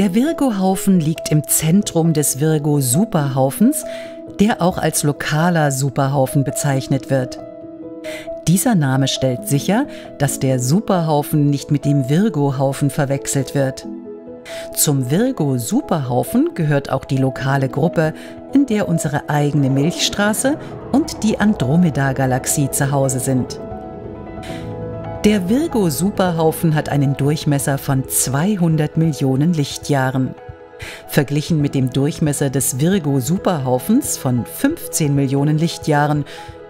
Der Virgo-Haufen liegt im Zentrum des Virgo-Superhaufens, der auch als lokaler Superhaufen bezeichnet wird. Dieser Name stellt sicher, dass der Superhaufen nicht mit dem Virgo-Haufen verwechselt wird. Zum Virgo-Superhaufen gehört auch die lokale Gruppe, in der unsere eigene Milchstraße und die Andromeda-Galaxie zu Hause sind. Der Virgo-Superhaufen hat einen Durchmesser von 200 Millionen Lichtjahren. Verglichen mit dem Durchmesser des Virgo-Superhaufens von 15 Millionen Lichtjahren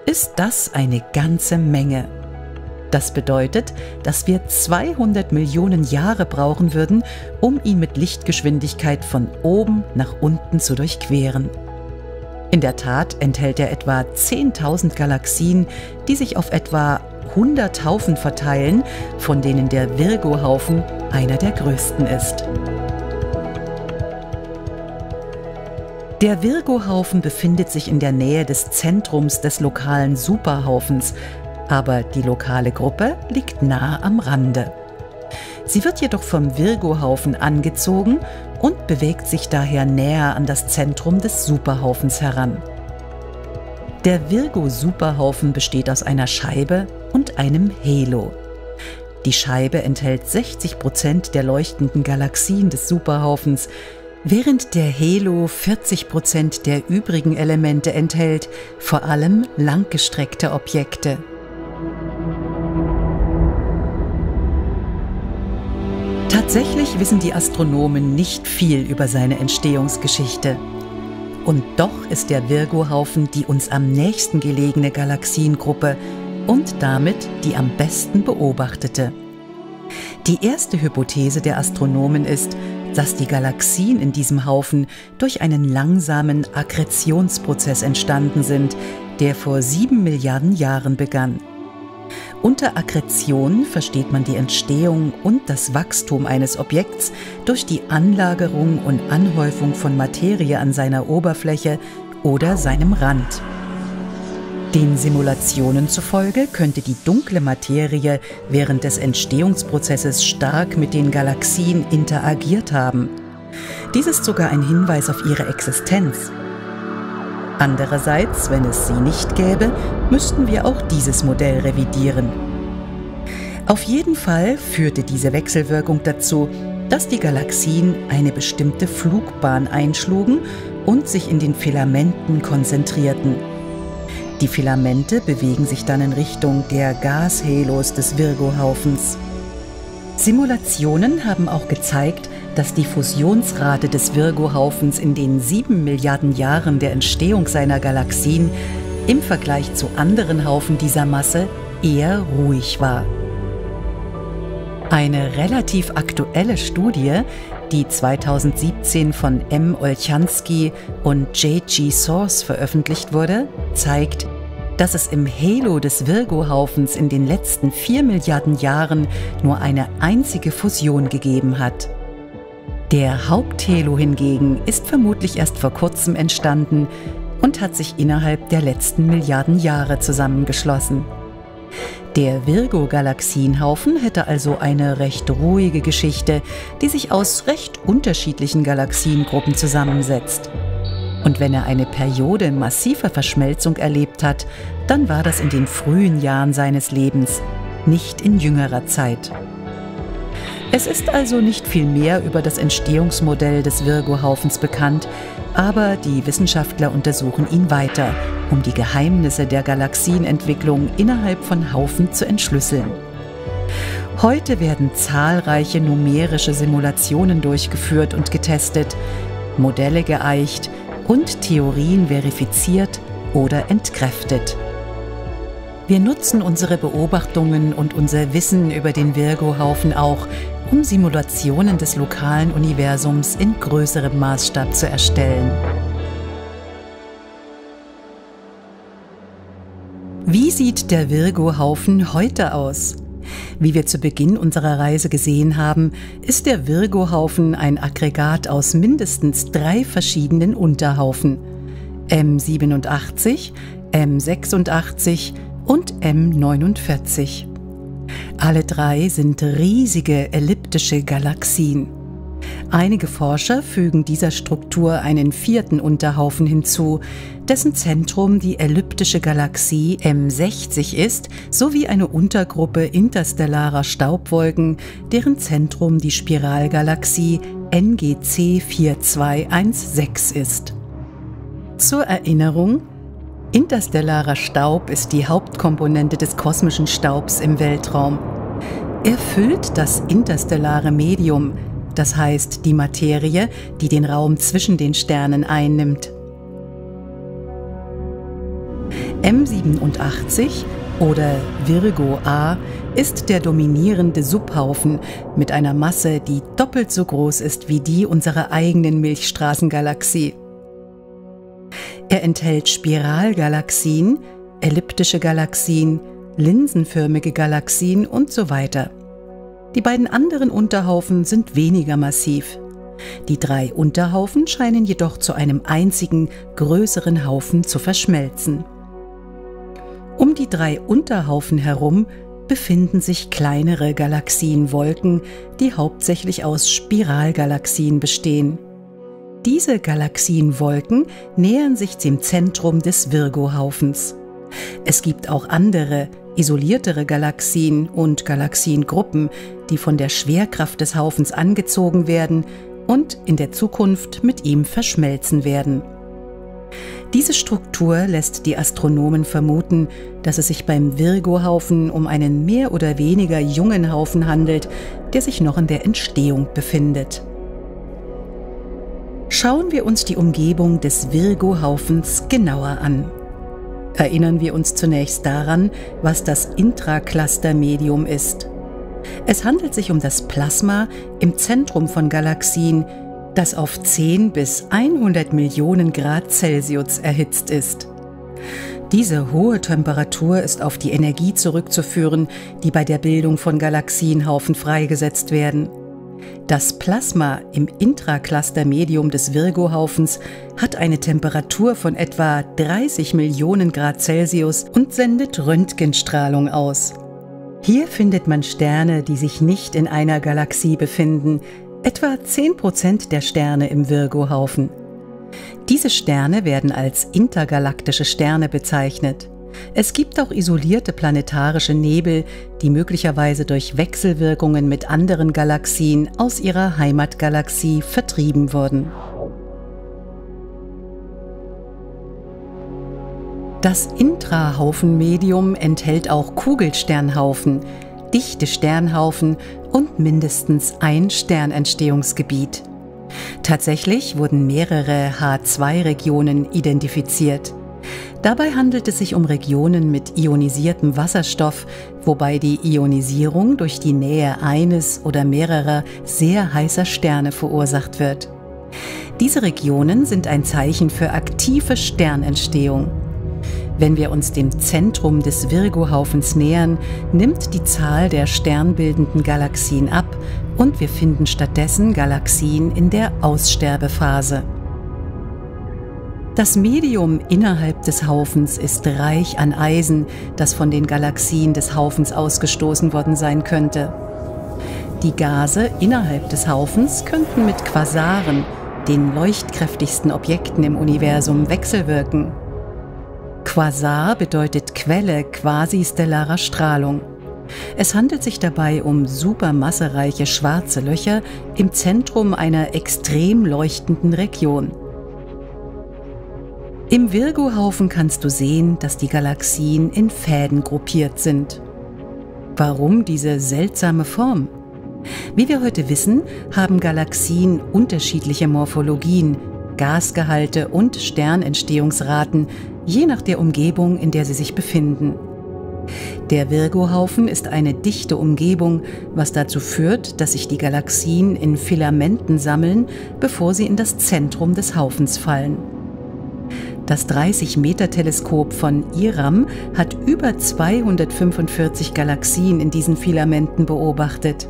ist das eine ganze Menge. Das bedeutet, dass wir 200 Millionen Jahre brauchen würden, um ihn mit Lichtgeschwindigkeit von oben nach unten zu durchqueren. In der Tat enthält er etwa 10.000 Galaxien, die sich auf etwa 100 Haufen verteilen, von denen der Virgo-Haufen einer der größten ist. Der Virgo-Haufen befindet sich in der Nähe des Zentrums des lokalen Superhaufens, aber die lokale Gruppe liegt nahe am Rande. Sie wird jedoch vom Virgo-Haufen angezogen und bewegt sich daher näher an das Zentrum des Superhaufens heran. Der Virgo-Superhaufen besteht aus einer Scheibe und einem Halo. Die Scheibe enthält 60% der leuchtenden Galaxien des Superhaufens, während der Halo 40% der übrigen Elemente enthält, vor allem langgestreckte Objekte. Tatsächlich wissen die Astronomen nicht viel über seine Entstehungsgeschichte. Und doch ist der Virgo-Haufen die uns am nächsten gelegene Galaxiengruppe und damit die am besten beobachtete. Die erste Hypothese der Astronomen ist, dass die Galaxien in diesem Haufen durch einen langsamen Akkretionsprozess entstanden sind, der vor 7 Milliarden Jahren begann. Unter Akkretion versteht man die Entstehung und das Wachstum eines Objekts durch die Anlagerung und Anhäufung von Materie an seiner Oberfläche oder seinem Rand. Den Simulationen zufolge könnte die dunkle Materie während des Entstehungsprozesses stark mit den Galaxien interagiert haben. Dies ist sogar ein Hinweis auf ihre Existenz. Andererseits, wenn es sie nicht gäbe, müssten wir auch dieses Modell revidieren. Auf jeden Fall führte diese Wechselwirkung dazu, dass die Galaxien eine bestimmte Flugbahn einschlugen und sich in den Filamenten konzentrierten. Die Filamente bewegen sich dann in Richtung der Gashalos des Virgo-Haufens. Simulationen haben auch gezeigt, dass die Fusionsrate des Virgo-Haufens in den 7 Milliarden Jahren der Entstehung seiner Galaxien im Vergleich zu anderen Haufen dieser Masse eher ruhig war. Eine relativ aktuelle Studie, die 2017 von M. Olchanski und J.G. Source veröffentlicht wurde, zeigt, dass es im Halo des Virgo-Haufens in den letzten 4 Milliarden Jahren nur eine einzige Fusion gegeben hat. Der Haupthalo hingegen ist vermutlich erst vor kurzem entstanden und hat sich innerhalb der letzten Milliarden Jahre zusammengeschlossen. Der Virgo-Galaxienhaufen hätte also eine recht ruhige Geschichte, die sich aus recht unterschiedlichen Galaxiengruppen zusammensetzt. Und wenn er eine Periode massiver Verschmelzung erlebt hat, dann war das in den frühen Jahren seines Lebens, nicht in jüngerer Zeit. Es ist also nicht viel mehr über das Entstehungsmodell des Virgo-Haufens bekannt, aber die Wissenschaftler untersuchen ihn weiter, um die Geheimnisse der Galaxienentwicklung innerhalb von Haufen zu entschlüsseln. Heute werden zahlreiche numerische Simulationen durchgeführt und getestet, Modelle geeicht und Theorien verifiziert oder entkräftet. Wir nutzen unsere Beobachtungen und unser Wissen über den Virgo-Haufen auch, um Simulationen des lokalen Universums in größerem Maßstab zu erstellen. Wie sieht der Virgo-Haufen heute aus? Wie wir zu Beginn unserer Reise gesehen haben, ist der Virgo-Haufen ein Aggregat aus mindestens 3 verschiedenen Unterhaufen: M87, M86 und M49. Alle 3 sind riesige elliptische Galaxien. Einige Forscher fügen dieser Struktur einen vierten Unterhaufen hinzu, dessen Zentrum die elliptische Galaxie M60 ist, sowie eine Untergruppe interstellarer Staubwolken, deren Zentrum die Spiralgalaxie NGC 4216 ist. Zur Erinnerung: Interstellarer Staub ist die Hauptkomponente des kosmischen Staubs im Weltraum. Er füllt das interstellare Medium, das heißt die Materie, die den Raum zwischen den Sternen einnimmt. M87 oder Virgo A ist der dominierende Subhaufen mit einer Masse, die doppelt so groß ist wie die unserer eigenen Milchstraßengalaxie. Er enthält Spiralgalaxien, elliptische Galaxien, linsenförmige Galaxien und so weiter. Die beiden anderen Unterhaufen sind weniger massiv. Die drei Unterhaufen scheinen jedoch zu einem einzigen, größeren Haufen zu verschmelzen. Um die drei Unterhaufen herum befinden sich kleinere Galaxienwolken, die hauptsächlich aus Spiralgalaxien bestehen. Diese Galaxienwolken nähern sich dem Zentrum des Virgo-Haufens. Es gibt auch andere, isoliertere Galaxien und Galaxiengruppen, die von der Schwerkraft des Haufens angezogen werden und in der Zukunft mit ihm verschmelzen werden. Diese Struktur lässt die Astronomen vermuten, dass es sich beim Virgo-Haufen um einen mehr oder weniger jungen Haufen handelt, der sich noch in der Entstehung befindet. Schauen wir uns die Umgebung des Virgo-Haufens genauer an. Erinnern wir uns zunächst daran, was das Intracluster-Medium ist. Es handelt sich um das Plasma im Zentrum von Galaxien, das auf 10 bis 100 Millionen Grad Celsius erhitzt ist. Diese hohe Temperatur ist auf die Energie zurückzuführen, die bei der Bildung von Galaxienhaufen freigesetzt werden. Das Plasma im Intracluster-Medium des Virgo-Haufens hat eine Temperatur von etwa 30 Millionen Grad Celsius und sendet Röntgenstrahlung aus. Hier findet man Sterne, die sich nicht in einer Galaxie befinden, etwa 10% der Sterne im Virgo-Haufen. Diese Sterne werden als intergalaktische Sterne bezeichnet. Es gibt auch isolierte planetarische Nebel, die möglicherweise durch Wechselwirkungen mit anderen Galaxien aus ihrer Heimatgalaxie vertrieben wurden. Das Intrahaufenmedium enthält auch Kugelsternhaufen, dichte Sternhaufen und mindestens ein Sternentstehungsgebiet. Tatsächlich wurden mehrere H2-Regionen identifiziert. Dabei handelt es sich um Regionen mit ionisiertem Wasserstoff, wobei die Ionisierung durch die Nähe eines oder mehrerer sehr heißer Sterne verursacht wird. Diese Regionen sind ein Zeichen für aktive Sternentstehung. Wenn wir uns dem Zentrum des Virgo-Haufens nähern, nimmt die Zahl der sternbildenden Galaxien ab und wir finden stattdessen Galaxien in der Aussterbephase. Das Medium innerhalb des Haufens ist reich an Eisen, das von den Galaxien des Haufens ausgestoßen worden sein könnte. Die Gase innerhalb des Haufens könnten mit Quasaren, den leuchtkräftigsten Objekten im Universum, wechselwirken. Quasar bedeutet Quelle quasi-stellarer Strahlung. Es handelt sich dabei um supermassereiche schwarze Löcher im Zentrum einer extrem leuchtenden Region. Im Virgo-Haufen kannst du sehen, dass die Galaxien in Fäden gruppiert sind. Warum diese seltsame Form? Wie wir heute wissen, haben Galaxien unterschiedliche Morphologien, Gasgehalte und Sternentstehungsraten, je nach der Umgebung, in der sie sich befinden. Der Virgo-Haufen ist eine dichte Umgebung, was dazu führt, dass sich die Galaxien in Filamenten sammeln, bevor sie in das Zentrum des Haufens fallen. Das 30-Meter-Teleskop von IRAM hat über 245 Galaxien in diesen Filamenten beobachtet.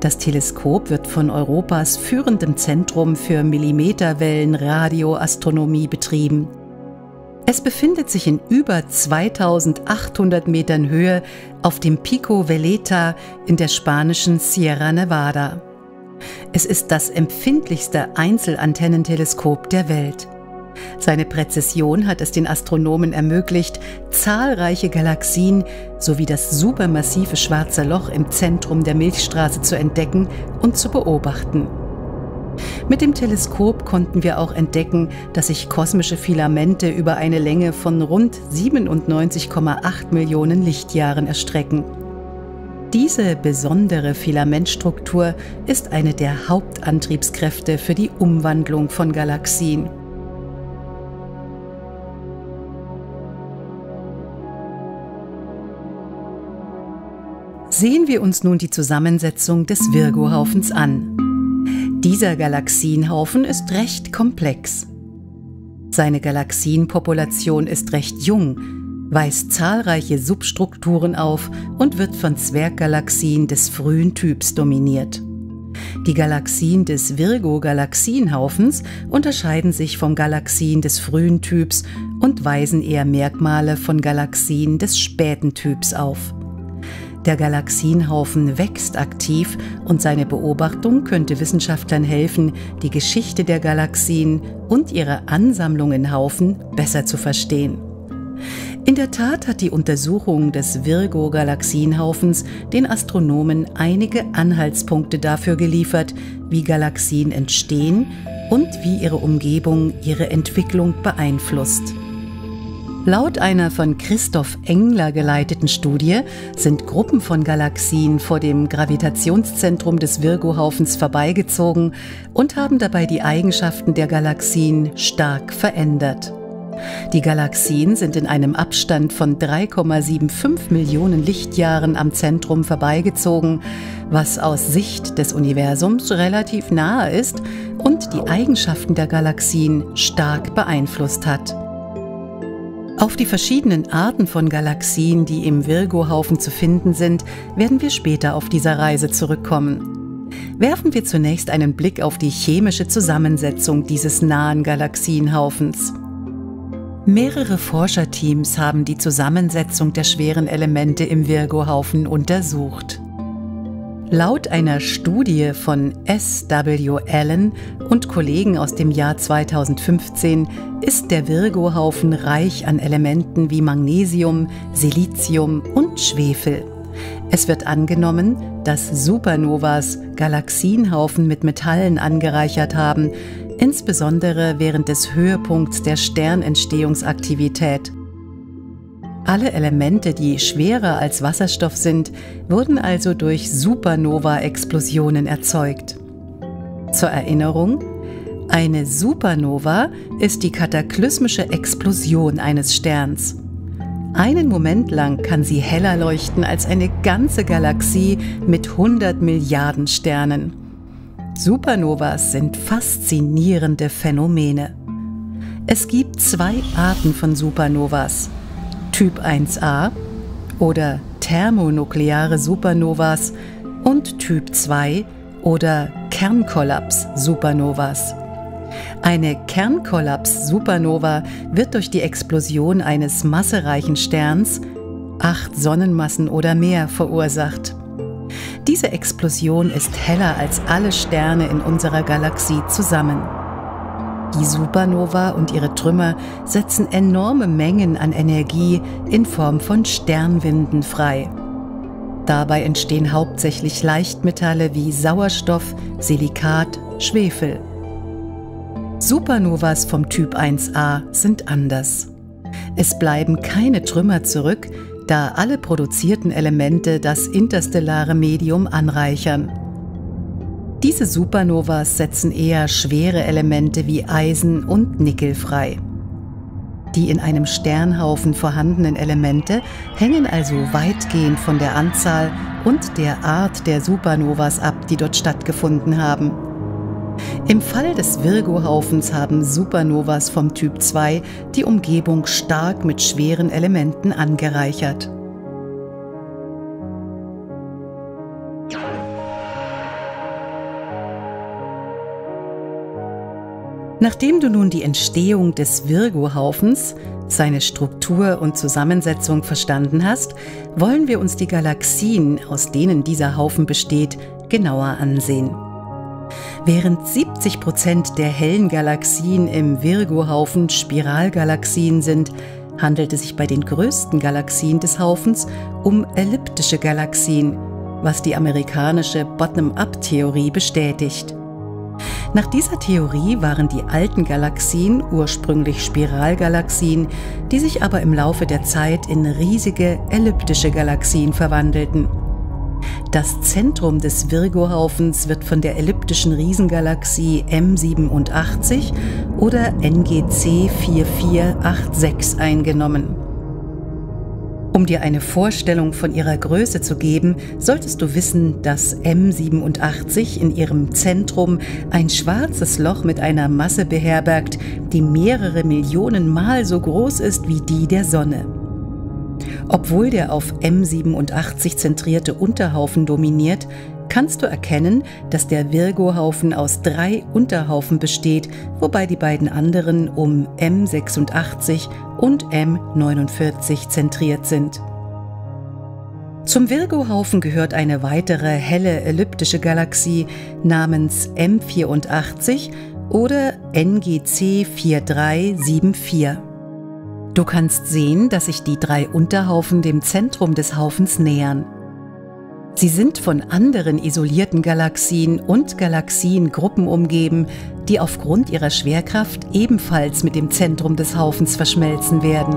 Das Teleskop wird von Europas führendem Zentrum für Millimeterwellen-Radioastronomie betrieben. Es befindet sich in über 2800 Metern Höhe auf dem Pico Veleta in der spanischen Sierra Nevada. Es ist das empfindlichste Einzelantennenteleskop der Welt. Seine Präzision hat es den Astronomen ermöglicht, zahlreiche Galaxien sowie das supermassive Schwarze Loch im Zentrum der Milchstraße zu entdecken und zu beobachten. Mit dem Teleskop konnten wir auch entdecken, dass sich kosmische Filamente über eine Länge von rund 97,8 Millionen Lichtjahren erstrecken. Diese besondere Filamentstruktur ist eine der Hauptantriebskräfte für die Umwandlung von Galaxien. Sehen wir uns nun die Zusammensetzung des Virgo-Haufens an. Dieser Galaxienhaufen ist recht komplex. Seine Galaxienpopulation ist recht jung, weist zahlreiche Substrukturen auf und wird von Zwerggalaxien des frühen Typs dominiert. Die Galaxien des Virgo-Galaxienhaufens unterscheiden sich von Galaxien des frühen Typs und weisen eher Merkmale von Galaxien des späten Typs auf. Der Galaxienhaufen wächst aktiv und seine Beobachtung könnte Wissenschaftlern helfen, die Geschichte der Galaxien und ihre Ansammlung in Haufen besser zu verstehen. In der Tat hat die Untersuchung des Virgo-Galaxienhaufens den Astronomen einige Anhaltspunkte dafür geliefert, wie Galaxien entstehen und wie ihre Umgebung ihre Entwicklung beeinflusst. Laut einer von Christoph Engler geleiteten Studie sind Gruppen von Galaxien vor dem Gravitationszentrum des Virgo-Haufens vorbeigezogen und haben dabei die Eigenschaften der Galaxien stark verändert. Die Galaxien sind in einem Abstand von 3,75 Millionen Lichtjahren am Zentrum vorbeigezogen, was aus Sicht des Universums relativ nahe ist und die Eigenschaften der Galaxien stark beeinflusst hat. Auf die verschiedenen Arten von Galaxien, die im Virgo-Haufen zu finden sind, werden wir später auf dieser Reise zurückkommen. Werfen wir zunächst einen Blick auf die chemische Zusammensetzung dieses nahen Galaxienhaufens. Mehrere Forscherteams haben die Zusammensetzung der schweren Elemente im Virgo-Haufen untersucht. Laut einer Studie von S.W. Allen und Kollegen aus dem Jahr 2015 ist der Virgo-Haufen reich an Elementen wie Magnesium, Silizium und Schwefel. Es wird angenommen, dass Supernovas Galaxienhaufen mit Metallen angereichert haben, insbesondere während des Höhepunkts der Sternentstehungsaktivität. Alle Elemente, die schwerer als Wasserstoff sind, wurden also durch Supernova-Explosionen erzeugt. Zur Erinnerung: Eine Supernova ist die kataklysmische Explosion eines Sterns. Einen Moment lang kann sie heller leuchten als eine ganze Galaxie mit 100 Milliarden Sternen. Supernovas sind faszinierende Phänomene. Es gibt zwei Arten von Supernovas: Typ 1a oder thermonukleare Supernovas und Typ 2 oder Kernkollaps-Supernovas. Eine Kernkollaps-Supernova wird durch die Explosion eines massereichen Sterns, 8 Sonnenmassen oder mehr, verursacht. Diese Explosion ist heller als alle Sterne in unserer Galaxie zusammen. Die Supernova und ihre Trümmer setzen enorme Mengen an Energie in Form von Sternwinden frei. Dabei entstehen hauptsächlich Leichtmetalle wie Sauerstoff, Silikat, Schwefel. Supernovas vom Typ 1a sind anders. Es bleiben keine Trümmer zurück, da alle produzierten Elemente das interstellare Medium anreichern. Diese Supernovas setzen eher schwere Elemente wie Eisen und Nickel frei. Die in einem Sternhaufen vorhandenen Elemente hängen also weitgehend von der Anzahl und der Art der Supernovas ab, die dort stattgefunden haben. Im Fall des Virgo-Haufens haben Supernovas vom Typ 2 die Umgebung stark mit schweren Elementen angereichert. Nachdem du nun die Entstehung des Virgo-Haufens, seine Struktur und Zusammensetzung verstanden hast, wollen wir uns die Galaxien, aus denen dieser Haufen besteht, genauer ansehen. Während 70% der hellen Galaxien im Virgo-Haufen Spiralgalaxien sind, handelt es sich bei den größten Galaxien des Haufens um elliptische Galaxien, was die amerikanische Bottom-up-Theorie bestätigt. Nach dieser Theorie waren die alten Galaxien ursprünglich Spiralgalaxien, die sich aber im Laufe der Zeit in riesige elliptische Galaxien verwandelten. Das Zentrum des Virgo-Haufens wird von der elliptischen Riesengalaxie M87 oder NGC 4486 eingenommen. Um dir eine Vorstellung von ihrer Größe zu geben, solltest du wissen, dass M87 in ihrem Zentrum ein schwarzes Loch mit einer Masse beherbergt, die mehrere Millionen Mal so groß ist wie die der Sonne. Obwohl der auf M87 zentrierte Unterhaufen dominiert, kannst du erkennen, dass der Virgo-Haufen aus 3 Unterhaufen besteht, wobei die beiden anderen um M86 und M49 zentriert sind. Zum Virgo-Haufen gehört eine weitere helle elliptische Galaxie namens M84 oder NGC 4374. Du kannst sehen, dass sich die 3 Unterhaufen dem Zentrum des Haufens nähern. Sie sind von anderen isolierten Galaxien und Galaxiengruppen umgeben, die aufgrund ihrer Schwerkraft ebenfalls mit dem Zentrum des Haufens verschmelzen werden.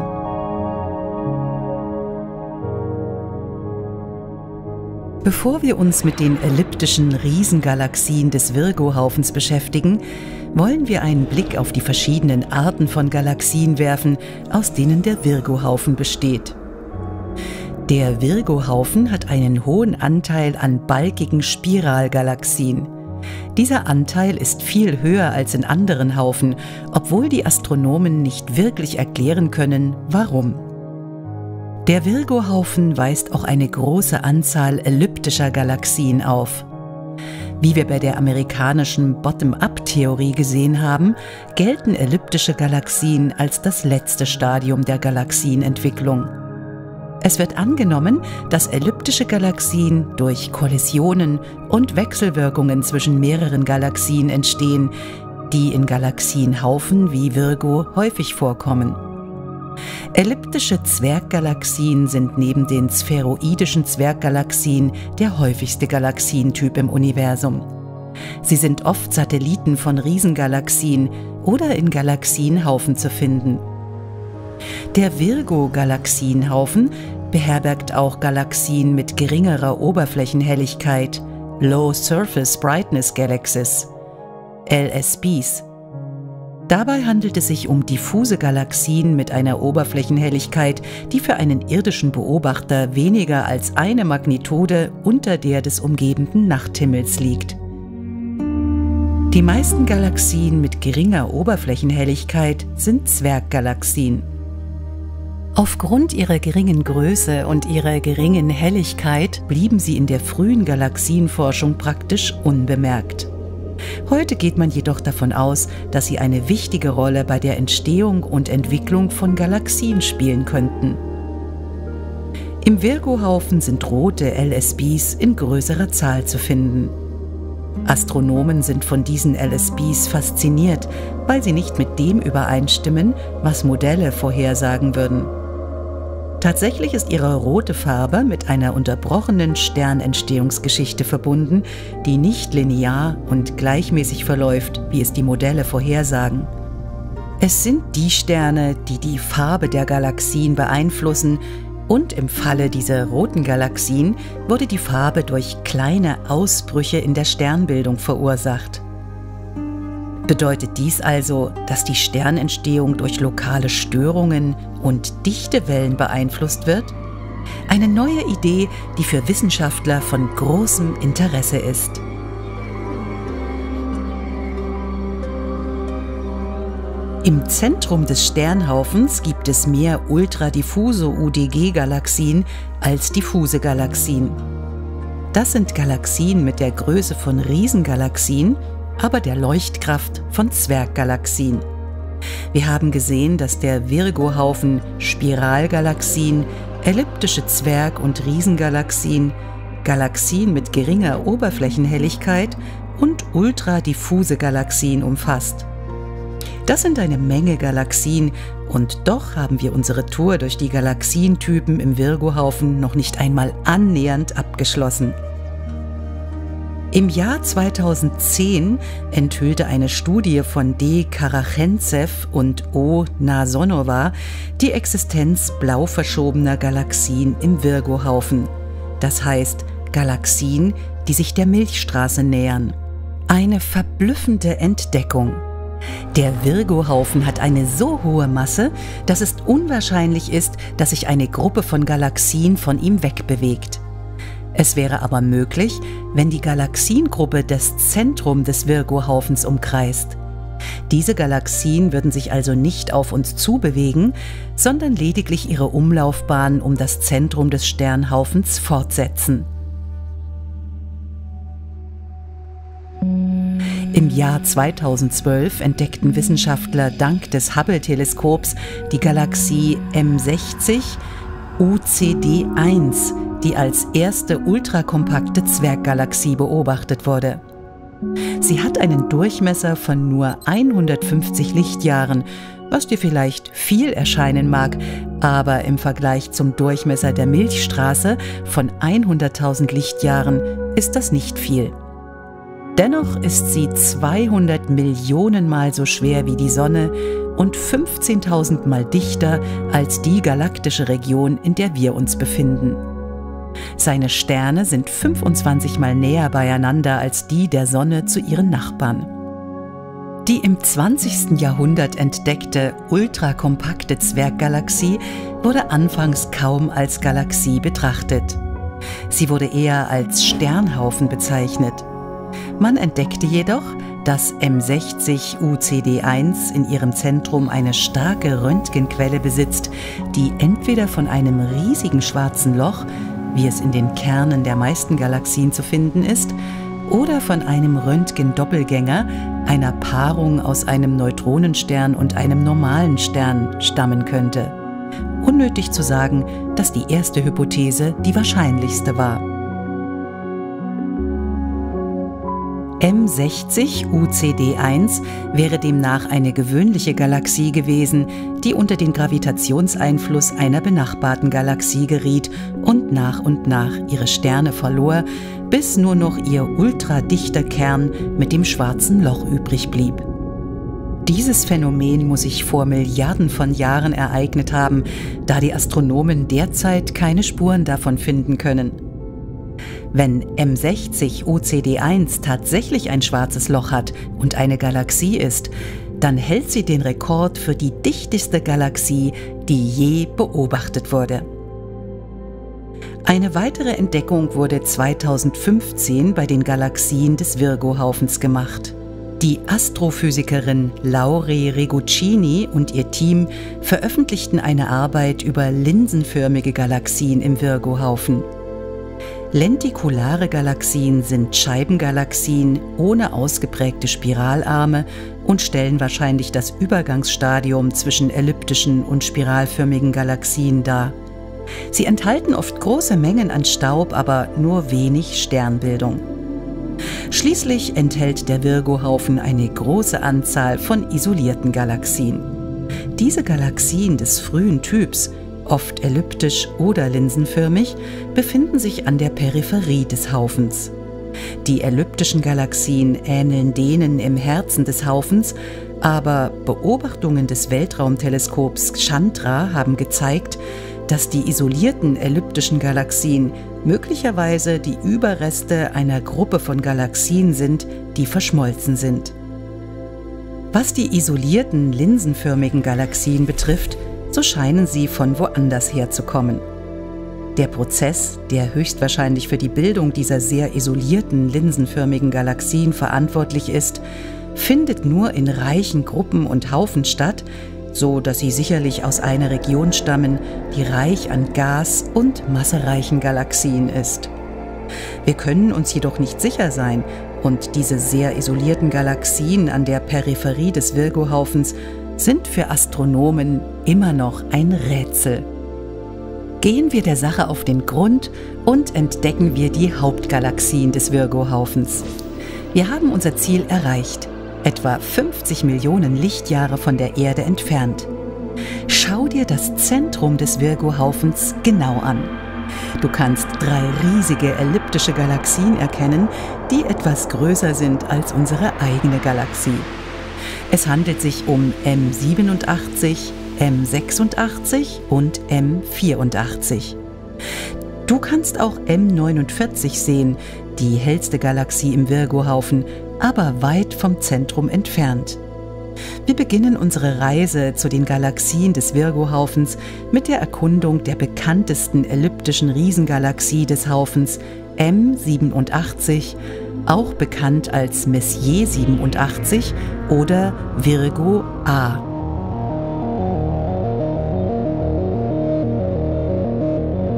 Bevor wir uns mit den elliptischen Riesengalaxien des Virgo-Haufens beschäftigen, wollen wir einen Blick auf die verschiedenen Arten von Galaxien werfen, aus denen der Virgo-Haufen besteht. Der Virgo-Haufen hat einen hohen Anteil an balkigen Spiralgalaxien. Dieser Anteil ist viel höher als in anderen Haufen, obwohl die Astronomen nicht wirklich erklären können, warum. Der Virgo-Haufen weist auch eine große Anzahl elliptischer Galaxien auf. Wie wir bei der amerikanischen Bottom-up-Theorie gesehen haben, gelten elliptische Galaxien als das letzte Stadium der Galaxienentwicklung. Es wird angenommen, dass elliptische Galaxien durch Kollisionen und Wechselwirkungen zwischen mehreren Galaxien entstehen, die in Galaxienhaufen wie Virgo häufig vorkommen. Elliptische Zwerggalaxien sind neben den spheroidischen Zwerggalaxien der häufigste Galaxientyp im Universum. Sie sind oft Satelliten von Riesengalaxien oder in Galaxienhaufen zu finden. Der Virgo-Galaxienhaufen beherbergt auch Galaxien mit geringerer Oberflächenhelligkeit, Low Surface Brightness Galaxies, LSBs. Dabei handelt es sich um diffuse Galaxien mit einer Oberflächenhelligkeit, die für einen irdischen Beobachter weniger als eine Magnitude unter der des umgebenden Nachthimmels liegt. Die meisten Galaxien mit geringer Oberflächenhelligkeit sind Zwerggalaxien. Aufgrund ihrer geringen Größe und ihrer geringen Helligkeit blieben sie in der frühen Galaxienforschung praktisch unbemerkt. Heute geht man jedoch davon aus, dass sie eine wichtige Rolle bei der Entstehung und Entwicklung von Galaxien spielen könnten. Im Virgo-Haufen sind rote LSBs in größerer Zahl zu finden. Astronomen sind von diesen LSBs fasziniert, weil sie nicht mit dem übereinstimmen, was Modelle vorhersagen würden. Tatsächlich ist ihre rote Farbe mit einer unterbrochenen Sternentstehungsgeschichte verbunden, die nicht linear und gleichmäßig verläuft, wie es die Modelle vorhersagen. Es sind die Sterne, die die Farbe der Galaxien beeinflussen, und im Falle dieser roten Galaxien wurde die Farbe durch kleine Ausbrüche in der Sternbildung verursacht. Bedeutet dies also, dass die Sternentstehung durch lokale Störungen und Dichtewellen beeinflusst wird? Eine neue Idee, die für Wissenschaftler von großem Interesse ist. Im Zentrum des Sternhaufens gibt es mehr ultradiffuse UDG-Galaxien als diffuse Galaxien. Das sind Galaxien mit der Größe von Riesengalaxien, aber der Leuchtkraft von Zwerggalaxien. Wir haben gesehen, dass der Virgo-Haufen Spiralgalaxien, elliptische Zwerg- und Riesengalaxien, Galaxien mit geringer Oberflächenhelligkeit und ultradiffuse Galaxien umfasst. Das sind eine Menge Galaxien und doch haben wir unsere Tour durch die Galaxientypen im Virgo-Haufen noch nicht einmal annähernd abgeschlossen. Im Jahr 2010 enthüllte eine Studie von D. Karachentsev und O. Nasonova die Existenz blau verschobener Galaxien im Virgo-Haufen. Das heißt Galaxien, die sich der Milchstraße nähern. Eine verblüffende Entdeckung. Der Virgo-Haufen hat eine so hohe Masse, dass es unwahrscheinlich ist, dass sich eine Gruppe von Galaxien von ihm wegbewegt. Es wäre aber möglich, wenn die Galaxiengruppe das Zentrum des Virgo-Haufens umkreist. Diese Galaxien würden sich also nicht auf uns zubewegen, sondern lediglich ihre Umlaufbahn um das Zentrum des Sternhaufens fortsetzen. Im Jahr 2012 entdeckten Wissenschaftler dank des Hubble-Teleskops die Galaxie M60 UCD1, die als erste ultrakompakte Zwerggalaxie beobachtet wurde. Sie hat einen Durchmesser von nur 150 Lichtjahren, was dir vielleicht viel erscheinen mag, aber im Vergleich zum Durchmesser der Milchstraße von 100.000 Lichtjahren ist das nicht viel. Dennoch ist sie 200 Millionen Mal so schwer wie die Sonne und 15.000 Mal dichter als die galaktische Region, in der wir uns befinden. Seine Sterne sind 25 Mal näher beieinander als die der Sonne zu ihren Nachbarn. Die im 20. Jahrhundert entdeckte ultrakompakte Zwerggalaxie wurde anfangs kaum als Galaxie betrachtet. Sie wurde eher als Sternhaufen bezeichnet. Man entdeckte jedoch, dass M60 UCD1 in ihrem Zentrum eine starke Röntgenquelle besitzt, die entweder von einem riesigen schwarzen Loch, wie es in den Kernen der meisten Galaxien zu finden ist, oder von einem Röntgen-Doppelgänger, einer Paarung aus einem Neutronenstern und einem normalen Stern, stammen könnte. Unnötig zu sagen, dass die erste Hypothese die wahrscheinlichste war. M60 UCD1 wäre demnach eine gewöhnliche Galaxie gewesen, die unter den Gravitationseinfluss einer benachbarten Galaxie geriet und nach ihre Sterne verlor, bis nur noch ihr ultradichter Kern mit dem schwarzen Loch übrig blieb. Dieses Phänomen muss sich vor Milliarden von Jahren ereignet haben, da die Astronomen derzeit keine Spuren davon finden können. Wenn M60 UCD1 tatsächlich ein schwarzes Loch hat und eine Galaxie ist, dann hält sie den Rekord für die dichteste Galaxie, die je beobachtet wurde. Eine weitere Entdeckung wurde 2015 bei den Galaxien des Virgo-Haufens gemacht. Die Astrophysikerin Laure Reguccini und ihr Team veröffentlichten eine Arbeit über linsenförmige Galaxien im Virgo-Haufen. Lentikulare Galaxien sind Scheibengalaxien ohne ausgeprägte Spiralarme und stellen wahrscheinlich das Übergangsstadium zwischen elliptischen und spiralförmigen Galaxien dar. Sie enthalten oft große Mengen an Staub, aber nur wenig Sternbildung. Schließlich enthält der Virgo-Haufen eine große Anzahl von isolierten Galaxien. Diese Galaxien des frühen Typs, oft elliptisch oder linsenförmig, befinden sich an der Peripherie des Haufens. Die elliptischen Galaxien ähneln denen im Herzen des Haufens, aber Beobachtungen des Weltraumteleskops Chandra haben gezeigt, dass die isolierten elliptischen Galaxien möglicherweise die Überreste einer Gruppe von Galaxien sind, die verschmolzen sind. Was die isolierten linsenförmigen Galaxien betrifft, so scheinen sie von woanders herzukommen. Der Prozess, der höchstwahrscheinlich für die Bildung dieser sehr isolierten, linsenförmigen Galaxien verantwortlich ist, findet nur in reichen Gruppen und Haufen statt, so dass sie sicherlich aus einer Region stammen, die reich an gas- und massereichen Galaxien ist. Wir können uns jedoch nicht sicher sein, und diese sehr isolierten Galaxien an der Peripherie des Virgo-Haufens sind für Astronomen immer noch ein Rätsel. Gehen wir der Sache auf den Grund und entdecken wir die Hauptgalaxien des Virgo-Haufens. Wir haben unser Ziel erreicht, etwa 50 Millionen Lichtjahre von der Erde entfernt. Schau dir das Zentrum des Virgo-Haufens genau an. Du kannst 3 riesige elliptische Galaxien erkennen, die etwas größer sind als unsere eigene Galaxie. Es handelt sich um M87, M86 und M84. Du kannst auch M49 sehen, die hellste Galaxie im Virgo-Haufen, aber weit vom Zentrum entfernt. Wir beginnen unsere Reise zu den Galaxien des Virgo-Haufens mit der Erkundung der bekanntesten elliptischen Riesengalaxie des Haufens, M87, auch bekannt als Messier 87 oder Virgo A.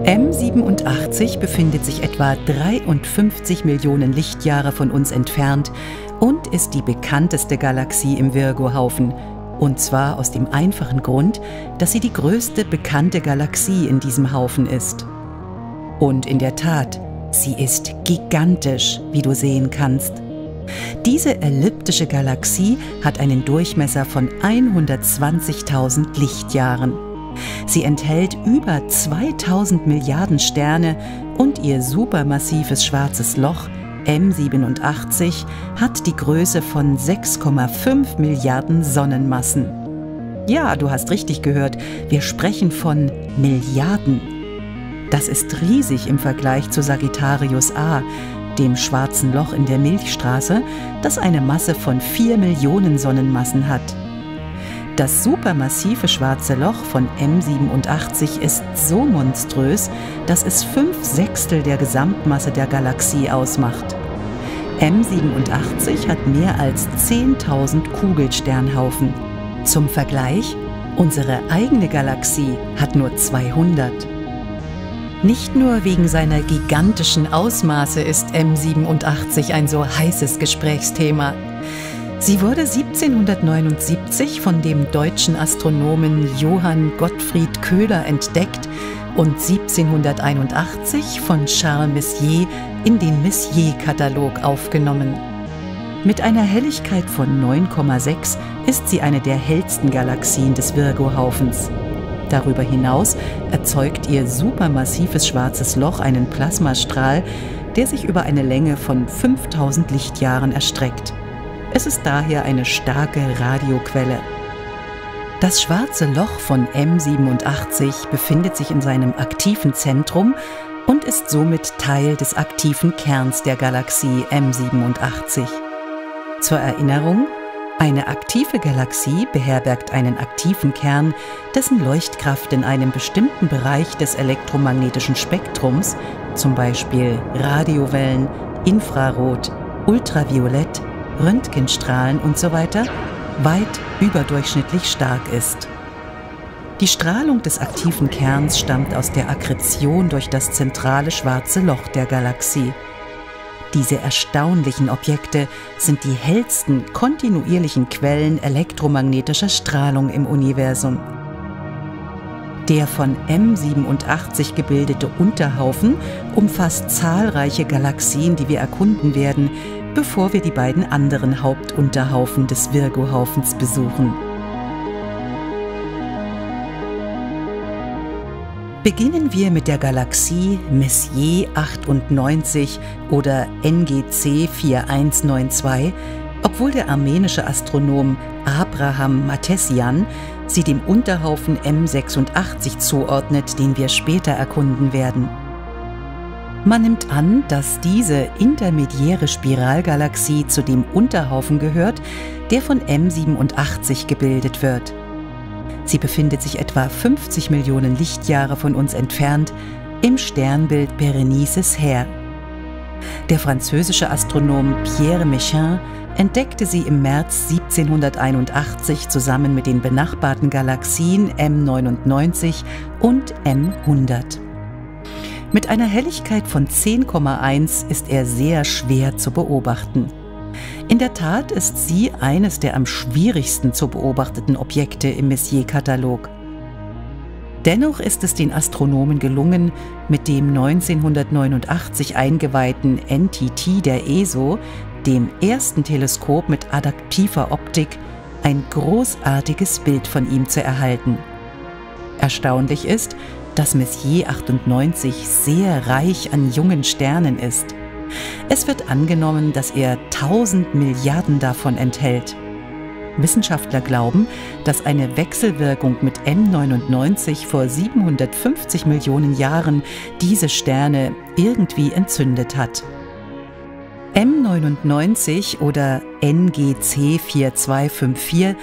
M87 befindet sich etwa 53 Millionen Lichtjahre von uns entfernt und ist die bekannteste Galaxie im Virgo-Haufen. Und zwar aus dem einfachen Grund, dass sie die größte bekannte Galaxie in diesem Haufen ist. Und in der Tat, sie ist gigantisch, wie du sehen kannst. Diese elliptische Galaxie hat einen Durchmesser von 120.000 Lichtjahren. Sie enthält über 2000 Milliarden Sterne und ihr supermassives schwarzes Loch M87 hat die Größe von 6,5 Milliarden Sonnenmassen. Ja, du hast richtig gehört, wir sprechen von Milliarden. Das ist riesig im Vergleich zu Sagittarius A, dem schwarzen Loch in der Milchstraße, das eine Masse von 4 Millionen Sonnenmassen hat. Das supermassive schwarze Loch von M87 ist so monströs, dass es 5/6 der Gesamtmasse der Galaxie ausmacht. M87 hat mehr als 10.000 Kugelsternhaufen. Zum Vergleich, unsere eigene Galaxie hat nur 200. Nicht nur wegen seiner gigantischen Ausmaße ist M87 ein so heißes Gesprächsthema. Sie wurde 1779 von dem deutschen Astronomen Johann Gottfried Köhler entdeckt und 1781 von Charles Messier in den Messier-Katalog aufgenommen. Mit einer Helligkeit von 9,6 ist sie eine der hellsten Galaxien des Virgo-Haufens. Darüber hinaus erzeugt ihr supermassives schwarzes Loch einen Plasmastrahl, der sich über eine Länge von 5000 Lichtjahren erstreckt. Es ist daher eine starke Radioquelle. Das schwarze Loch von M87 befindet sich in seinem aktiven Zentrum und ist somit Teil des aktiven Kerns der Galaxie M87. Zur Erinnerung, eine aktive Galaxie beherbergt einen aktiven Kern, dessen Leuchtkraft in einem bestimmten Bereich des elektromagnetischen Spektrums, zum Beispiel Radiowellen, Infrarot, Ultraviolett, Röntgenstrahlen usw. weit überdurchschnittlich stark ist. Die Strahlung des aktiven Kerns stammt aus der Akkretion durch das zentrale schwarze Loch der Galaxie. Diese erstaunlichen Objekte sind die hellsten kontinuierlichen Quellen elektromagnetischer Strahlung im Universum. Der von M87 gebildete Unterhaufen umfasst zahlreiche Galaxien, die wir erkunden werden, bevor wir die beiden anderen Hauptunterhaufen des Virgo-Haufens besuchen. Beginnen wir mit der Galaxie Messier 98 oder NGC 4192, obwohl der armenische Astronom Abraham Mahtessian sie dem Unterhaufen M86 zuordnet, den wir später erkunden werden. Man nimmt an, dass diese intermediäre Spiralgalaxie zu dem Unterhaufen gehört, der von M87 gebildet wird. Sie befindet sich etwa 50 Millionen Lichtjahre von uns entfernt im Sternbild Berenices Heer. Der französische Astronom Pierre Méchain entdeckte sie im März 1781 zusammen mit den benachbarten Galaxien M99 und M100. Mit einer Helligkeit von 10,1 ist er sehr schwer zu beobachten. In der Tat ist sie eines der am schwierigsten zu beobachteten Objekte im Messier-Katalog. Dennoch ist es den Astronomen gelungen, mit dem 1989 eingeweihten NTT der ESO dem ersten Teleskop mit adaptiver Optik, ein großartiges Bild von ihm zu erhalten. Erstaunlich ist, dass Messier 98 sehr reich an jungen Sternen ist. Es wird angenommen, dass er 1000 Milliarden davon enthält. Wissenschaftler glauben, dass eine Wechselwirkung mit M99 vor 750 Millionen Jahren diese Sterne irgendwie entzündet hat. M99 oder NGC 4254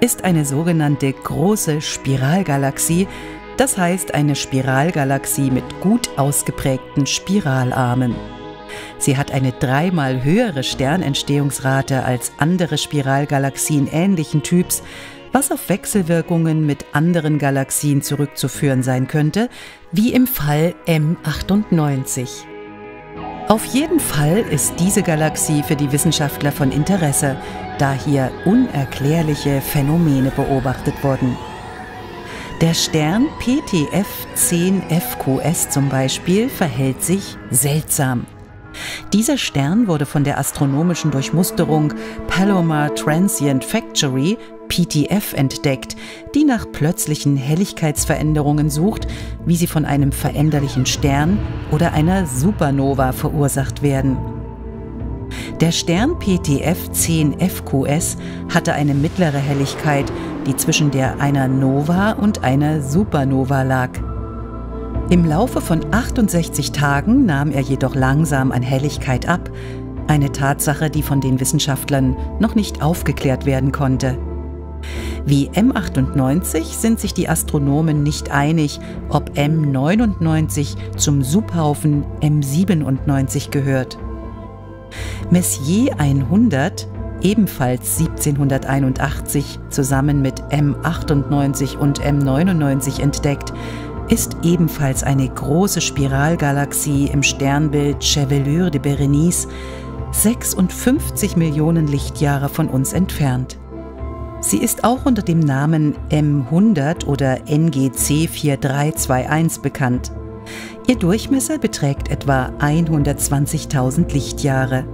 ist eine sogenannte große Spiralgalaxie, das heißt eine Spiralgalaxie mit gut ausgeprägten Spiralarmen. Sie hat eine 3-mal höhere Sternentstehungsrate als andere Spiralgalaxien ähnlichen Typs, was auf Wechselwirkungen mit anderen Galaxien zurückzuführen sein könnte, wie im Fall M98. Auf jeden Fall ist diese Galaxie für die Wissenschaftler von Interesse, da hier unerklärliche Phänomene beobachtet wurden. Der Stern PTF10fqs zum Beispiel verhält sich seltsam. Dieser Stern wurde von der astronomischen Durchmusterung Palomar Transient Factory, PTF, entdeckt, die nach plötzlichen Helligkeitsveränderungen sucht, wie sie von einem veränderlichen Stern oder einer Supernova verursacht werden. Der Stern PTF10fqs hatte eine mittlere Helligkeit, die zwischen der einer Nova und einer Supernova lag. Im Laufe von 68 Tagen nahm er jedoch langsam an Helligkeit ab, eine Tatsache, die von den Wissenschaftlern noch nicht aufgeklärt werden konnte. Wie M98 sind sich die Astronomen nicht einig, ob M99 zum Subhaufen M97 gehört. Messier 100, ebenfalls 1781 zusammen mit M98 und M99 entdeckt, ist ebenfalls eine große Spiralgalaxie im Sternbild Chevelure de Berenice, 56 Millionen Lichtjahre von uns entfernt. Sie ist auch unter dem Namen M100 oder NGC 4321 bekannt. Ihr Durchmesser beträgt etwa 120.000 Lichtjahre.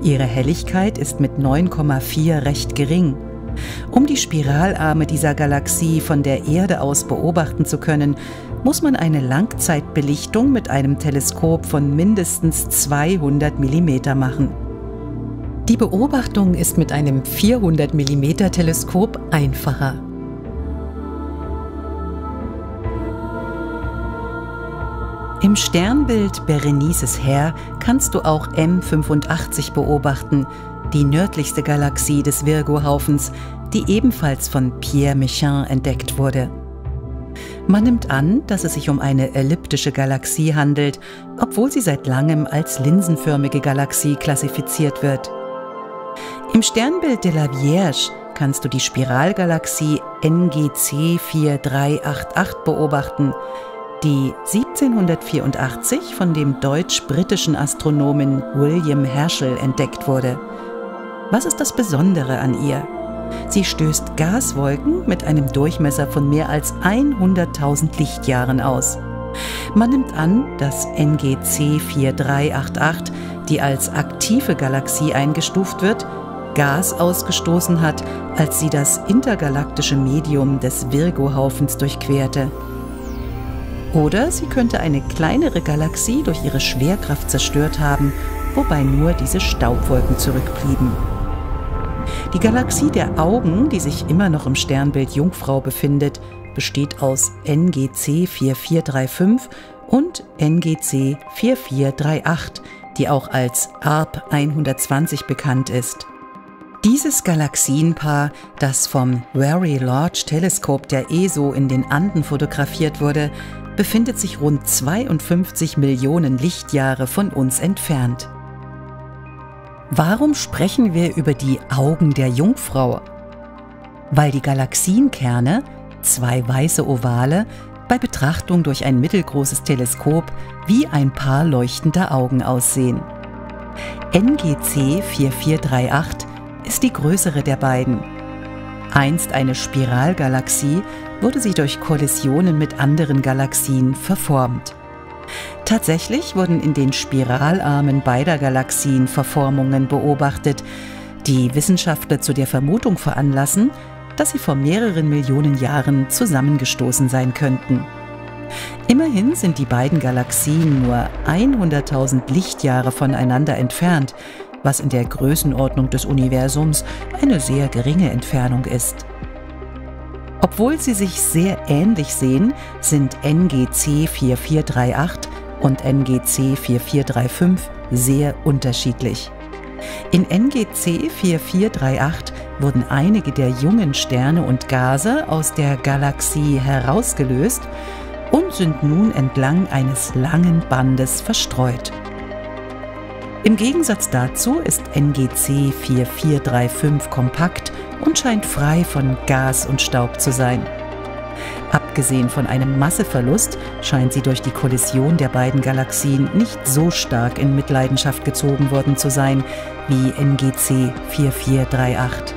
Ihre Helligkeit ist mit 9,4 recht gering. Um die Spiralarme dieser Galaxie von der Erde aus beobachten zu können, muss man eine Langzeitbelichtung mit einem Teleskop von mindestens 200 mm machen. Die Beobachtung ist mit einem 400 mm Teleskop einfacher. Im Sternbild Berenices Heer kannst du auch M85 beobachten, die nördlichste Galaxie des Virgo-Haufens, die ebenfalls von Pierre Méchain entdeckt wurde. Man nimmt an, dass es sich um eine elliptische Galaxie handelt, obwohl sie seit langem als linsenförmige Galaxie klassifiziert wird. Im Sternbild de la Vierge kannst du die Spiralgalaxie NGC 4388 beobachten, die 1784 von dem deutsch-britischen Astronomen William Herschel entdeckt wurde. Was ist das Besondere an ihr? Sie stößt Gaswolken mit einem Durchmesser von mehr als 100.000 Lichtjahren aus. Man nimmt an, dass NGC 4388, die als aktive Galaxie eingestuft wird, Gas ausgestoßen hat, als sie das intergalaktische Medium des Virgo-Haufens durchquerte. Oder sie könnte eine kleinere Galaxie durch ihre Schwerkraft zerstört haben, wobei nur diese Staubwolken zurückblieben. Die Galaxie der Augen, die sich immer noch im Sternbild Jungfrau befindet, besteht aus NGC 4435 und NGC 4438, die auch als ARP 120 bekannt ist. Dieses Galaxienpaar, das vom Very Large Telescope der ESO in den Anden fotografiert wurde, befindet sich rund 52 Millionen Lichtjahre von uns entfernt. Warum sprechen wir über die Augen der Jungfrau? Weil die Galaxienkerne, zwei weiße Ovale, bei Betrachtung durch ein mittelgroßes Teleskop wie ein Paar leuchtender Augen aussehen. NGC 4438 ist die größere der beiden. Einst eine Spiralgalaxie, wurde sie durch Kollisionen mit anderen Galaxien verformt. Tatsächlich wurden in den Spiralarmen beider Galaxien Verformungen beobachtet, die Wissenschaftler zu der Vermutung veranlassen, dass sie vor mehreren Millionen Jahren zusammengestoßen sein könnten. Immerhin sind die beiden Galaxien nur 100.000 Lichtjahre voneinander entfernt, was in der Größenordnung des Universums eine sehr geringe Entfernung ist. Obwohl sie sich sehr ähnlich sehen, sind NGC 4438 und NGC 4435 sehr unterschiedlich. In NGC 4438 wurden einige der jungen Sterne und Gase aus der Galaxie herausgelöst und sind nun entlang eines langen Bandes verstreut. Im Gegensatz dazu ist NGC 4435 kompakt und scheint frei von Gas und Staub zu sein. Abgesehen von einem Masseverlust scheint sie durch die Kollision der beiden Galaxien nicht so stark in Mitleidenschaft gezogen worden zu sein wie NGC 4438.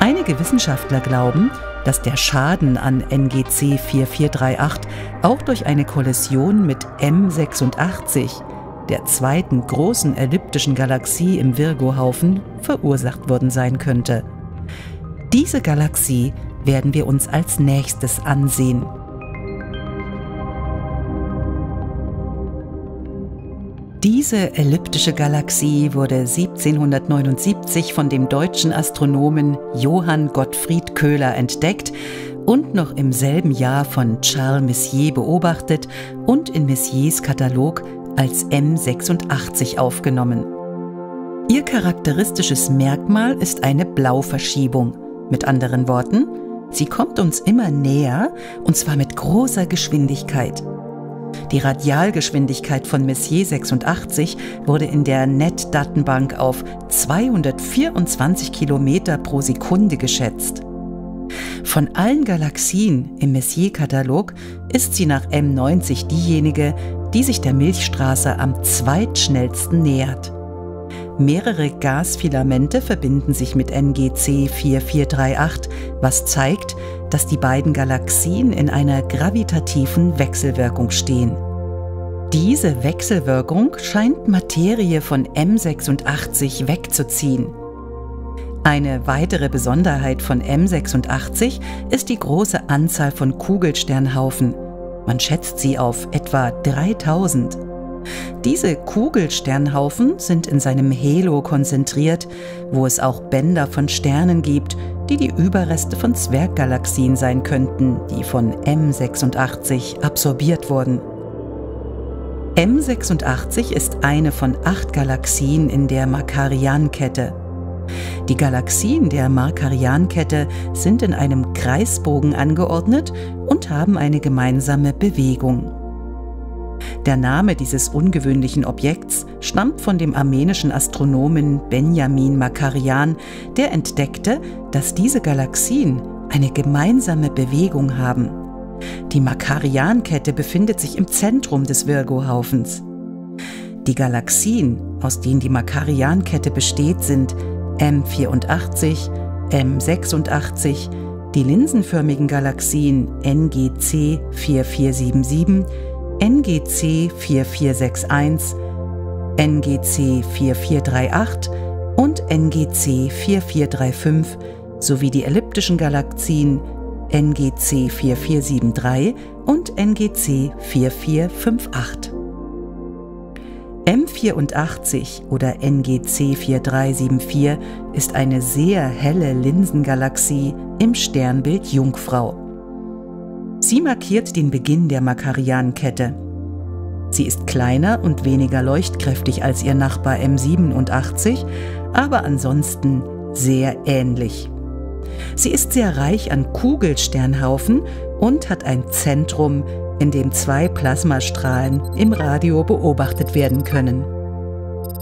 Einige Wissenschaftler glauben, dass der Schaden an NGC 4438 auch durch eine Kollision mit M86, der zweiten großen elliptischen Galaxie im Virgo-Haufen, verursacht worden sein könnte. Diese Galaxie werden wir uns als nächstes ansehen. Diese elliptische Galaxie wurde 1779 von dem deutschen Astronomen Johann Gottfried Köhler entdeckt und noch im selben Jahr von Charles Messier beobachtet und in Messiers Katalog als M86 aufgenommen. Ihr charakteristisches Merkmal ist eine Blauverschiebung. Mit anderen Worten, sie kommt uns immer näher, und zwar mit großer Geschwindigkeit. Die Radialgeschwindigkeit von Messier 86 wurde in der NET-Datenbank auf 224 km pro Sekunde geschätzt. Von allen Galaxien im Messier-Katalog ist sie nach M90 diejenige, die sich der Milchstraße am zweitschnellsten nähert. Mehrere Gasfilamente verbinden sich mit NGC 4438, was zeigt, dass die beiden Galaxien in einer gravitativen Wechselwirkung stehen. Diese Wechselwirkung scheint Materie von M86 wegzuziehen. Eine weitere Besonderheit von M86 ist die große Anzahl von Kugelsternhaufen. Man schätzt sie auf etwa 3000. Diese Kugelsternhaufen sind in seinem Halo konzentriert, wo es auch Bänder von Sternen gibt, die die Überreste von Zwerggalaxien sein könnten, die von M86 absorbiert wurden. M86 ist eine von 8 Galaxien in der Markarjan-Kette. Die Galaxien der Markarjan-Kette sind in einem Kreisbogen angeordnet und haben eine gemeinsame Bewegung. Der Name dieses ungewöhnlichen Objekts stammt von dem armenischen Astronomen Benjamin Markarjan, der entdeckte, dass diese Galaxien eine gemeinsame Bewegung haben. Die Markarjan-Kette befindet sich im Zentrum des Virgo-Haufens. Die Galaxien, aus denen die Markarjan-Kette besteht, sind M84, M86, die linsenförmigen Galaxien NGC 4477, NGC 4461, NGC 4438 und NGC 4435 sowie die elliptischen Galaxien NGC 4473 und NGC 4458. M84 oder NGC 4374 ist eine sehr helle Linsengalaxie im Sternbild Jungfrau. Sie markiert den Beginn der Markarjan-Kette. Sie ist kleiner und weniger leuchtkräftig als ihr Nachbar M87, aber ansonsten sehr ähnlich. Sie ist sehr reich an Kugelsternhaufen und hat ein Zentrum, in dem 2 Plasmastrahlen im Radio beobachtet werden können.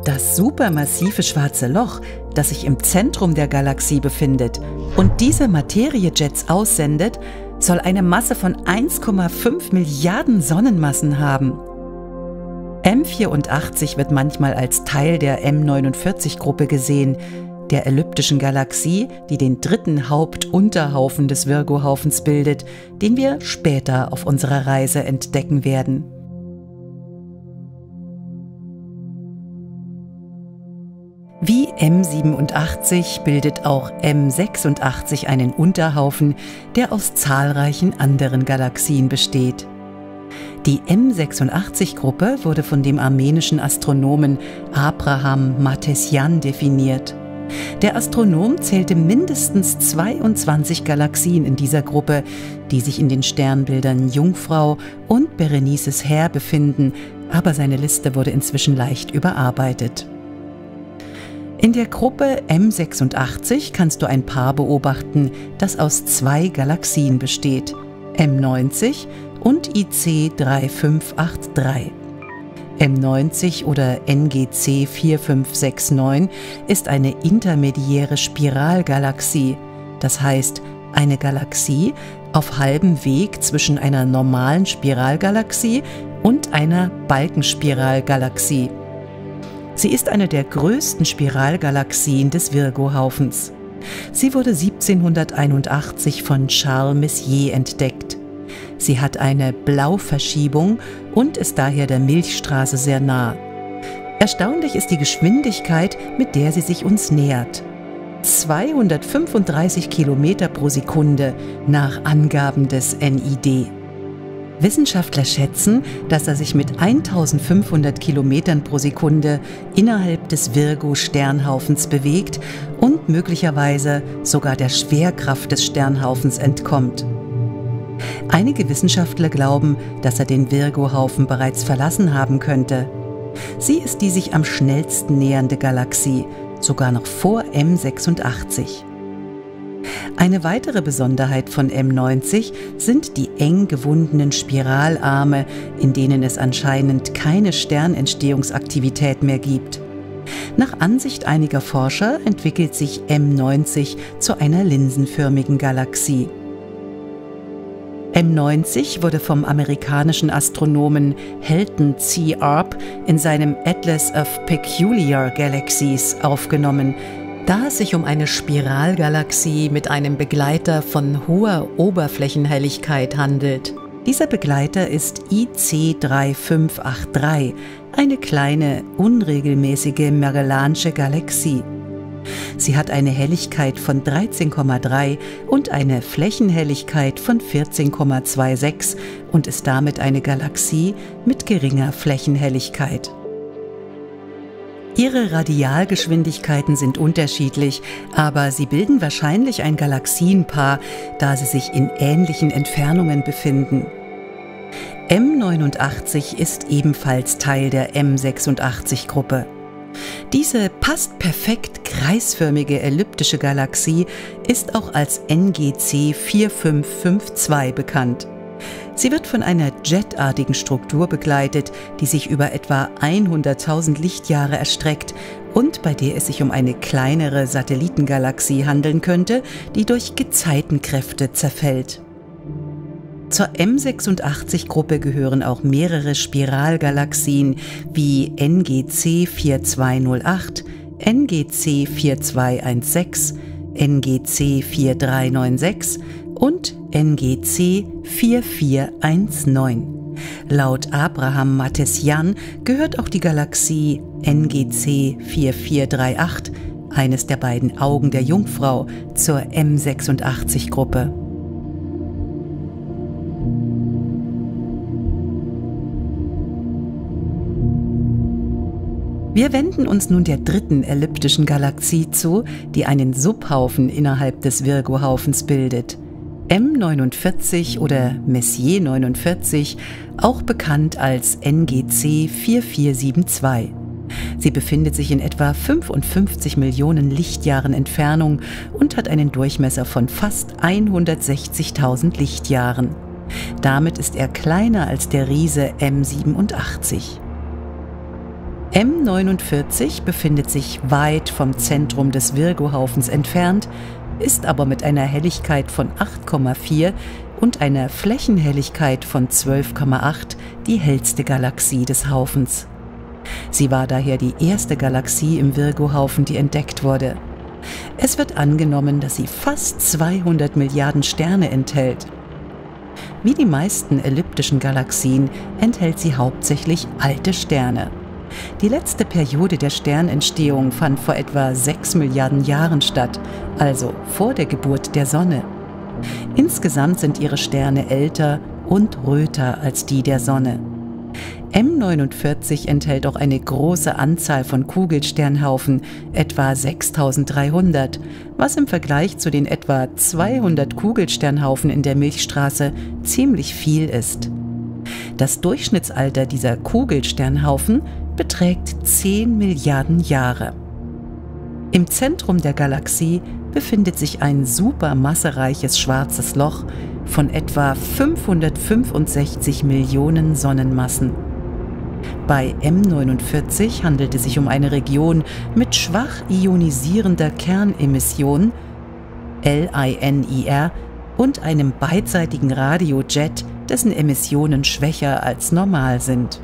Das supermassive schwarze Loch, das sich im Zentrum der Galaxie befindet und diese Materiejets aussendet, soll eine Masse von 1,5 Milliarden Sonnenmassen haben. M84 wird manchmal als Teil der M49-Gruppe gesehen, der elliptischen Galaxie, die den dritten Hauptunterhaufen des Virgo-Haufens bildet, den wir später auf unserer Reise entdecken werden. Wie M87 bildet auch M86 einen Unterhaufen, der aus zahlreichen anderen Galaxien besteht. Die M86-Gruppe wurde von dem armenischen Astronomen Abraham Mahtessian definiert. Der Astronom zählte mindestens 22 Galaxien in dieser Gruppe, die sich in den Sternbildern Jungfrau und Berenices Heer befinden, aber seine Liste wurde inzwischen leicht überarbeitet. In der Gruppe M86 kannst du ein Paar beobachten, das aus 2 Galaxien besteht, M90 und IC 3583. M90 oder NGC 4569 ist eine intermediäre Spiralgalaxie, das heißt eine Galaxie auf halbem Weg zwischen einer normalen Spiralgalaxie und einer Balkenspiralgalaxie. Sie ist eine der größten Spiralgalaxien des Virgo-Haufens. Sie wurde 1781 von Charles Messier entdeckt. Sie hat eine Blauverschiebung und ist daher der Milchstraße sehr nah. Erstaunlich ist die Geschwindigkeit, mit der sie sich uns nähert. 235 Kilometer pro Sekunde nach Angaben des NID. Wissenschaftler schätzen, dass er sich mit 1500 Kilometern pro Sekunde innerhalb des Virgo-Sternhaufens bewegt und möglicherweise sogar der Schwerkraft des Sternhaufens entkommt. Einige Wissenschaftler glauben, dass er den Virgo-Haufen bereits verlassen haben könnte. Sie ist die sich am schnellsten nähernde Galaxie, sogar noch vor M86. Eine weitere Besonderheit von M90 sind die eng gewundenen Spiralarme, in denen es anscheinend keine Sternentstehungsaktivität mehr gibt. Nach Ansicht einiger Forscher entwickelt sich M90 zu einer linsenförmigen Galaxie. M90 wurde vom amerikanischen Astronomen Helton C. Arp in seinem Atlas of Peculiar Galaxies aufgenommen, da es sich um eine Spiralgalaxie mit einem Begleiter von hoher Oberflächenhelligkeit handelt. Dieser Begleiter ist IC 3583, eine kleine, unregelmäßige Magellansche Galaxie. Sie hat eine Helligkeit von 13,3 und eine Flächenhelligkeit von 14,26 und ist damit eine Galaxie mit geringer Flächenhelligkeit. Ihre Radialgeschwindigkeiten sind unterschiedlich, aber sie bilden wahrscheinlich ein Galaxienpaar, da sie sich in ähnlichen Entfernungen befinden. M89 ist ebenfalls Teil der M86-Gruppe. Diese passt perfekt kreisförmige elliptische Galaxie ist auch als NGC 4552 bekannt. Sie wird von einer jetartigen Struktur begleitet, die sich über etwa 100.000 Lichtjahre erstreckt und bei der es sich um eine kleinere Satellitengalaxie handeln könnte, die durch Gezeitenkräfte zerfällt. Zur M86-Gruppe gehören auch mehrere Spiralgalaxien wie NGC 4208, NGC 4216, NGC 4396 und NGC 4419. Laut Abraham Mahtessian gehört auch die Galaxie NGC 4438, eines der beiden Augen der Jungfrau, zur M86-Gruppe. Wir wenden uns nun der dritten elliptischen Galaxie zu, die einen Subhaufen innerhalb des Virgo-Haufens bildet. M49 oder Messier 49, auch bekannt als NGC 4472. Sie befindet sich in etwa 55 Millionen Lichtjahren Entfernung und hat einen Durchmesser von fast 160.000 Lichtjahren. Damit ist er kleiner als der Riese M87. M49 befindet sich weit vom Zentrum des Virgo-Haufens entfernt, ist aber mit einer Helligkeit von 8,4 und einer Flächenhelligkeit von 12,8 die hellste Galaxie des Haufens. Sie war daher die erste Galaxie im Virgo-Haufen, die entdeckt wurde. Es wird angenommen, dass sie fast 200 Milliarden Sterne enthält. Wie die meisten elliptischen Galaxien enthält sie hauptsächlich alte Sterne. Die letzte Periode der Sternentstehung fand vor etwa 6 Milliarden Jahren statt, also vor der Geburt der Sonne. Insgesamt sind ihre Sterne älter und röter als die der Sonne. M49 enthält auch eine große Anzahl von Kugelsternhaufen, etwa 6300, was im Vergleich zu den etwa 200 Kugelsternhaufen in der Milchstraße ziemlich viel ist. Das Durchschnittsalter dieser Kugelsternhaufen beträgt 10 Milliarden Jahre. Im Zentrum der Galaxie befindet sich ein supermassereiches schwarzes Loch von etwa 565 Millionen Sonnenmassen. Bei M49 handelt es sich um eine Region mit schwach ionisierender Kernemission, LINIR, und einem beidseitigen Radiojet, dessen Emissionen schwächer als normal sind.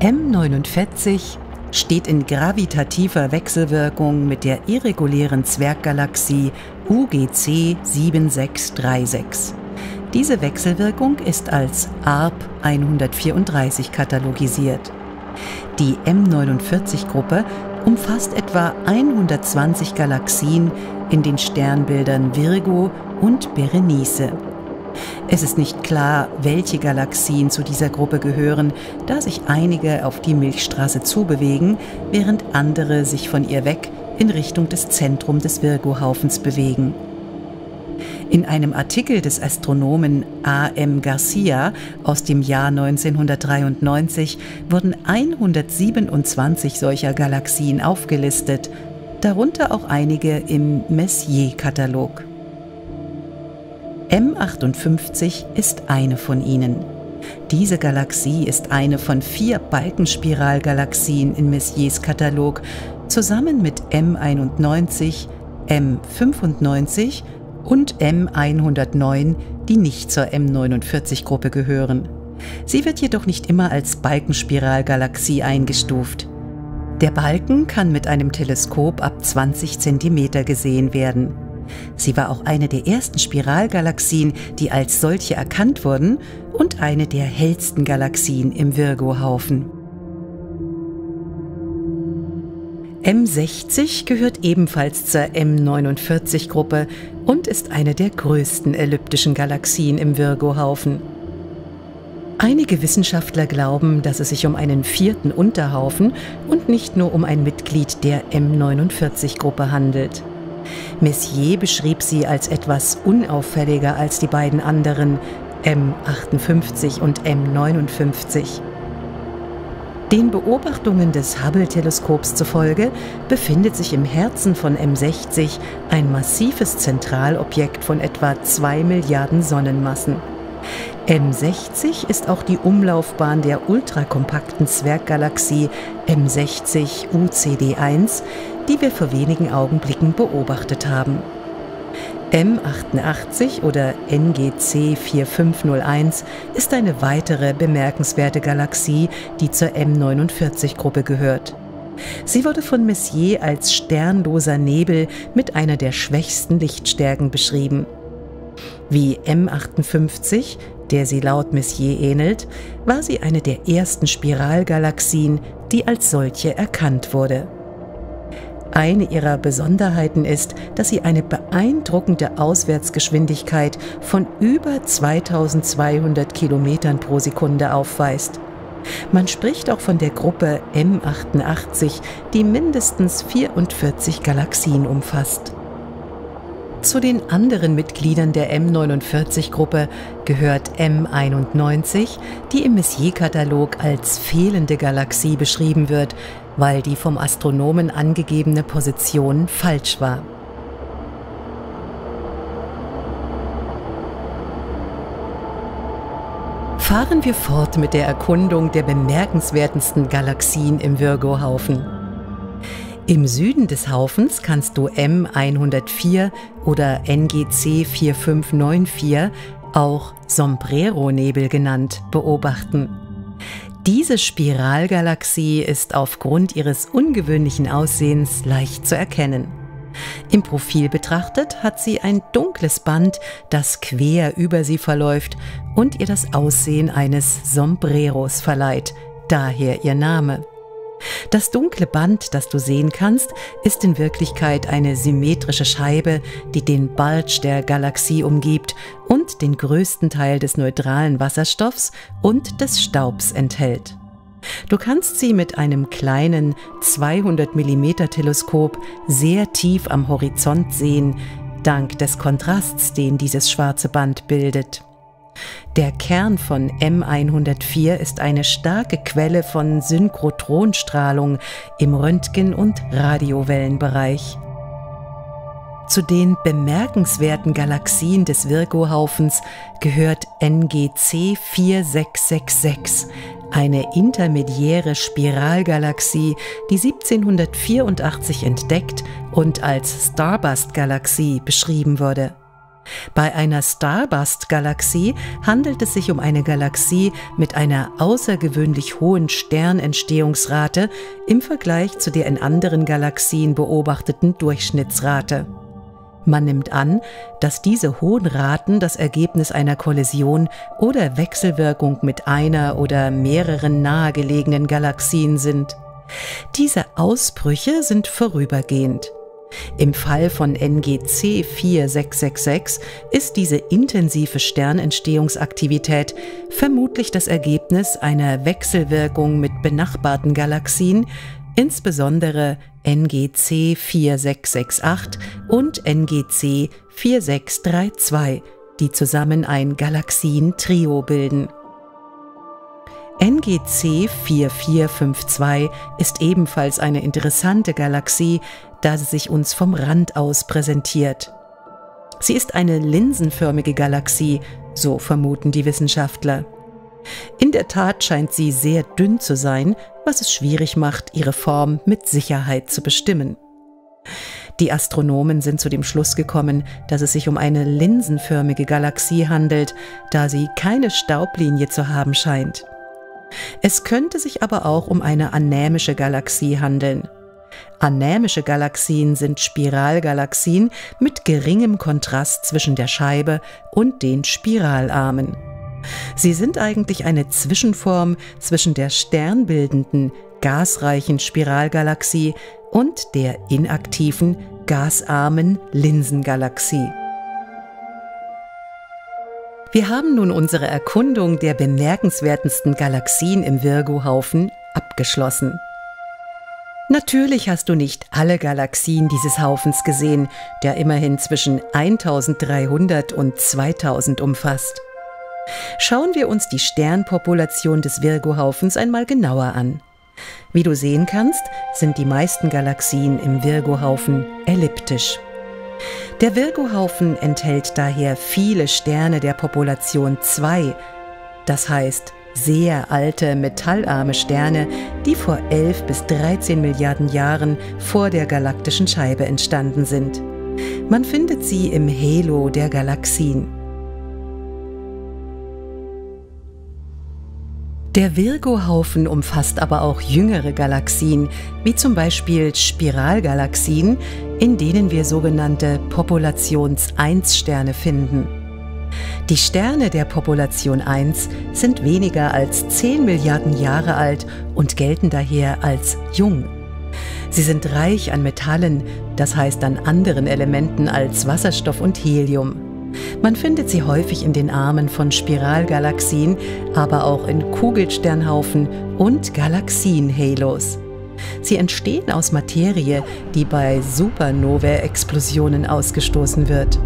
M49 steht in gravitativer Wechselwirkung mit der irregulären Zwerggalaxie UGC 7636. Diese Wechselwirkung ist als ARP 134 katalogisiert. Die M49-Gruppe umfasst etwa 120 Galaxien in den Sternbildern Virgo und Berenice. Es ist nicht klar, welche Galaxien zu dieser Gruppe gehören, da sich einige auf die Milchstraße zubewegen, während andere sich von ihr weg in Richtung des Zentrums des Virgo-Haufens bewegen. In einem Artikel des Astronomen A.M. Garcia aus dem Jahr 1993 wurden 127 solcher Galaxien aufgelistet, darunter auch einige im Messier-Katalog. M58 ist eine von ihnen. Diese Galaxie ist eine von 4 Balkenspiralgalaxien in Messiers Katalog, zusammen mit M91, M95 und M109, die nicht zur M49-Gruppe gehören. Sie wird jedoch nicht immer als Balkenspiralgalaxie eingestuft. Der Balken kann mit einem Teleskop ab 20 cm gesehen werden. Sie war auch eine der ersten Spiralgalaxien, die als solche erkannt wurden, und eine der hellsten Galaxien im Virgo-Haufen. M60 gehört ebenfalls zur M49-Gruppe und ist eine der größten elliptischen Galaxien im Virgo-Haufen. Einige Wissenschaftler glauben, dass es sich um einen 4. Unterhaufen und nicht nur um ein Mitglied der M49-Gruppe handelt. Messier beschrieb sie als etwas unauffälliger als die beiden anderen, M58 und M59. Den Beobachtungen des Hubble-Teleskops zufolge befindet sich im Herzen von M60 ein massives Zentralobjekt von etwa 2 Milliarden Sonnenmassen. M60 ist auch die Umlaufbahn der ultrakompakten Zwerggalaxie M60 UCD1, die wir vor wenigen Augenblicken beobachtet haben. M88 oder NGC 4501 ist eine weitere bemerkenswerte Galaxie, die zur M49-Gruppe gehört. Sie wurde von Messier als sternloser Nebel mit einer der schwächsten Lichtstärken beschrieben. Wie M58, der sie laut Messier ähnelt, war sie eine der ersten Spiralgalaxien, die als solche erkannt wurde. Eine ihrer Besonderheiten ist, dass sie eine beeindruckende Auswärtsgeschwindigkeit von über 2200 Kilometern pro Sekunde aufweist. Man spricht auch von der Gruppe M88, die mindestens 44 Galaxien umfasst. Zu den anderen Mitgliedern der M49-Gruppe gehört M91, die im Messier-Katalog als fehlende Galaxie beschrieben wird, weil die vom Astronomen angegebene Position falsch war. Fahren wir fort mit der Erkundung der bemerkenswertesten Galaxien im Virgo-Haufen. Im Süden des Haufens kannst du M104 oder NGC 4594, auch Sombrero-Nebel genannt, beobachten. Diese Spiralgalaxie ist aufgrund ihres ungewöhnlichen Aussehens leicht zu erkennen. Im Profil betrachtet hat sie ein dunkles Band, das quer über sie verläuft und ihr das Aussehen eines Sombreros verleiht, daher ihr Name. Das dunkle Band, das du sehen kannst, ist in Wirklichkeit eine symmetrische Scheibe, die den Bulge der Galaxie umgibt und den größten Teil des neutralen Wasserstoffs und des Staubs enthält. Du kannst sie mit einem kleinen 200 mm Teleskop sehr tief am Horizont sehen, dank des Kontrasts, den dieses schwarze Band bildet. Der Kern von M104 ist eine starke Quelle von Synchrotronstrahlung im Röntgen- und Radiowellenbereich. Zu den bemerkenswerten Galaxien des Virgo-Haufens gehört NGC 4666, eine intermediäre Spiralgalaxie, die 1784 entdeckt und als Starburst-Galaxie beschrieben wurde. Bei einer Starburst-Galaxie handelt es sich um eine Galaxie mit einer außergewöhnlich hohen Sternentstehungsrate im Vergleich zu der in anderen Galaxien beobachteten Durchschnittsrate. Man nimmt an, dass diese hohen Raten das Ergebnis einer Kollision oder Wechselwirkung mit einer oder mehreren nahegelegenen Galaxien sind. Diese Ausbrüche sind vorübergehend. Im Fall von NGC 4666 ist diese intensive Sternentstehungsaktivität vermutlich das Ergebnis einer Wechselwirkung mit benachbarten Galaxien, insbesondere NGC 4668 und NGC 4632, die zusammen ein Galaxientrio bilden. NGC 4452 ist ebenfalls eine interessante Galaxie, da sie sich uns vom Rand aus präsentiert. Sie ist eine linsenförmige Galaxie, so vermuten die Wissenschaftler. In der Tat scheint sie sehr dünn zu sein, was es schwierig macht, ihre Form mit Sicherheit zu bestimmen. Die Astronomen sind zu dem Schluss gekommen, dass es sich um eine linsenförmige Galaxie handelt, da sie keine Staublinie zu haben scheint. Es könnte sich aber auch um eine anämische Galaxie handeln. Anämische Galaxien sind Spiralgalaxien mit geringem Kontrast zwischen der Scheibe und den Spiralarmen. Sie sind eigentlich eine Zwischenform zwischen der sternbildenden, gasreichen Spiralgalaxie und der inaktiven, gasarmen Linsengalaxie. Wir haben nun unsere Erkundung der bemerkenswertesten Galaxien im Virgo-Haufen abgeschlossen. Natürlich hast du nicht alle Galaxien dieses Haufens gesehen, der immerhin zwischen 1300 und 2000 umfasst. Schauen wir uns die Sternpopulation des Virgo-Haufens einmal genauer an. Wie du sehen kannst, sind die meisten Galaxien im Virgo-Haufen elliptisch. Der Virgo-Haufen enthält daher viele Sterne der Population 2, das heißt sehr alte, metallarme Sterne, die vor 11 bis 13 Milliarden Jahren vor der galaktischen Scheibe entstanden sind. Man findet sie im Halo der Galaxien. Der Virgo-Haufen umfasst aber auch jüngere Galaxien, wie zum Beispiel Spiralgalaxien, in denen wir sogenannte Populations-1-Sterne finden. Die Sterne der Population 1 sind weniger als 10 Milliarden Jahre alt und gelten daher als jung. Sie sind reich an Metallen, das heißt an anderen Elementen als Wasserstoff und Helium. Man findet sie häufig in den Armen von Spiralgalaxien, aber auch in Kugelsternhaufen und Galaxienhalos. Sie entstehen aus Materie, die bei Supernovae-Explosionen ausgestoßen wird.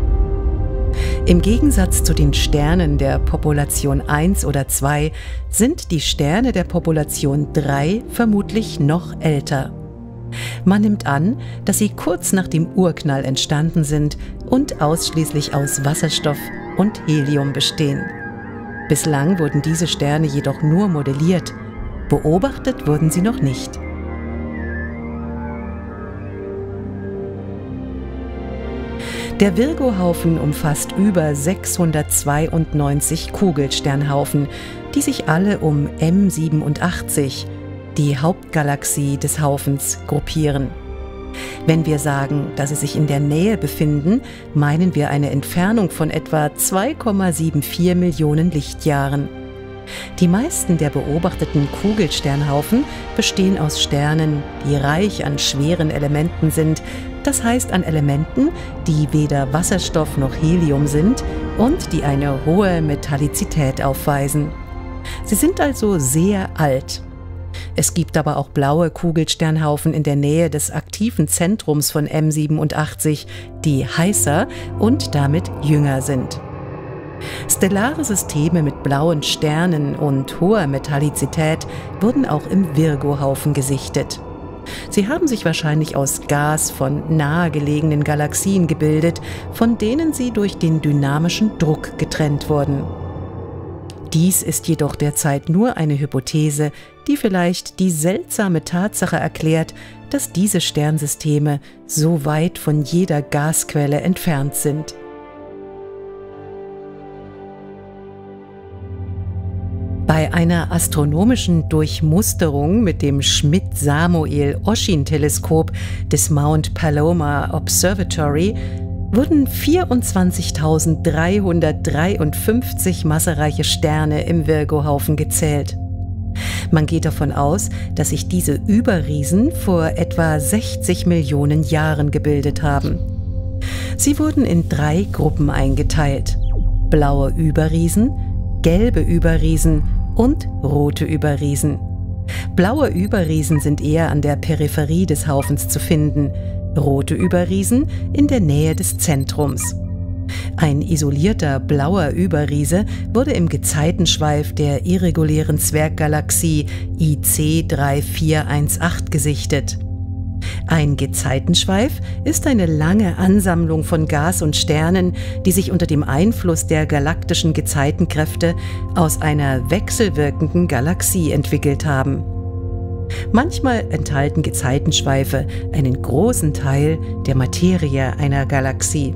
Im Gegensatz zu den Sternen der Population 1 oder 2 sind die Sterne der Population 3 vermutlich noch älter. Man nimmt an, dass sie kurz nach dem Urknall entstanden sind und ausschließlich aus Wasserstoff und Helium bestehen. Bislang wurden diese Sterne jedoch nur modelliert, beobachtet wurden sie noch nicht. Der Virgo-Haufen umfasst über 692 Kugelsternhaufen, die sich alle um M87, die Hauptgalaxie des Haufens, gruppieren. Wenn wir sagen, dass sie sich in der Nähe befinden, meinen wir eine Entfernung von etwa 2,74 Millionen Lichtjahren. Die meisten der beobachteten Kugelsternhaufen bestehen aus Sternen, die reich an schweren Elementen sind, das heißt an Elementen, die weder Wasserstoff noch Helium sind und die eine hohe Metallizität aufweisen. Sie sind also sehr alt. Es gibt aber auch blaue Kugelsternhaufen in der Nähe des aktiven Zentrums von M87, die heißer und damit jünger sind. Stellare Systeme mit blauen Sternen und hoher Metallizität wurden auch im Virgo-Haufen gesichtet. Sie haben sich wahrscheinlich aus Gas von nahegelegenen Galaxien gebildet, von denen sie durch den dynamischen Druck getrennt wurden. Dies ist jedoch derzeit nur eine Hypothese, die vielleicht die seltsame Tatsache erklärt, dass diese Sternsysteme so weit von jeder Gasquelle entfernt sind. Bei einer astronomischen Durchmusterung mit dem Schmidt-Samuel-Oschin-Teleskop des Mount Palomar Observatory wurden 24.353 massereiche Sterne im Virgo-Haufen gezählt. Man geht davon aus, dass sich diese Überriesen vor etwa 60 Millionen Jahren gebildet haben. Sie wurden in drei Gruppen eingeteilt: blaue Überriesen, gelbe Überriesen und rote Überriesen. Blaue Überriesen sind eher an der Peripherie des Haufens zu finden, rote Überriesen in der Nähe des Zentrums. Ein isolierter blauer Überriese wurde im Gezeitenschweif der irregulären Zwerggalaxie IC 3418 gesichtet. Ein Gezeitenschweif ist eine lange Ansammlung von Gas und Sternen, die sich unter dem Einfluss der galaktischen Gezeitenkräfte aus einer wechselwirkenden Galaxie entwickelt haben. Manchmal enthalten Gezeitenschweife einen großen Teil der Materie einer Galaxie.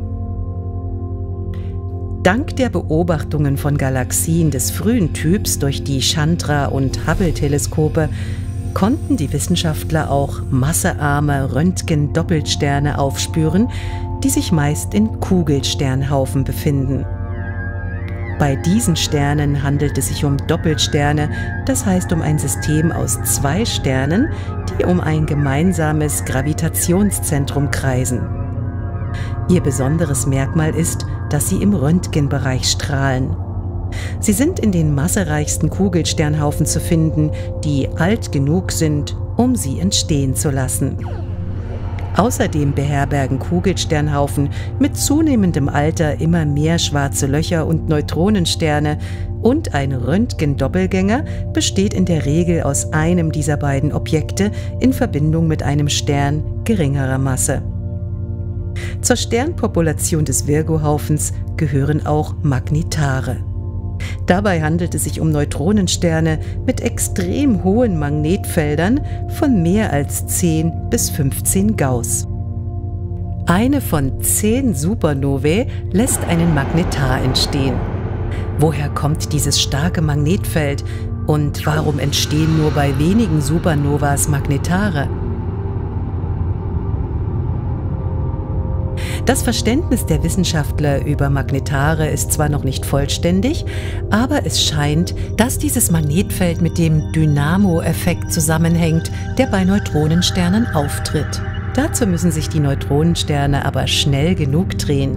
Dank der Beobachtungen von Galaxien des frühen Typs durch die Chandra- und Hubble-Teleskope konnten die Wissenschaftler auch massearme Röntgen-Doppelsterne aufspüren, die sich meist in Kugelsternhaufen befinden. Bei diesen Sternen handelt es sich um Doppelsterne, das heißt um ein System aus zwei Sternen, die um ein gemeinsames Gravitationszentrum kreisen. Ihr besonderes Merkmal ist, dass sie im Röntgenbereich strahlen. Sie sind in den massereichsten Kugelsternhaufen zu finden, die alt genug sind, um sie entstehen zu lassen. Außerdem beherbergen Kugelsternhaufen mit zunehmendem Alter immer mehr schwarze Löcher und Neutronensterne, und ein Röntgen-Doppelgänger besteht in der Regel aus einem dieser beiden Objekte in Verbindung mit einem Stern geringerer Masse. Zur Sternpopulation des Virgo-Haufens gehören auch Magnetare. Dabei handelt es sich um Neutronensterne mit extrem hohen Magnetfeldern von mehr als 10 bis 15 Gauss. Eine von 10 Supernovae lässt einen Magnetar entstehen. Woher kommt dieses starke Magnetfeld und warum entstehen nur bei wenigen Supernovas Magnetare? Das Verständnis der Wissenschaftler über Magnetare ist zwar noch nicht vollständig, aber es scheint, dass dieses Magnetfeld mit dem Dynamo-Effekt zusammenhängt, der bei Neutronensternen auftritt. Dazu müssen sich die Neutronensterne aber schnell genug drehen.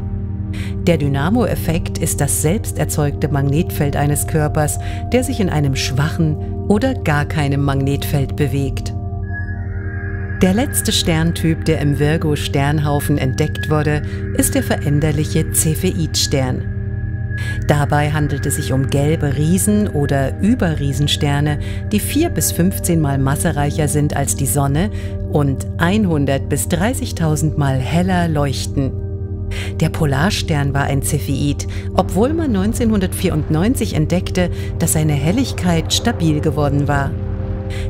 Der Dynamo-Effekt ist das selbst erzeugte Magnetfeld eines Körpers, der sich in einem schwachen oder gar keinem Magnetfeld bewegt. Der letzte Sterntyp, der im Virgo-Sternhaufen entdeckt wurde, ist der veränderliche Cepheid-Stern. Dabei handelt es sich um gelbe Riesen- oder Überriesensterne, die 4 bis 15 Mal massereicher sind als die Sonne und 100 bis 30.000 Mal heller leuchten. Der Polarstern war ein Cepheid, obwohl man 1994 entdeckte, dass seine Helligkeit stabil geworden war.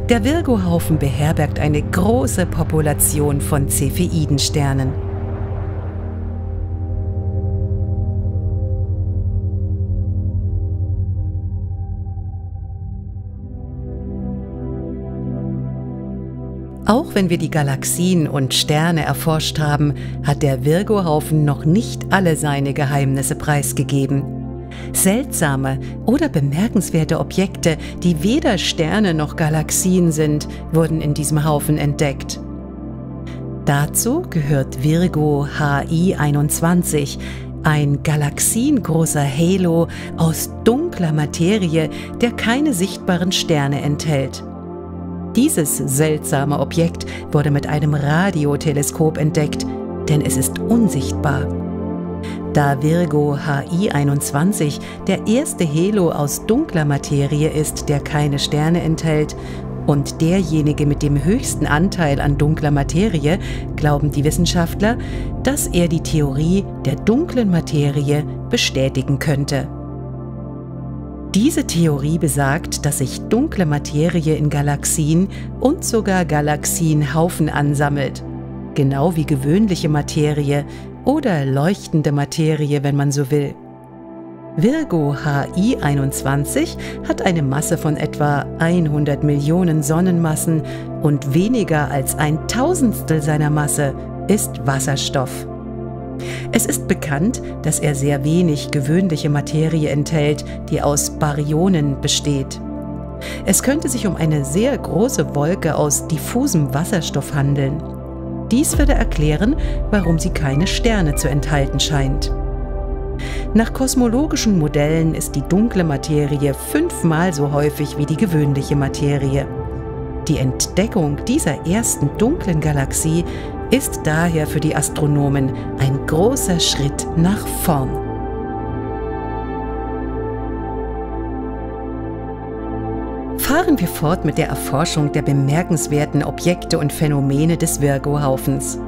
Der Virgo-Haufen beherbergt eine große Population von Cepheidensternen. Auch wenn wir die Galaxien und Sterne erforscht haben, hat der Virgo-Haufen noch nicht alle seine Geheimnisse preisgegeben. Seltsame oder bemerkenswerte Objekte, die weder Sterne noch Galaxien sind, wurden in diesem Haufen entdeckt. Dazu gehört Virgo HI21, ein galaxiengroßer Halo aus dunkler Materie, der keine sichtbaren Sterne enthält. Dieses seltsame Objekt wurde mit einem Radioteleskop entdeckt, denn es ist unsichtbar. Da Virgo HI21 der erste Halo aus dunkler Materie ist, der keine Sterne enthält, und derjenige mit dem höchsten Anteil an dunkler Materie, glauben die Wissenschaftler, dass er die Theorie der dunklen Materie bestätigen könnte. Diese Theorie besagt, dass sich dunkle Materie in Galaxien und sogar Galaxienhaufen ansammelt, genau wie gewöhnliche Materie oder leuchtende Materie, wenn man so will. Virgo HI21 hat eine Masse von etwa 100 Millionen Sonnenmassen und weniger als ein Tausendstel seiner Masse ist Wasserstoff. Es ist bekannt, dass er sehr wenig gewöhnliche Materie enthält, die aus Baryonen besteht. Es könnte sich um eine sehr große Wolke aus diffusem Wasserstoff handeln. Dies würde erklären, warum sie keine Sterne zu enthalten scheint. Nach kosmologischen Modellen ist die dunkle Materie 5-mal so häufig wie die gewöhnliche Materie. Die Entdeckung dieser ersten dunklen Galaxie ist daher für die Astronomen ein großer Schritt nach vorn. Fahren wir fort mit der Erforschung der bemerkenswerten Objekte und Phänomene des Virgo-Haufens.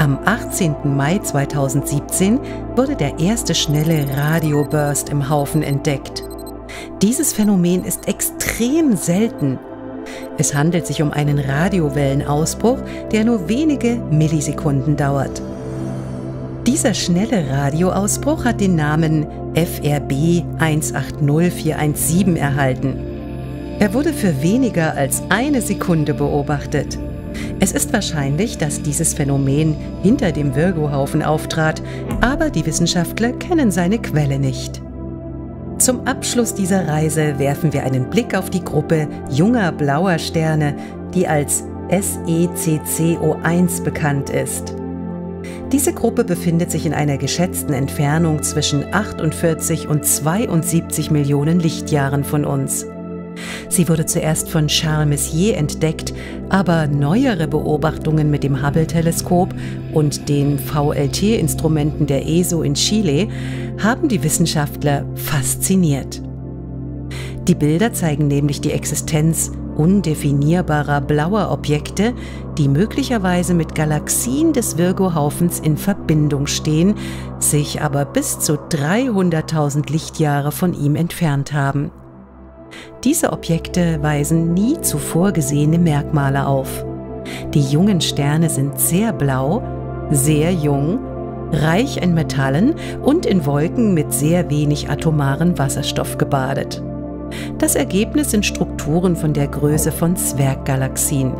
Am 18. Mai 2017 wurde der erste schnelle Radioburst im Haufen entdeckt. Dieses Phänomen ist extrem selten. Es handelt sich um einen Radiowellenausbruch, der nur wenige Millisekunden dauert. Dieser schnelle Radioausbruch hat den Namen FRB 180417 erhalten. Er wurde für weniger als eine Sekunde beobachtet. Es ist wahrscheinlich, dass dieses Phänomen hinter dem Virgo-Haufen auftrat, aber die Wissenschaftler kennen seine Quelle nicht. Zum Abschluss dieser Reise werfen wir einen Blick auf die Gruppe junger blauer Sterne, die als SECCO1 bekannt ist. Diese Gruppe befindet sich in einer geschätzten Entfernung zwischen 48 und 72 Millionen Lichtjahren von uns. Sie wurde zuerst von Charles Messier entdeckt, aber neuere Beobachtungen mit dem Hubble-Teleskop und den VLT-Instrumenten der ESO in Chile haben die Wissenschaftler fasziniert. Die Bilder zeigen nämlich die Existenz undefinierbarer blauer Objekte, die möglicherweise mit Galaxien des Virgo-Haufens in Verbindung stehen, sich aber bis zu 300.000 Lichtjahre von ihm entfernt haben. Diese Objekte weisen nie zuvor gesehene Merkmale auf. Die jungen Sterne sind sehr blau, sehr jung, reich an Metallen und in Wolken mit sehr wenig atomaren Wasserstoff gebadet. Das Ergebnis sind Strukturen von der Größe von Zwerggalaxien.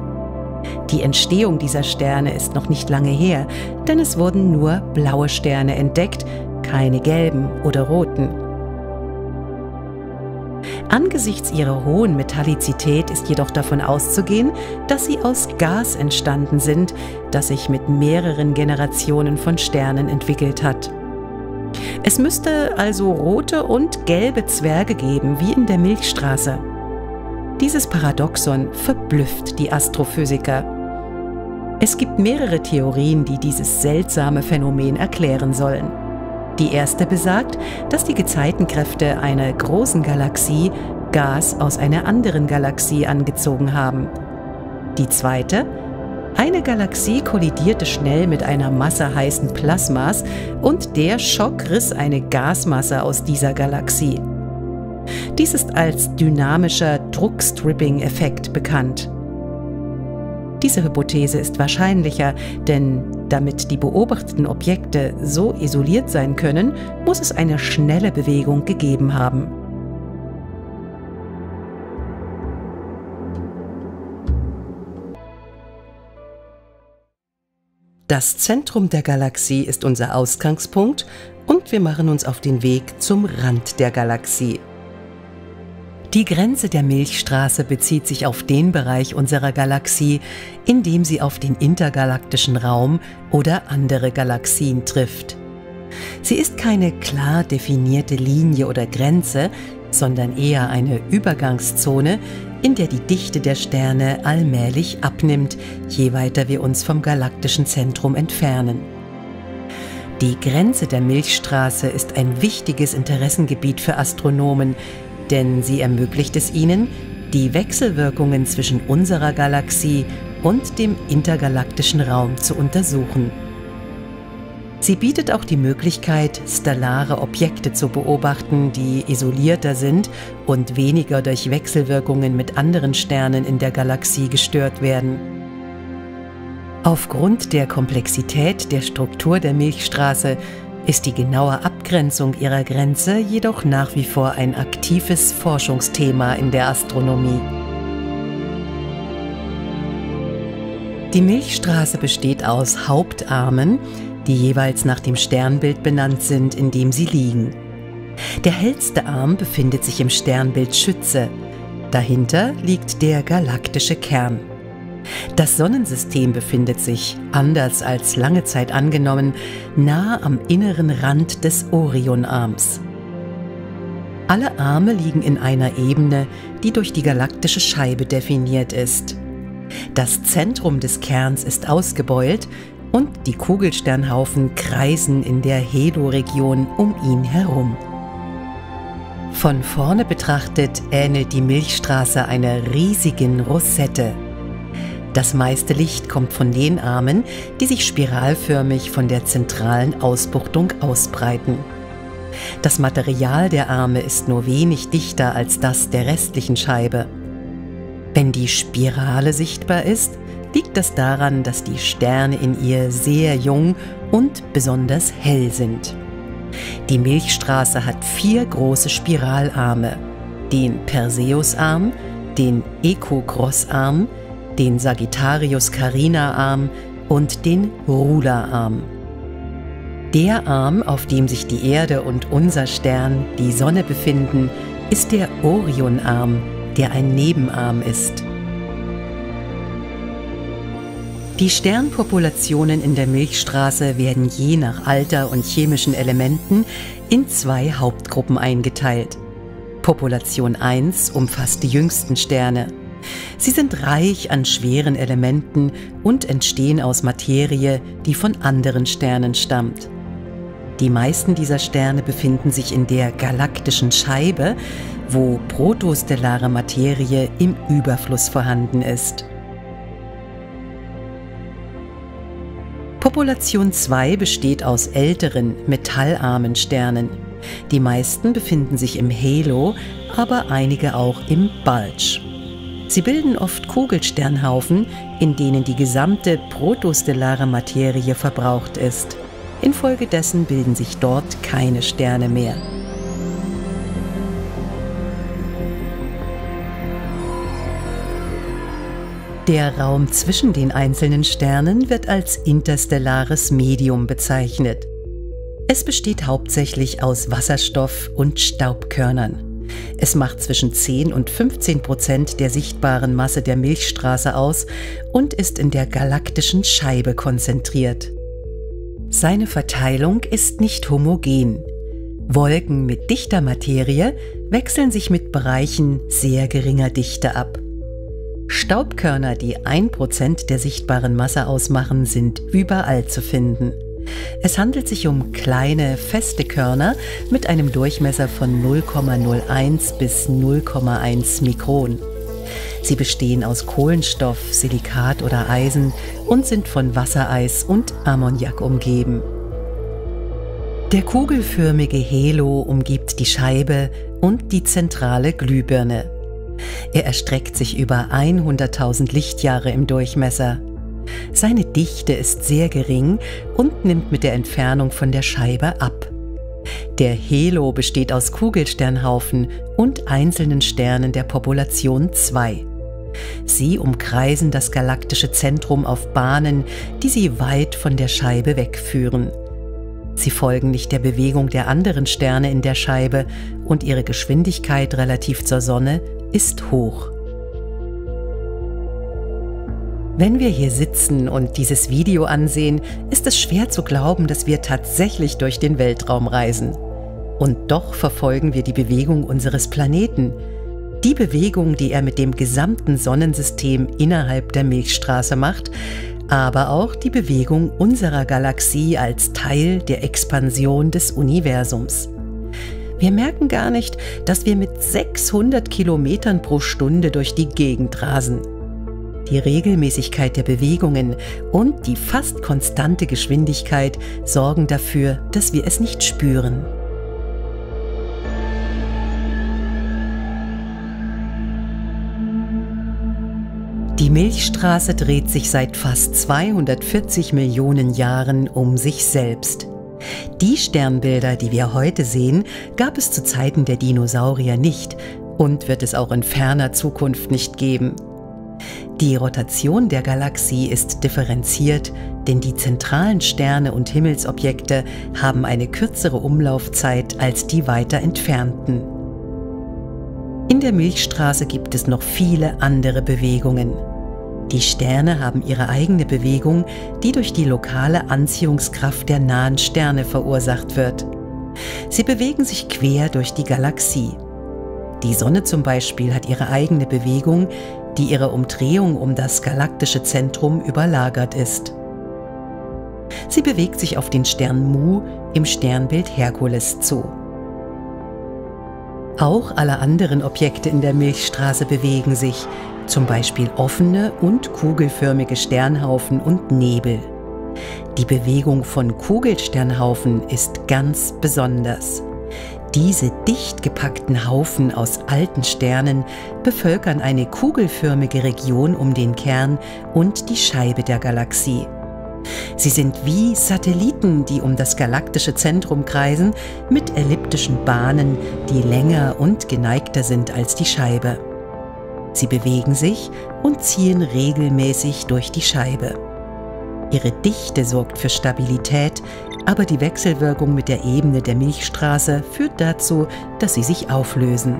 Die Entstehung dieser Sterne ist noch nicht lange her, denn es wurden nur blaue Sterne entdeckt, keine gelben oder roten. Angesichts ihrer hohen Metallizität ist jedoch davon auszugehen, dass sie aus Gas entstanden sind, das sich mit mehreren Generationen von Sternen entwickelt hat. Es müsste also rote und gelbe Zwerge geben, wie in der Milchstraße. Dieses Paradoxon verblüfft die Astrophysiker. Es gibt mehrere Theorien, die dieses seltsame Phänomen erklären sollen. Die erste besagt, dass die Gezeitenkräfte einer großen Galaxie Gas aus einer anderen Galaxie angezogen haben. Die zweite: eine Galaxie kollidierte schnell mit einer Masse heißen Plasmas und der Schock riss eine Gasmasse aus dieser Galaxie. Dies ist als dynamischer Druckstripping-Effekt bekannt. Diese Hypothese ist wahrscheinlicher, denn damit die beobachteten Objekte so isoliert sein können, muss es eine schnelle Bewegung gegeben haben. Das Zentrum der Galaxie ist unser Ausgangspunkt und wir machen uns auf den Weg zum Rand der Galaxie. Die Grenze der Milchstraße bezieht sich auf den Bereich unserer Galaxie, in dem sie auf den intergalaktischen Raum oder andere Galaxien trifft. Sie ist keine klar definierte Linie oder Grenze, sondern eher eine Übergangszone, in der die Dichte der Sterne allmählich abnimmt, je weiter wir uns vom galaktischen Zentrum entfernen. Die Grenze der Milchstraße ist ein wichtiges Interessengebiet für Astronomen, denn sie ermöglicht es ihnen, die Wechselwirkungen zwischen unserer Galaxie und dem intergalaktischen Raum zu untersuchen. Sie bietet auch die Möglichkeit, stellare Objekte zu beobachten, die isolierter sind und weniger durch Wechselwirkungen mit anderen Sternen in der Galaxie gestört werden. Aufgrund der Komplexität der Struktur der Milchstraße ist die genaue Abgrenzung ihrer Grenze jedoch nach wie vor ein aktives Forschungsthema in der Astronomie. Die Milchstraße besteht aus Hauptarmen, die jeweils nach dem Sternbild benannt sind, in dem sie liegen. Der hellste Arm befindet sich im Sternbild Schütze. Dahinter liegt der galaktische Kern. Das Sonnensystem befindet sich, anders als lange Zeit angenommen, nahe am inneren Rand des Orionarms. Alle Arme liegen in einer Ebene, die durch die galaktische Scheibe definiert ist. Das Zentrum des Kerns ist ausgebeult, und die Kugelsternhaufen kreisen in der Halo-Region um ihn herum. Von vorne betrachtet ähnelt die Milchstraße einer riesigen Rosette. Das meiste Licht kommt von den Armen, die sich spiralförmig von der zentralen Ausbuchtung ausbreiten. Das Material der Arme ist nur wenig dichter als das der restlichen Scheibe. Wenn die Spirale sichtbar ist, liegt das daran, dass die Sterne in ihr sehr jung und besonders hell sind. Die Milchstraße hat 4 große Spiralarme: den Perseus-Arm, den Eco-Cross-Arm, den Sagittarius-Carina-Arm und den Rula-Arm. Der Arm, auf dem sich die Erde und unser Stern, die Sonne, befinden, ist der Orion-Arm, der ein Nebenarm ist. Die Sternpopulationen in der Milchstraße werden je nach Alter und chemischen Elementen in 2 Hauptgruppen eingeteilt. Population 1 umfasst die jüngsten Sterne. Sie sind reich an schweren Elementen und entstehen aus Materie, die von anderen Sternen stammt. Die meisten dieser Sterne befinden sich in der galaktischen Scheibe, wo protostellare Materie im Überfluss vorhanden ist. Population 2 besteht aus älteren, metallarmen Sternen. Die meisten befinden sich im Halo, aber einige auch im Bulge. Sie bilden oft Kugelsternhaufen, in denen die gesamte protostellare Materie verbraucht ist. Infolgedessen bilden sich dort keine Sterne mehr. Der Raum zwischen den einzelnen Sternen wird als interstellares Medium bezeichnet. Es besteht hauptsächlich aus Wasserstoff und Staubkörnern. Es macht zwischen 10 und 15% der sichtbaren Masse der Milchstraße aus und ist in der galaktischen Scheibe konzentriert. Seine Verteilung ist nicht homogen. Wolken mit dichter Materie wechseln sich mit Bereichen sehr geringer Dichte ab. Staubkörner, die 1% der sichtbaren Masse ausmachen, sind überall zu finden. Es handelt sich um kleine, feste Körner mit einem Durchmesser von 0,01 bis 0,1 Mikron. Sie bestehen aus Kohlenstoff, Silikat oder Eisen und sind von Wassereis und Ammoniak umgeben. Der kugelförmige Halo umgibt die Scheibe und die zentrale Glühbirne. Er erstreckt sich über 100.000 Lichtjahre im Durchmesser. Seine Dichte ist sehr gering und nimmt mit der Entfernung von der Scheibe ab. Der Halo besteht aus Kugelsternhaufen und einzelnen Sternen der Population 2. Sie umkreisen das galaktische Zentrum auf Bahnen, die sie weit von der Scheibe wegführen. Sie folgen nicht der Bewegung der anderen Sterne in der Scheibe und ihre Geschwindigkeit relativ zur Sonne ist hoch. Wenn wir hier sitzen und dieses Video ansehen, ist es schwer zu glauben, dass wir tatsächlich durch den Weltraum reisen. Und doch verfolgen wir die Bewegung unseres Planeten. Die Bewegung, die er mit dem gesamten Sonnensystem innerhalb der Milchstraße macht, aber auch die Bewegung unserer Galaxie als Teil der Expansion des Universums. Wir merken gar nicht, dass wir mit 600 Kilometern pro Stunde durch die Gegend rasen. Die Regelmäßigkeit der Bewegungen und die fast konstante Geschwindigkeit sorgen dafür, dass wir es nicht spüren. Die Milchstraße dreht sich seit fast 240 Millionen Jahren um sich selbst. Die Sternbilder, die wir heute sehen, gab es zu Zeiten der Dinosaurier nicht und wird es auch in ferner Zukunft nicht geben. Die Rotation der Galaxie ist differenziert, denn die zentralen Sterne und Himmelsobjekte haben eine kürzere Umlaufzeit als die weiter entfernten. In der Milchstraße gibt es noch viele andere Bewegungen. Die Sterne haben ihre eigene Bewegung, die durch die lokale Anziehungskraft der nahen Sterne verursacht wird. Sie bewegen sich quer durch die Galaxie. Die Sonne zum Beispiel hat ihre eigene Bewegung, die ihre Umdrehung um das galaktische Zentrum überlagert ist. Sie bewegt sich auf den Stern Mu im Sternbild Herkules zu. Auch alle anderen Objekte in der Milchstraße bewegen sich, zum Beispiel offene und kugelförmige Sternhaufen und Nebel. Die Bewegung von Kugelsternhaufen ist ganz besonders. Diese dicht gepackten Haufen aus alten Sternen bevölkern eine kugelförmige Region um den Kern und die Scheibe der Galaxie. Sie sind wie Satelliten, die um das galaktische Zentrum kreisen, mit elliptischen Bahnen, die länger und geneigter sind als die Scheibe. Sie bewegen sich und ziehen regelmäßig durch die Scheibe. Ihre Dichte sorgt für Stabilität, aber die Wechselwirkung mit der Ebene der Milchstraße führt dazu, dass sie sich auflösen.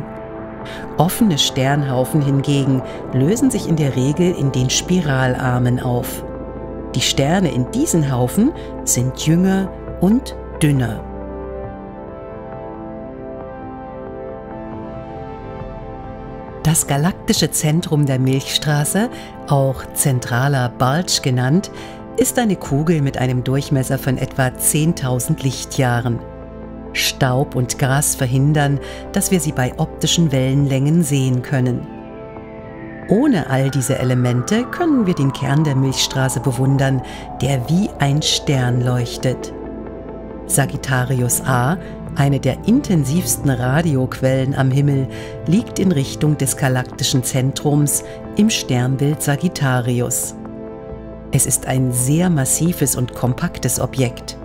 Offene Sternhaufen hingegen lösen sich in der Regel in den Spiralarmen auf. Die Sterne in diesen Haufen sind jünger und dünner. Das galaktische Zentrum der Milchstraße, auch zentraler Bulge genannt, ist eine Kugel mit einem Durchmesser von etwa 10.000 Lichtjahren. Staub und Gas verhindern, dass wir sie bei optischen Wellenlängen sehen können. Ohne all diese Elemente können wir den Kern der Milchstraße bewundern, der wie ein Stern leuchtet. Sagittarius A, eine der intensivsten Radioquellen am Himmel, liegt in Richtung des galaktischen Zentrums im Sternbild Sagittarius. Es ist ein sehr massives und kompaktes Objekt.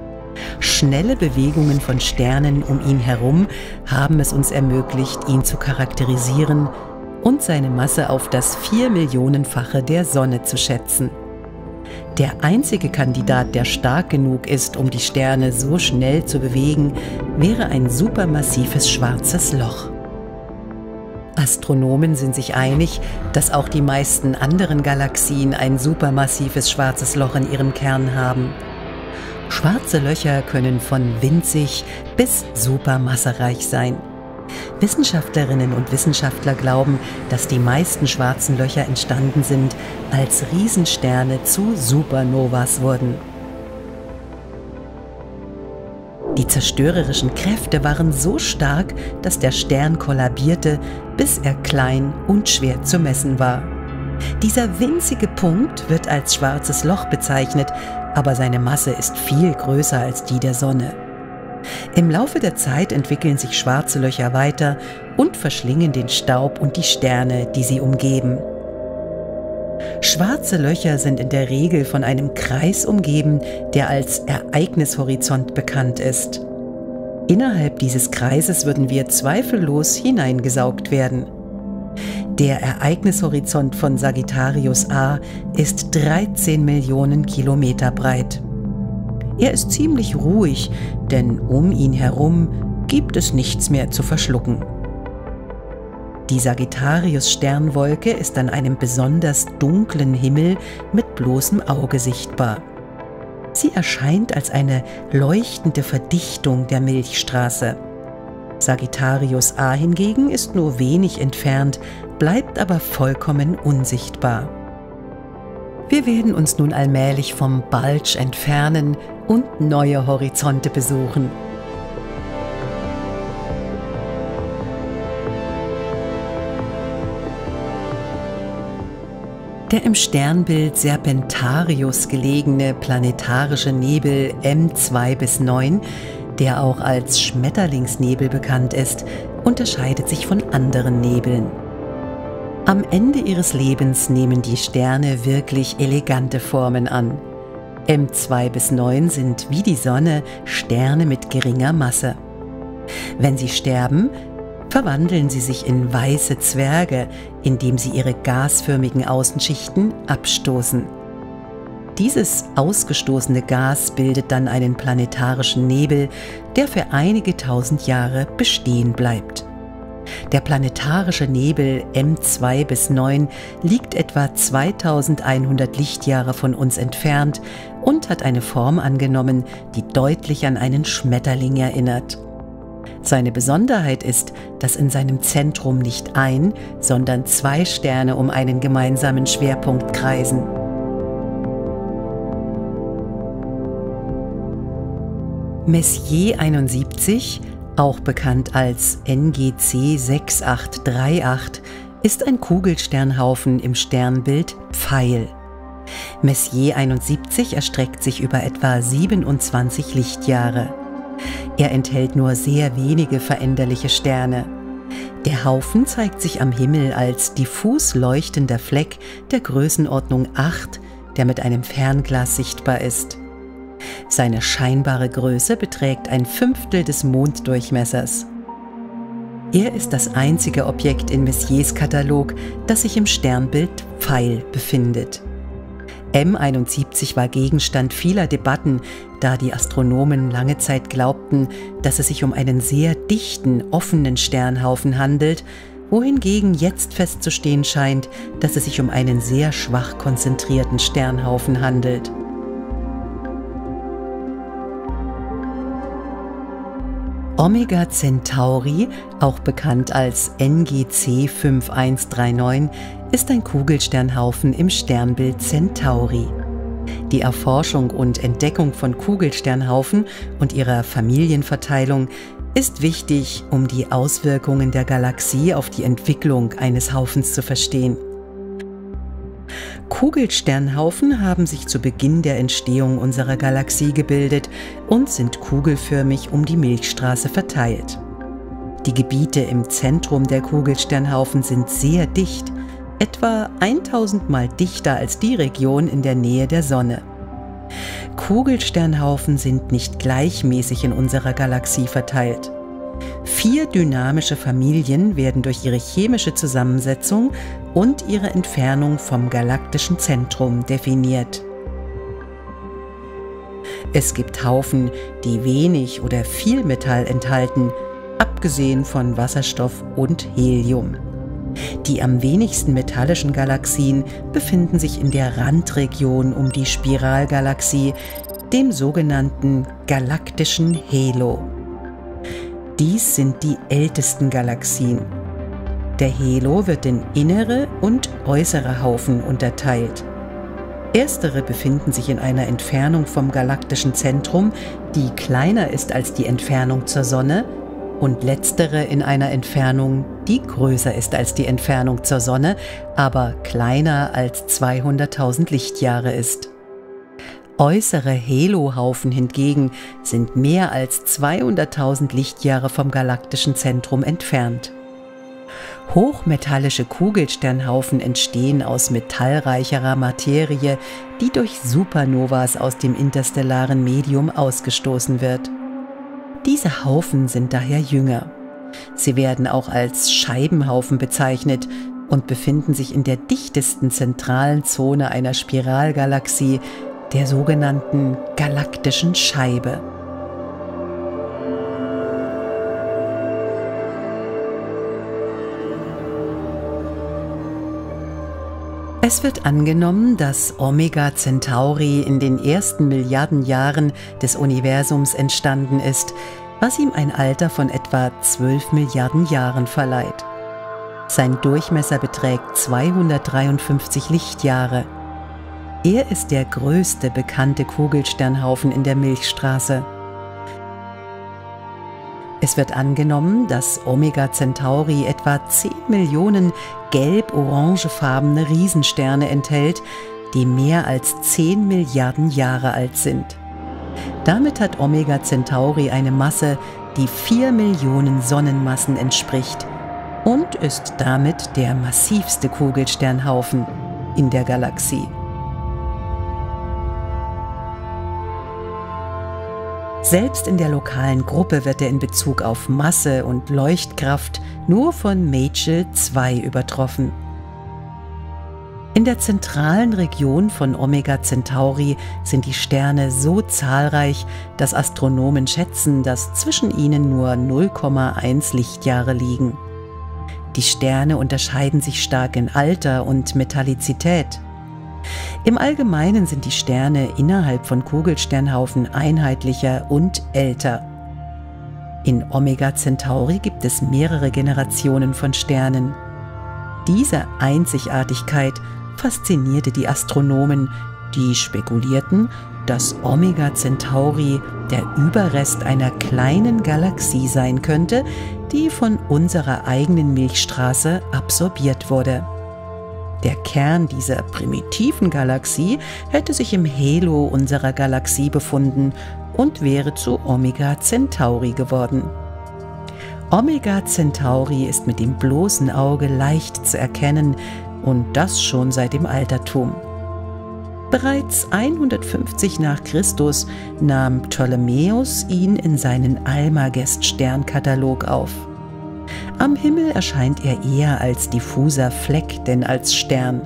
Schnelle Bewegungen von Sternen um ihn herum haben es uns ermöglicht, ihn zu charakterisieren und seine Masse auf das 4-Millionenfache der Sonne zu schätzen. Der einzige Kandidat, der stark genug ist, um die Sterne so schnell zu bewegen, wäre ein supermassives schwarzes Loch. Astronomen sind sich einig, dass auch die meisten anderen Galaxien ein supermassives schwarzes Loch in ihrem Kern haben. Schwarze Löcher können von winzig bis supermassereich sein. Wissenschaftlerinnen und Wissenschaftler glauben, dass die meisten schwarzen Löcher entstanden sind, als Riesensterne zu Supernovas wurden. Die zerstörerischen Kräfte waren so stark, dass der Stern kollabierte, bis er klein und schwer zu messen war. Dieser winzige Punkt wird als schwarzes Loch bezeichnet, aber seine Masse ist viel größer als die der Sonne. Im Laufe der Zeit entwickeln sich schwarze Löcher weiter und verschlingen den Staub und die Sterne, die sie umgeben. Schwarze Löcher sind in der Regel von einem Kreis umgeben, der als Ereignishorizont bekannt ist. Innerhalb dieses Kreises würden wir zweifellos hineingesaugt werden. Der Ereignishorizont von Sagittarius A ist 13 Millionen Kilometer breit. Er ist ziemlich ruhig, denn um ihn herum gibt es nichts mehr zu verschlucken. Die Sagittarius-Sternwolke ist an einem besonders dunklen Himmel mit bloßem Auge sichtbar. Sie erscheint als eine leuchtende Verdichtung der Milchstraße. Sagittarius A hingegen ist nur wenig entfernt, bleibt aber vollkommen unsichtbar. Wir werden uns nun allmählich vom Bulge entfernen und neue Horizonte besuchen. Der im Sternbild Serpentarius gelegene planetarische Nebel M2-9, der auch als Schmetterlingsnebel bekannt ist, unterscheidet sich von anderen Nebeln. Am Ende ihres Lebens nehmen die Sterne wirklich elegante Formen an. M2-9 sind wie die Sonne Sterne mit geringer Masse. Wenn sie sterben, verwandeln sie sich in weiße Zwerge, indem sie ihre gasförmigen Außenschichten abstoßen. Dieses ausgestoßene Gas bildet dann einen planetarischen Nebel, der für einige tausend Jahre bestehen bleibt. Der planetarische Nebel M2-9 liegt etwa 2100 Lichtjahre von uns entfernt und hat eine Form angenommen, die deutlich an einen Schmetterling erinnert. Seine Besonderheit ist, dass in seinem Zentrum nicht ein, sondern zwei Sterne um einen gemeinsamen Schwerpunkt kreisen. Messier 71, auch bekannt als NGC 6838, ist ein Kugelsternhaufen im Sternbild Pfeil. Messier 71 erstreckt sich über etwa 27 Lichtjahre. Er enthält nur sehr wenige veränderliche Sterne. Der Haufen zeigt sich am Himmel als diffus leuchtender Fleck der Größenordnung 8, der mit einem Fernglas sichtbar ist. Seine scheinbare Größe beträgt ein Fünftel des Monddurchmessers. Er ist das einzige Objekt in Messiers Katalog, das sich im Sternbild Pfeil befindet. M71 war Gegenstand vieler Debatten, da die Astronomen lange Zeit glaubten, dass es sich um einen sehr dichten, offenen Sternhaufen handelt, wohingegen jetzt festzustehen scheint, dass es sich um einen sehr schwach konzentrierten Sternhaufen handelt. Omega Centauri, auch bekannt als NGC 5139, ist ein Kugelsternhaufen im Sternbild Centauri. Die Erforschung und Entdeckung von Kugelsternhaufen und ihrer Familienverteilung ist wichtig, um die Auswirkungen der Galaxie auf die Entwicklung eines Haufens zu verstehen. Kugelsternhaufen haben sich zu Beginn der Entstehung unserer Galaxie gebildet und sind kugelförmig um die Milchstraße verteilt. Die Gebiete im Zentrum der Kugelsternhaufen sind sehr dicht, etwa 1000 Mal dichter als die Region in der Nähe der Sonne. Kugelsternhaufen sind nicht gleichmäßig in unserer Galaxie verteilt. 4 dynamische Familien werden durch ihre chemische Zusammensetzung und ihre Entfernung vom galaktischen Zentrum definiert. Es gibt Haufen, die wenig oder viel Metall enthalten, abgesehen von Wasserstoff und Helium. Die am wenigsten metallischen Galaxien befinden sich in der Randregion um die Spiralgalaxie, dem sogenannten galaktischen Halo. Dies sind die ältesten Galaxien. Der Halo wird in innere und äußere Haufen unterteilt. Erstere befinden sich in einer Entfernung vom galaktischen Zentrum, die kleiner ist als die Entfernung zur Sonne, und letztere in einer Entfernung, die größer ist als die Entfernung zur Sonne, aber kleiner als 200.000 Lichtjahre ist. Äußere Halo-Haufen hingegen sind mehr als 200.000 Lichtjahre vom galaktischen Zentrum entfernt. Hochmetallische Kugelsternhaufen entstehen aus metallreicherer Materie, die durch Supernovas aus dem interstellaren Medium ausgestoßen wird. Diese Haufen sind daher jünger. Sie werden auch als Scheibenhaufen bezeichnet und befinden sich in der dichtesten zentralen Zone einer Spiralgalaxie, der sogenannten galaktischen Scheibe. Es wird angenommen, dass Omega Centauri in den ersten Milliarden Jahren des Universums entstanden ist, was ihm ein Alter von etwa 12 Milliarden Jahren verleiht. Sein Durchmesser beträgt 253 Lichtjahre. Er ist der größte bekannte Kugelsternhaufen in der Milchstraße. Es wird angenommen, dass Omega Centauri etwa 10 Millionen gelb-orangefarbene Riesensterne enthält, die mehr als 10 Milliarden Jahre alt sind. Damit hat Omega Centauri eine Masse, die 4 Millionen Sonnenmassen entspricht und ist damit der massivste Kugelsternhaufen in der Galaxie. Selbst in der lokalen Gruppe wird er in Bezug auf Masse und Leuchtkraft nur von Mädchen 2 übertroffen. In der zentralen Region von Omega Centauri sind die Sterne so zahlreich, dass Astronomen schätzen, dass zwischen ihnen nur 0,1 Lichtjahre liegen. Die Sterne unterscheiden sich stark in Alter und Metallizität. Im Allgemeinen sind die Sterne innerhalb von Kugelsternhaufen einheitlicher und älter. In Omega Centauri gibt es mehrere Generationen von Sternen. Diese Einzigartigkeit faszinierte die Astronomen, die spekulierten, dass Omega Centauri der Überrest einer kleinen Galaxie sein könnte, die von unserer eigenen Milchstraße absorbiert wurde. Der Kern dieser primitiven Galaxie hätte sich im Halo unserer Galaxie befunden und wäre zu Omega Centauri geworden. Omega Centauri ist mit dem bloßen Auge leicht zu erkennen und das schon seit dem Altertum. Bereits 150 nach Christus nahm Ptolemäus ihn in seinen Almagest-Sternkatalog auf. Am Himmel erscheint er eher als diffuser Fleck, denn als Stern.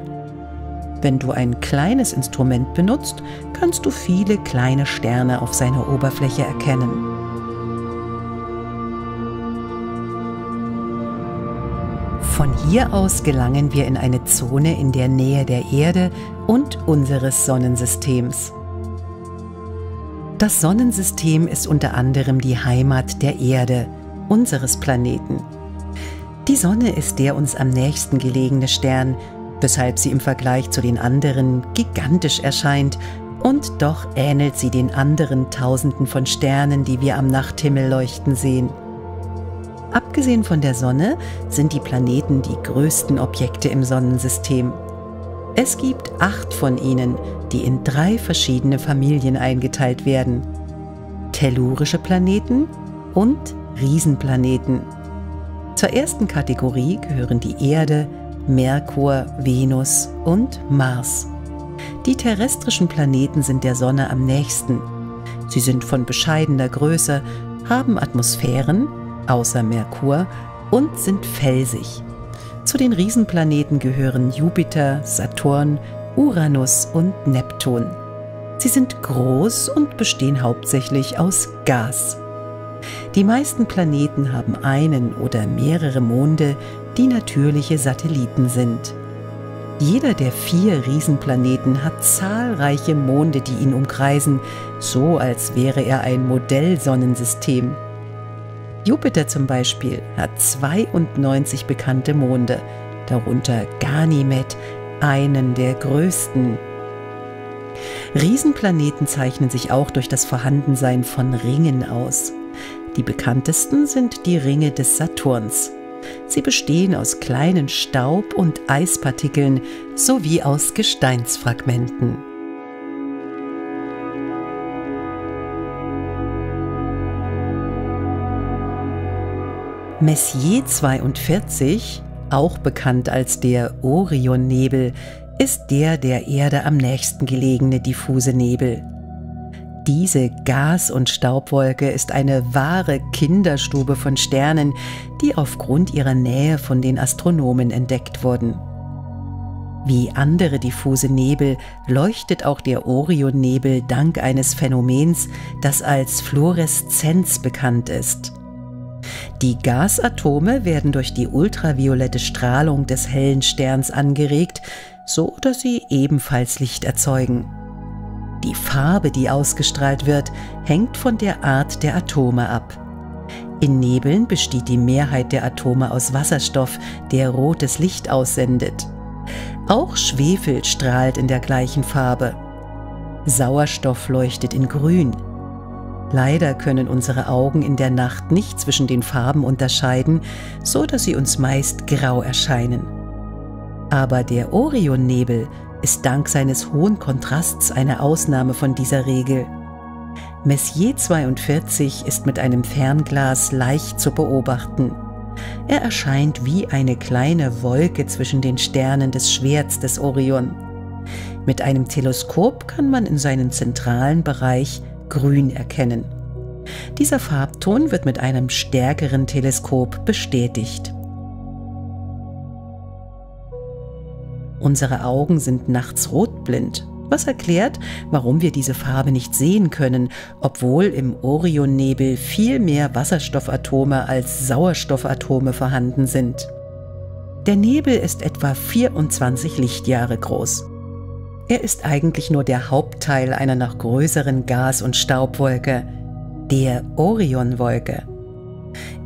Wenn du ein kleines Instrument benutzt, kannst du viele kleine Sterne auf seiner Oberfläche erkennen. Von hier aus gelangen wir in eine Zone in der Nähe der Erde und unseres Sonnensystems. Das Sonnensystem ist unter anderem die Heimat der Erde, unseres Planeten. Die Sonne ist der uns am nächsten gelegene Stern, weshalb sie im Vergleich zu den anderen gigantisch erscheint und doch ähnelt sie den anderen Tausenden von Sternen, die wir am Nachthimmel leuchten sehen. Abgesehen von der Sonne sind die Planeten die größten Objekte im Sonnensystem. Es gibt 8 von ihnen, die in 3 verschiedene Familien eingeteilt werden: tellurische Planeten und Riesenplaneten. Zur ersten Kategorie gehören die Erde, Merkur, Venus und Mars. Die terrestrischen Planeten sind der Sonne am nächsten. Sie sind von bescheidener Größe, haben Atmosphären, außer Merkur, und sind felsig. Zu den Riesenplaneten gehören Jupiter, Saturn, Uranus und Neptun. Sie sind groß und bestehen hauptsächlich aus Gas. Die meisten Planeten haben einen oder mehrere Monde, die natürliche Satelliten sind. Jeder der 4 Riesenplaneten hat zahlreiche Monde, die ihn umkreisen, so als wäre er ein Modellsonnensystem. Jupiter zum Beispiel hat 92 bekannte Monde, darunter Ganymed, einen der größten. Riesenplaneten zeichnen sich auch durch das Vorhandensein von Ringen aus. Die bekanntesten sind die Ringe des Saturns. Sie bestehen aus kleinen Staub- und Eispartikeln sowie aus Gesteinsfragmenten. Messier 42, auch bekannt als der Orionnebel, ist der Erde am nächsten gelegene diffuse Nebel. Diese Gas- und Staubwolke ist eine wahre Kinderstube von Sternen, die aufgrund ihrer Nähe von den Astronomen entdeckt wurden. Wie andere diffuse Nebel leuchtet auch der Orionnebel dank eines Phänomens, das als Fluoreszenz bekannt ist. Die Gasatome werden durch die ultraviolette Strahlung des hellen Sterns angeregt, so dass sie ebenfalls Licht erzeugen. Die Farbe, die ausgestrahlt wird, hängt von der Art der Atome ab. In Nebeln besteht die Mehrheit der Atome aus Wasserstoff, der rotes Licht aussendet. Auch Schwefel strahlt in der gleichen Farbe. Sauerstoff leuchtet in Grün. Leider können unsere Augen in der Nacht nicht zwischen den Farben unterscheiden, so dass sie uns meist grau erscheinen. Aber der Orionnebel ist dank seines hohen Kontrasts eine Ausnahme von dieser Regel. Messier 42 ist mit einem Fernglas leicht zu beobachten. Er erscheint wie eine kleine Wolke zwischen den Sternen des Schwerts des Orion. Mit einem Teleskop kann man in seinem zentralen Bereich Grün erkennen. Dieser Farbton wird mit einem stärkeren Teleskop bestätigt. Unsere Augen sind nachts rotblind, was erklärt, warum wir diese Farbe nicht sehen können, obwohl im Orionnebel viel mehr Wasserstoffatome als Sauerstoffatome vorhanden sind. Der Nebel ist etwa 24 Lichtjahre groß. Er ist eigentlich nur der Hauptteil einer noch größeren Gas- und Staubwolke, der Orionwolke.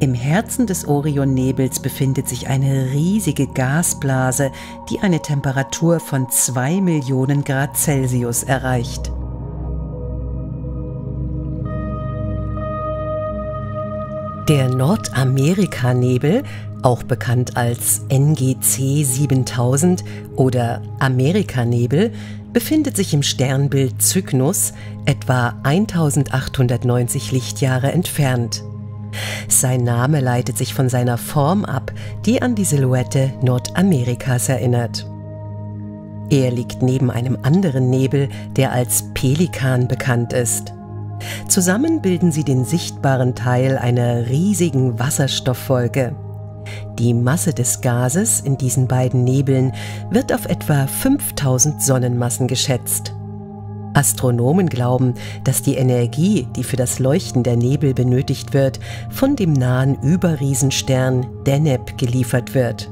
Im Herzen des Orionnebels befindet sich eine riesige Gasblase, die eine Temperatur von 2 Millionen Grad Celsius erreicht. Der Nordamerika-Nebel, auch bekannt als NGC 7000 oder Amerikanebel, befindet sich im Sternbild Cygnus, etwa 1890 Lichtjahre entfernt. Sein Name leitet sich von seiner Form ab, die an die Silhouette Nordamerikas erinnert. Er liegt neben einem anderen Nebel, der als Pelikan bekannt ist. Zusammen bilden sie den sichtbaren Teil einer riesigen Wasserstoffwolke. Die Masse des Gases in diesen beiden Nebeln wird auf etwa 5000 Sonnenmassen geschätzt. Astronomen glauben, dass die Energie, die für das Leuchten der Nebel benötigt wird, von dem nahen Überriesenstern Deneb geliefert wird.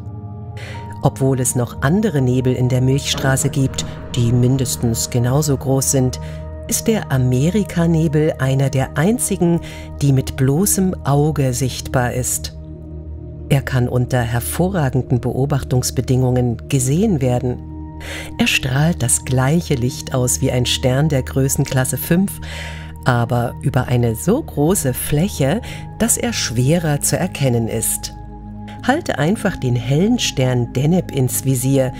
Obwohl es noch andere Nebel in der Milchstraße gibt, die mindestens genauso groß sind, ist der Amerikanebel einer der einzigen, die mit bloßem Auge sichtbar ist. Er kann unter hervorragenden Beobachtungsbedingungen gesehen werden. Er strahlt das gleiche Licht aus wie ein Stern der Größenklasse 5, aber über eine so große Fläche, dass er schwerer zu erkennen ist. Halte einfach den hellen Stern Deneb ins Visier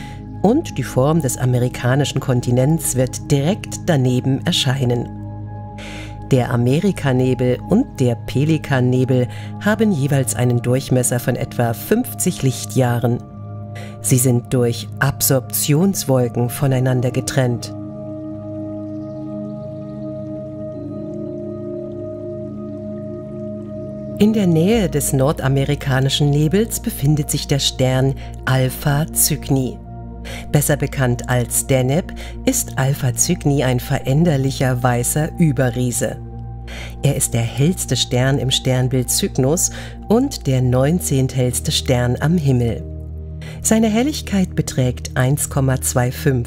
und die Form des amerikanischen Kontinents wird direkt daneben erscheinen. Der Amerikanebel und der Pelikannebel haben jeweils einen Durchmesser von etwa 50 Lichtjahren. Sie sind durch Absorptionswolken voneinander getrennt. In der Nähe des nordamerikanischen Nebels befindet sich der Stern Alpha Cygni. Besser bekannt als Deneb ist Alpha Cygni ein veränderlicher weißer Überriese. Er ist der hellste Stern im Sternbild Cygnus und der 19. hellste Stern am Himmel. Seine Helligkeit beträgt 1,25.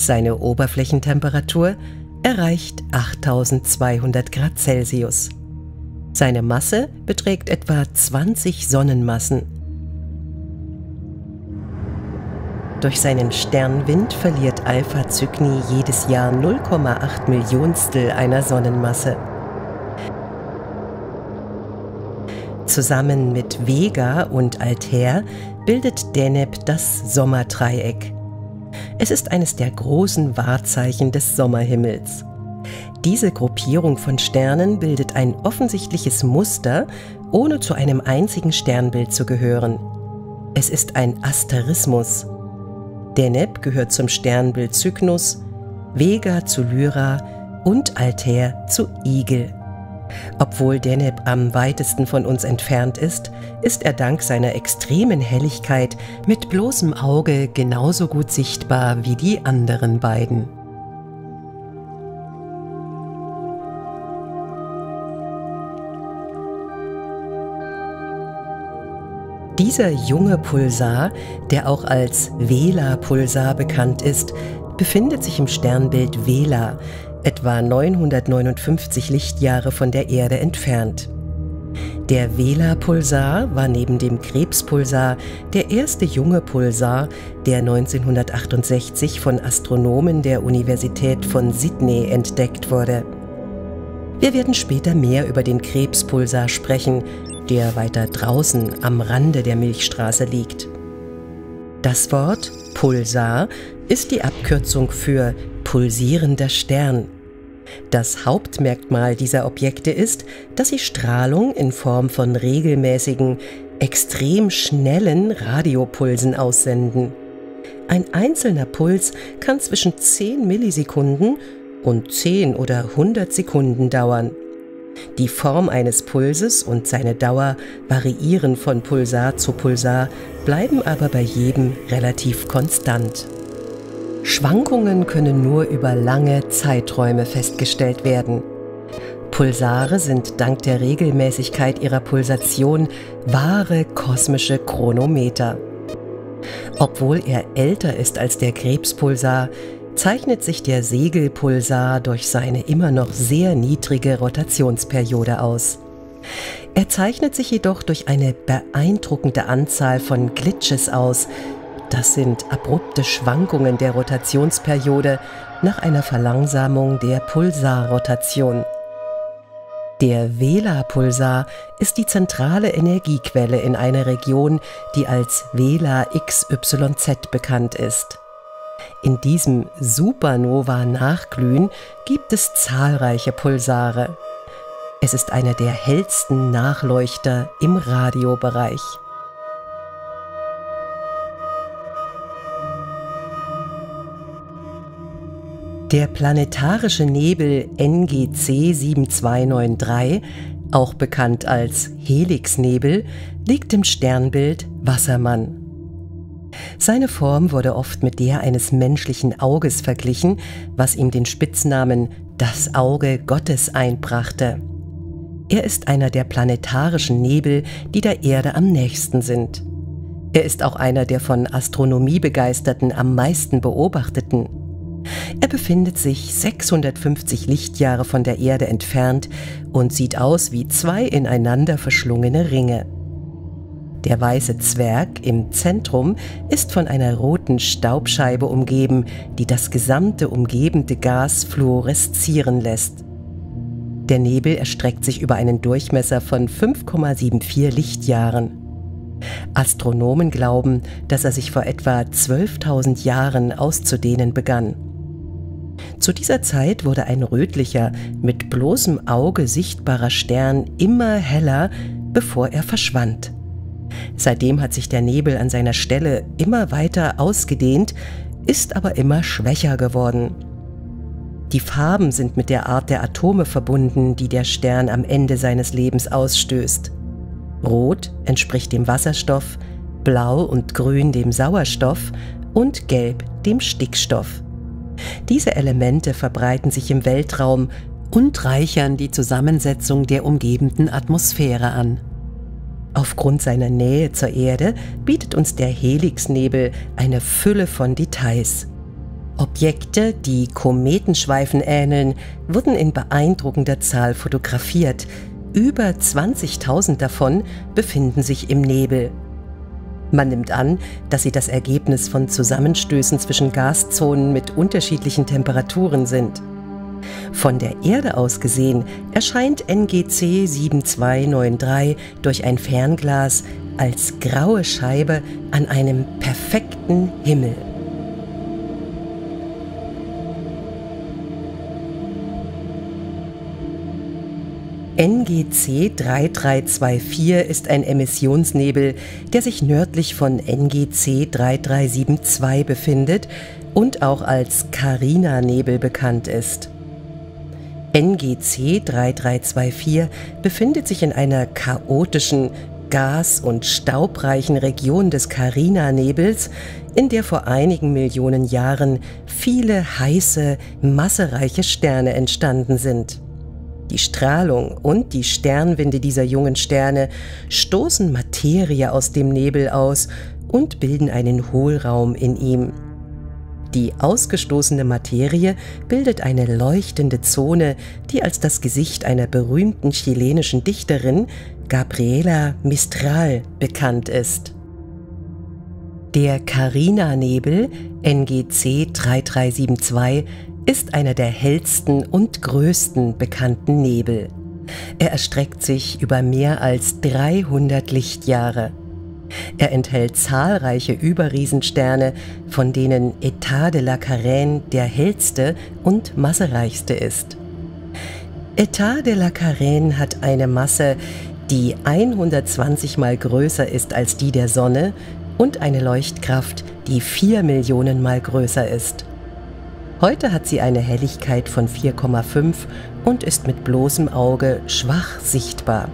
Seine Oberflächentemperatur erreicht 8200 Grad Celsius. Seine Masse beträgt etwa 20 Sonnenmassen. Durch seinen Sternwind verliert Alpha Cygni jedes Jahr 0,8 Millionstel einer Sonnenmasse. Zusammen mit Vega und Altair bildet Deneb das Sommerdreieck. Es ist eines der großen Wahrzeichen des Sommerhimmels. Diese Gruppierung von Sternen bildet ein offensichtliches Muster, ohne zu einem einzigen Sternbild zu gehören. Es ist ein Asterismus. Deneb gehört zum Sternbild Cygnus, Vega zu Lyra und Altair zu Igel. Obwohl Deneb am weitesten von uns entfernt ist, ist er dank seiner extremen Helligkeit mit bloßem Auge genauso gut sichtbar wie die anderen beiden. Dieser junge Pulsar, der auch als Vela-Pulsar bekannt ist, befindet sich im Sternbild Vela, etwa 959 Lichtjahre von der Erde entfernt. Der Vela-Pulsar war neben dem Krebspulsar der erste junge Pulsar, der 1968 von Astronomen der Universität von Sydney entdeckt wurde. Wir werden später mehr über den Krebspulsar sprechen, der weiter draußen am Rande der Milchstraße liegt. Das Wort Pulsar ist die Abkürzung für pulsierender Stern. Das Hauptmerkmal dieser Objekte ist, dass sie Strahlung in Form von regelmäßigen, extrem schnellen Radiopulsen aussenden. Ein einzelner Puls kann zwischen 10 Millisekunden und 10 oder 100 Sekunden dauern. Die Form eines Pulses und seine Dauer variieren von Pulsar zu Pulsar, bleiben aber bei jedem relativ konstant. Schwankungen können nur über lange Zeiträume festgestellt werden. Pulsare sind dank der Regelmäßigkeit ihrer Pulsation wahre kosmische Chronometer. Obwohl er älter ist als der Krebspulsar, zeichnet sich der Segelpulsar durch seine immer noch sehr niedrige Rotationsperiode aus. Er zeichnet sich jedoch durch eine beeindruckende Anzahl von Glitches aus. Das sind abrupte Schwankungen der Rotationsperiode nach einer Verlangsamung der Pulsarrotation. Der Vela-Pulsar ist die zentrale Energiequelle in einer Region, die als Vela XYZ bekannt ist. In diesem Supernova-Nachglühen gibt es zahlreiche Pulsare. Es ist einer der hellsten Nachleuchter im Radiobereich. Der planetarische Nebel NGC 7293, auch bekannt als Helixnebel, liegt im Sternbild Wassermann. Seine Form wurde oft mit der eines menschlichen Auges verglichen, was ihm den Spitznamen »das Auge Gottes« einbrachte. Er ist einer der planetarischen Nebel, die der Erde am nächsten sind. Er ist auch einer der von Astronomiebegeisterten am meisten beobachteten. Er befindet sich 650 Lichtjahre von der Erde entfernt und sieht aus wie zwei ineinander verschlungene Ringe. Der weiße Zwerg im Zentrum ist von einer roten Staubscheibe umgeben, die das gesamte umgebende Gas fluoreszieren lässt. Der Nebel erstreckt sich über einen Durchmesser von 5,74 Lichtjahren. Astronomen glauben, dass er sich vor etwa 12.000 Jahren auszudehnen begann. Zu dieser Zeit wurde ein rötlicher, mit bloßem Auge sichtbarer Stern immer heller, bevor er verschwand. Seitdem hat sich der Nebel an seiner Stelle immer weiter ausgedehnt, ist aber immer schwächer geworden. Die Farben sind mit der Art der Atome verbunden, die der Stern am Ende seines Lebens ausstößt. Rot entspricht dem Wasserstoff, Blau und Grün dem Sauerstoff und Gelb dem Stickstoff. Diese Elemente verbreiten sich im Weltraum und reichern die Zusammensetzung der umgebenden Atmosphäre an. Aufgrund seiner Nähe zur Erde bietet uns der Helixnebel eine Fülle von Details. Objekte, die Kometenschweifen ähneln, wurden in beeindruckender Zahl fotografiert. Über 20.000 davon befinden sich im Nebel. Man nimmt an, dass sie das Ergebnis von Zusammenstößen zwischen Gaszonen mit unterschiedlichen Temperaturen sind. Von der Erde aus gesehen erscheint NGC 7293 durch ein Fernglas als graue Scheibe an einem perfekten Himmel. NGC 4324 ist ein Emissionsnebel, der sich nördlich von NGC 4372 befindet und auch als Carina-Nebel bekannt ist. NGC 4324 befindet sich in einer chaotischen, gas- und staubreichen Region des Carina-Nebels, in der vor einigen Millionen Jahren viele heiße, massereiche Sterne entstanden sind. Die Strahlung und die Sternwinde dieser jungen Sterne stoßen Materie aus dem Nebel aus und bilden einen Hohlraum in ihm. Die ausgestoßene Materie bildet eine leuchtende Zone, die als das Gesicht einer berühmten chilenischen Dichterin, Gabriela Mistral, bekannt ist. Der Carina-Nebel, NGC 4372, ist einer der hellsten und größten bekannten Nebel. Er erstreckt sich über mehr als 300 Lichtjahre. Er enthält zahlreiche Überriesensterne, von denen État de la Carène der hellste und massereichste ist. État de la Carène hat eine Masse, die 120 Mal größer ist als die der Sonne und eine Leuchtkraft, die 4 Millionen Mal größer ist. Heute hat sie eine Helligkeit von 4,5 und ist mit bloßem Auge schwach sichtbar.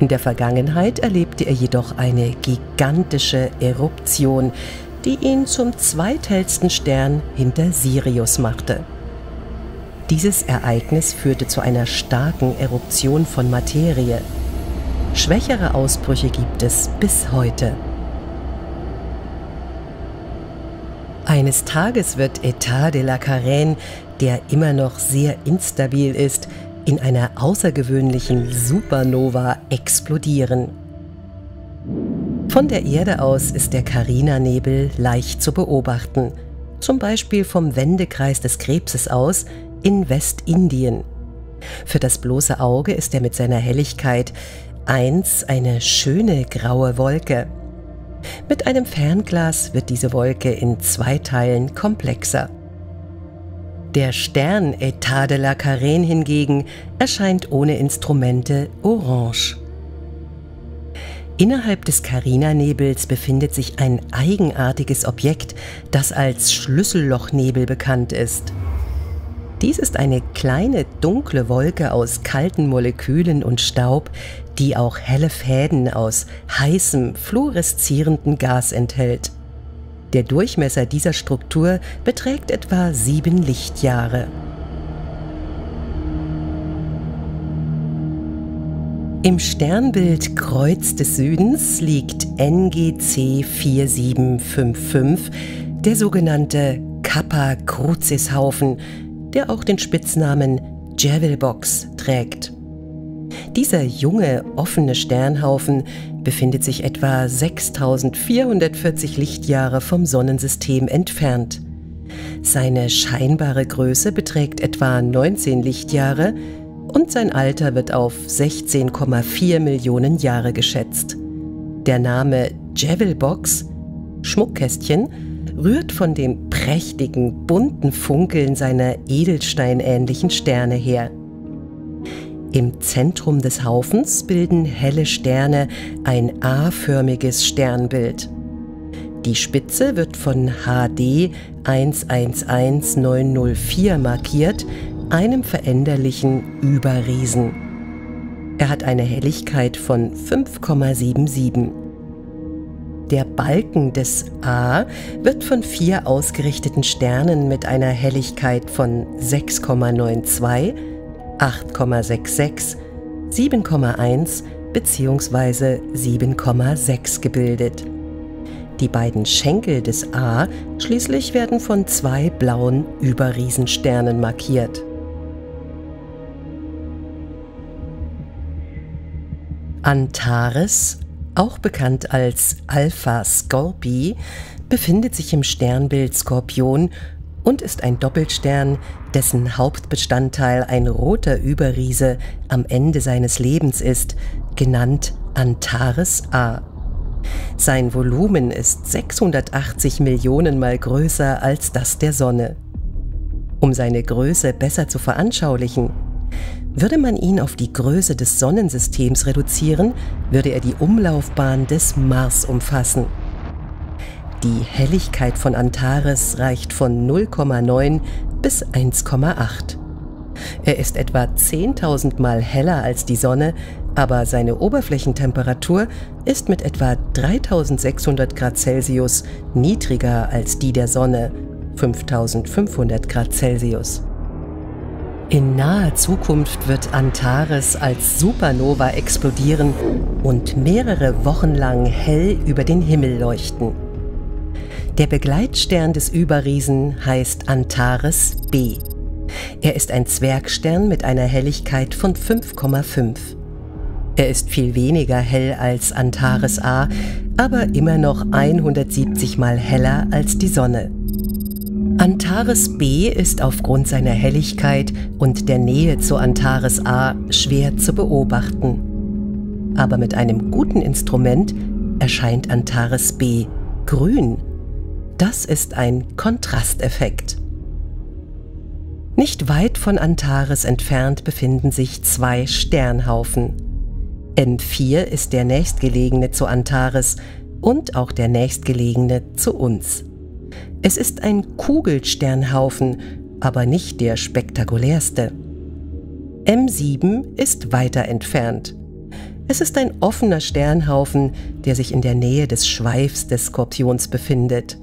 In der Vergangenheit erlebte er jedoch eine gigantische Eruption, die ihn zum zweithellsten Stern hinter Sirius machte. Dieses Ereignis führte zu einer starken Eruption von Materie. Schwächere Ausbrüche gibt es bis heute. Eines Tages wird État de la Carène, der immer noch sehr instabil ist, in einer außergewöhnlichen Supernova explodieren. Von der Erde aus ist der Carina-Nebel leicht zu beobachten, zum Beispiel vom Wendekreis des Krebses aus in Westindien. Für das bloße Auge ist er mit seiner Helligkeit einst eine schöne graue Wolke. Mit einem Fernglas wird diese Wolke in 2 Teilen komplexer. Der Stern État de la Carène hingegen erscheint ohne Instrumente orange. Innerhalb des Carina-Nebels befindet sich ein eigenartiges Objekt, das als Schlüssellochnebel bekannt ist. Dies ist eine kleine dunkle Wolke aus kalten Molekülen und Staub, die auch helle Fäden aus heißem, fluoreszierendem Gas enthält. Der Durchmesser dieser Struktur beträgt etwa 7 Lichtjahre. Im Sternbild Kreuz des Südens liegt NGC 4755, der sogenannte Kappa-Crucis-Haufen, der auch den Spitznamen Javelbox trägt. Dieser junge, offene Sternhaufen befindet sich etwa 6440 Lichtjahre vom Sonnensystem entfernt. Seine scheinbare Größe beträgt etwa 19 Lichtjahre und sein Alter wird auf 16,4 Millionen Jahre geschätzt. Der Name Javelbox, Schmuckkästchen, rührt von dem prächtigen, bunten Funkeln seiner edelsteinähnlichen Sterne her. Im Zentrum des Haufens bilden helle Sterne ein A-förmiges Sternbild. Die Spitze wird von HD 111904 markiert, einem veränderlichen Überriesen. Er hat eine Helligkeit von 5,77. Der Balken des A wird von 4 ausgerichteten Sternen mit einer Helligkeit von 6,92, 8,66, 7,1 bzw. 7,6 gebildet. Die beiden Schenkel des A schließlich werden von 2 blauen Überriesensternen markiert. Antares, auch bekannt als Alpha Scorpii, befindet sich im Sternbild Skorpion und ist ein Doppelstern, dessen Hauptbestandteil ein roter Überriese am Ende seines Lebens ist, genannt Antares A. Sein Volumen ist 680 Millionen Mal größer als das der Sonne. Um seine Größe besser zu veranschaulichen, würde man ihn auf die Größe des Sonnensystems reduzieren, würde er die Umlaufbahn des Mars umfassen. Die Helligkeit von Antares reicht von 0,9 bis 1,8. Er ist etwa 10.000 Mal heller als die Sonne, aber seine Oberflächentemperatur ist mit etwa 3.600 Grad Celsius niedriger als die der Sonne, 5.500 Grad Celsius. In naher Zukunft wird Antares als Supernova explodieren und mehrere Wochen lang hell über den Himmel leuchten. Der Begleitstern des Überriesen heißt Antares B. Er ist ein Zwergstern mit einer Helligkeit von 5,5. Er ist viel weniger hell als Antares A, aber immer noch 170 Mal heller als die Sonne. Antares B ist aufgrund seiner Helligkeit und der Nähe zu Antares A schwer zu beobachten. Aber mit einem guten Instrument erscheint Antares B grün. Das ist ein Kontrasteffekt. Nicht weit von Antares entfernt befinden sich zwei Sternhaufen. M4 ist der nächstgelegene zu Antares und auch der nächstgelegene zu uns. Es ist ein Kugelsternhaufen, aber nicht der spektakulärste. M7 ist weiter entfernt. Es ist ein offener Sternhaufen, der sich in der Nähe des Schweifs des Skorpions befindet.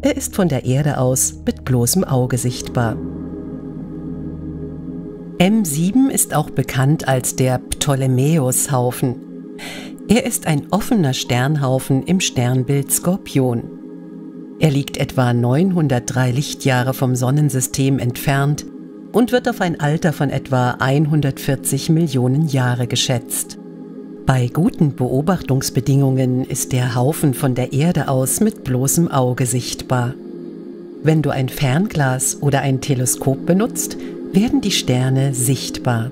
Er ist von der Erde aus mit bloßem Auge sichtbar. M7 ist auch bekannt als der Ptolemäus-Haufen. Er ist ein offener Sternhaufen im Sternbild Skorpion. Er liegt etwa 903 Lichtjahre vom Sonnensystem entfernt und wird auf ein Alter von etwa 140 Millionen Jahre geschätzt. Bei guten Beobachtungsbedingungen ist der Haufen von der Erde aus mit bloßem Auge sichtbar. Wenn du ein Fernglas oder ein Teleskop benutzt, werden die Sterne sichtbar.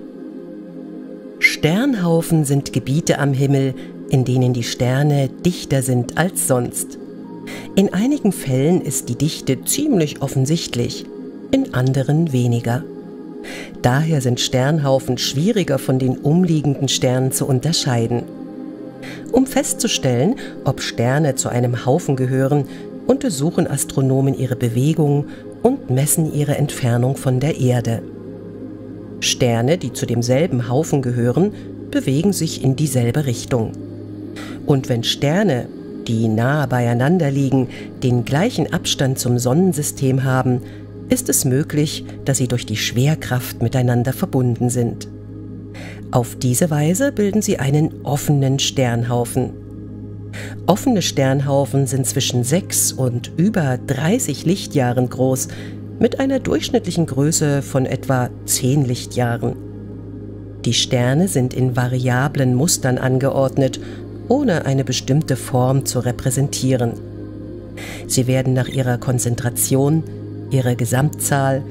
Sternhaufen sind Gebiete am Himmel, in denen die Sterne dichter sind als sonst. In einigen Fällen ist die Dichte ziemlich offensichtlich, in anderen weniger. Daher sind Sternhaufen schwieriger von den umliegenden Sternen zu unterscheiden. Um festzustellen, ob Sterne zu einem Haufen gehören, untersuchen Astronomen ihre Bewegung und messen ihre Entfernung von der Erde. Sterne, die zu demselben Haufen gehören, bewegen sich in dieselbe Richtung. Und wenn Sterne, die nahe beieinander liegen, den gleichen Abstand zum Sonnensystem haben, ist es möglich, dass sie durch die Schwerkraft miteinander verbunden sind. Auf diese Weise bilden sie einen offenen Sternhaufen. Offene Sternhaufen sind zwischen 6 und über 30 Lichtjahren groß, mit einer durchschnittlichen Größe von etwa 10 Lichtjahren. Die Sterne sind in variablen Mustern angeordnet, ohne eine bestimmte Form zu repräsentieren. Sie werden nach ihrer Konzentration, ihrer Gesamtzahl,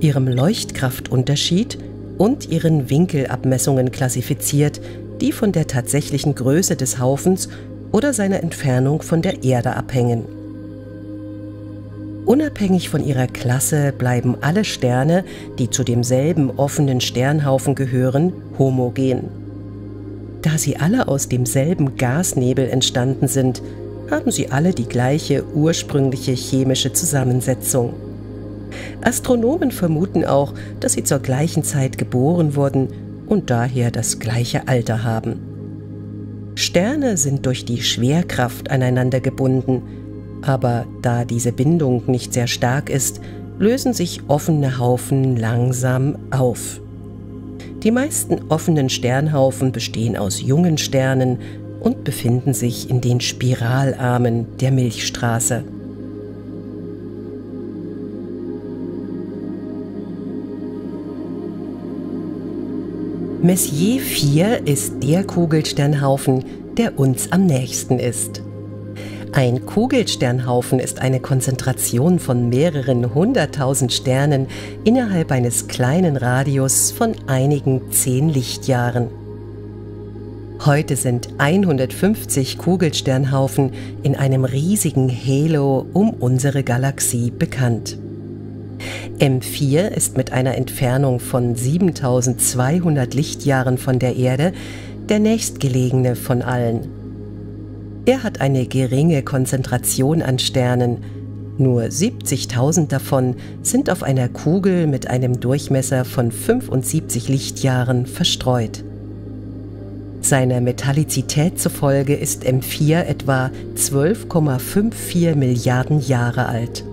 ihrem Leuchtkraftunterschied und ihren Winkelabmessungen klassifiziert, die von der tatsächlichen Größe des Haufens oder seiner Entfernung von der Erde abhängen. Unabhängig von ihrer Klasse bleiben alle Sterne, die zu demselben offenen Sternhaufen gehören, homogen. Da sie alle aus demselben Gasnebel entstanden sind, haben sie alle die gleiche ursprüngliche chemische Zusammensetzung. Astronomen vermuten auch, dass sie zur gleichen Zeit geboren wurden und daher das gleiche Alter haben. Sterne sind durch die Schwerkraft aneinander gebunden, aber da diese Bindung nicht sehr stark ist, lösen sich offene Haufen langsam auf. Die meisten offenen Sternhaufen bestehen aus jungen Sternen und befinden sich in den Spiralarmen der Milchstraße. Messier 4 ist der Kugelsternhaufen, der uns am nächsten ist. Ein Kugelsternhaufen ist eine Konzentration von mehreren 100.000 Sternen innerhalb eines kleinen Radius von einigen 10 Lichtjahren. Heute sind 150 Kugelsternhaufen in einem riesigen Halo um unsere Galaxie bekannt. M4 ist mit einer Entfernung von 7.200 Lichtjahren von der Erde der nächstgelegene von allen. Er hat eine geringe Konzentration an Sternen, Nur 70.000 davon sind auf einer Kugel mit einem Durchmesser von 75 Lichtjahren verstreut. Seiner Metallizität zufolge ist M4 etwa 12,54 Milliarden Jahre alt.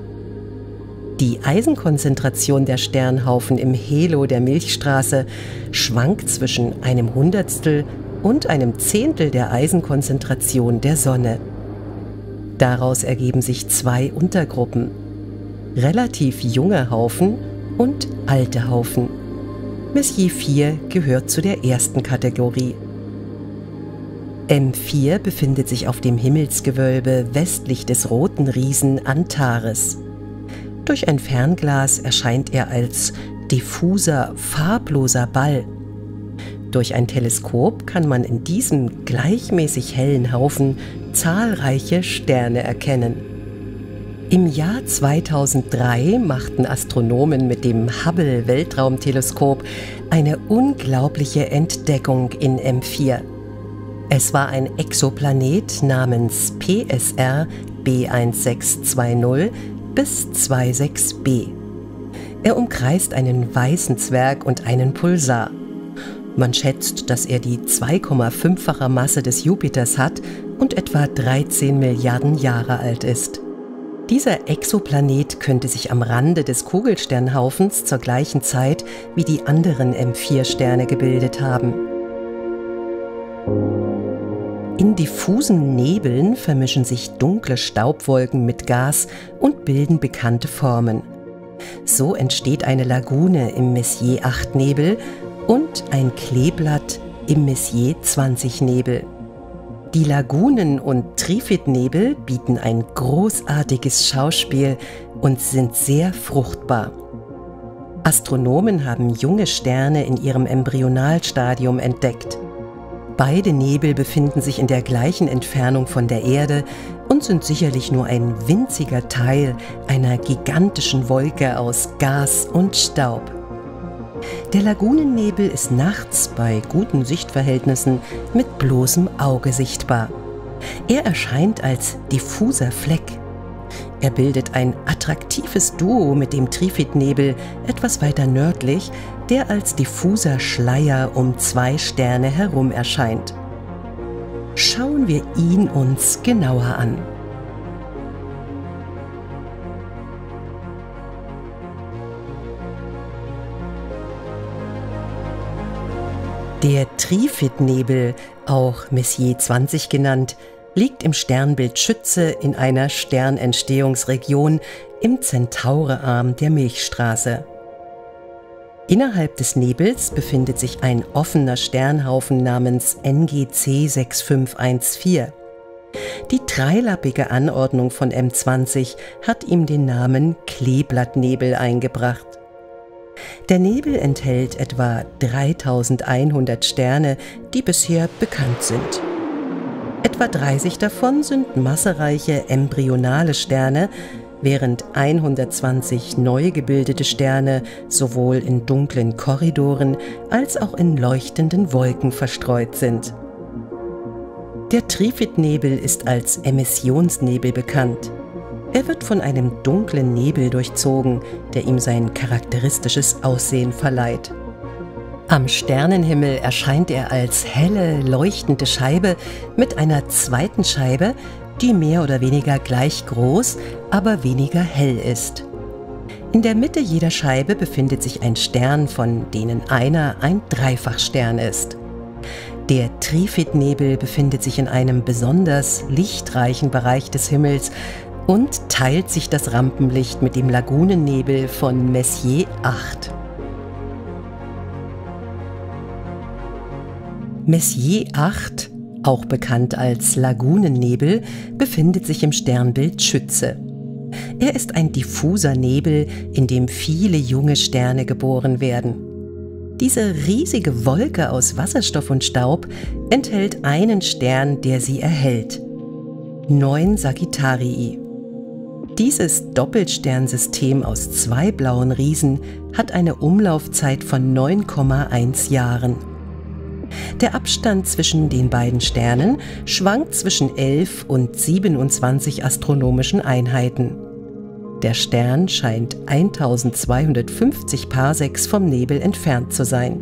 Die Eisenkonzentration der Sternhaufen im Halo der Milchstraße schwankt zwischen einem Hundertstel und einem Zehntel der Eisenkonzentration der Sonne. Daraus ergeben sich zwei Untergruppen: relativ junge Haufen und alte Haufen. Messier 4 gehört zu der ersten Kategorie. M4 befindet sich auf dem Himmelsgewölbe westlich des roten Riesen Antares. Durch ein Fernglas erscheint er als diffuser, farbloser Ball. Durch ein Teleskop kann man in diesem gleichmäßig hellen Haufen zahlreiche Sterne erkennen. Im Jahr 2003 machten Astronomen mit dem Hubble-Weltraumteleskop eine unglaubliche Entdeckung in M4. Es war ein Exoplanet namens PSR B1620 bis 26b. Er umkreist einen weißen Zwerg und einen Pulsar. Man schätzt, dass er die 2,5-fache Masse des Jupiters hat und etwa 13 Milliarden Jahre alt ist. Dieser Exoplanet könnte sich am Rande des Kugelsternhaufens zur gleichen Zeit wie die anderen M4-Sterne gebildet haben. In diffusen Nebeln vermischen sich dunkle Staubwolken mit Gas und bilden bekannte Formen. So entsteht eine Lagune im Messier-8-Nebel und ein Kleeblatt im Messier-20-Nebel. Die Lagunen- und Trifid-Nebel bieten ein großartiges Schauspiel und sind sehr fruchtbar. Astronomen haben junge Sterne in ihrem Embryonalstadium entdeckt. Beide Nebel befinden sich in der gleichen Entfernung von der Erde und sind sicherlich nur ein winziger Teil einer gigantischen Wolke aus Gas und Staub. Der Lagunennebel ist nachts bei guten Sichtverhältnissen mit bloßem Auge sichtbar. Er erscheint als diffuser Fleck. Er bildet ein attraktives Duo mit dem Trifid-Nebel etwas weiter nördlich, der als diffuser Schleier um zwei Sterne herum erscheint. Schauen wir ihn uns genauer an. Der Trifid-Nebel, auch Messier 20 genannt, liegt im Sternbild Schütze in einer Sternentstehungsregion im Zentaurearm der Milchstraße. Innerhalb des Nebels befindet sich ein offener Sternhaufen namens NGC 6514. Die dreilappige Anordnung von M20 hat ihm den Namen Kleeblattnebel eingebracht. Der Nebel enthält etwa 3100 Sterne, die bisher bekannt sind. Etwa 30 davon sind massereiche embryonale Sterne, während 120 neu gebildete Sterne sowohl in dunklen Korridoren als auch in leuchtenden Wolken verstreut sind. Der Trifid-Nebel ist als Emissionsnebel bekannt. Er wird von einem dunklen Nebel durchzogen, der ihm sein charakteristisches Aussehen verleiht. Am Sternenhimmel erscheint er als helle, leuchtende Scheibe mit einer zweiten Scheibe, die mehr oder weniger gleich groß, aber weniger hell ist. In der Mitte jeder Scheibe befindet sich ein Stern, von denen einer ein Dreifachstern ist. Der Trifid-Nebel befindet sich in einem besonders lichtreichen Bereich des Himmels und teilt sich das Rampenlicht mit dem Lagunennebel von Messier 8. Messier 8, auch bekannt als Lagunennebel, befindet sich im Sternbild Schütze. Er ist ein diffuser Nebel, in dem viele junge Sterne geboren werden. Diese riesige Wolke aus Wasserstoff und Staub enthält einen Stern, der sie erhellt: 9 Sagittarii. Dieses Doppelsternsystem aus zwei blauen Riesen hat eine Umlaufzeit von 9,1 Jahren. Der Abstand zwischen den beiden Sternen schwankt zwischen 11 und 27 astronomischen Einheiten. Der Stern scheint 1250 Parsecs vom Nebel entfernt zu sein.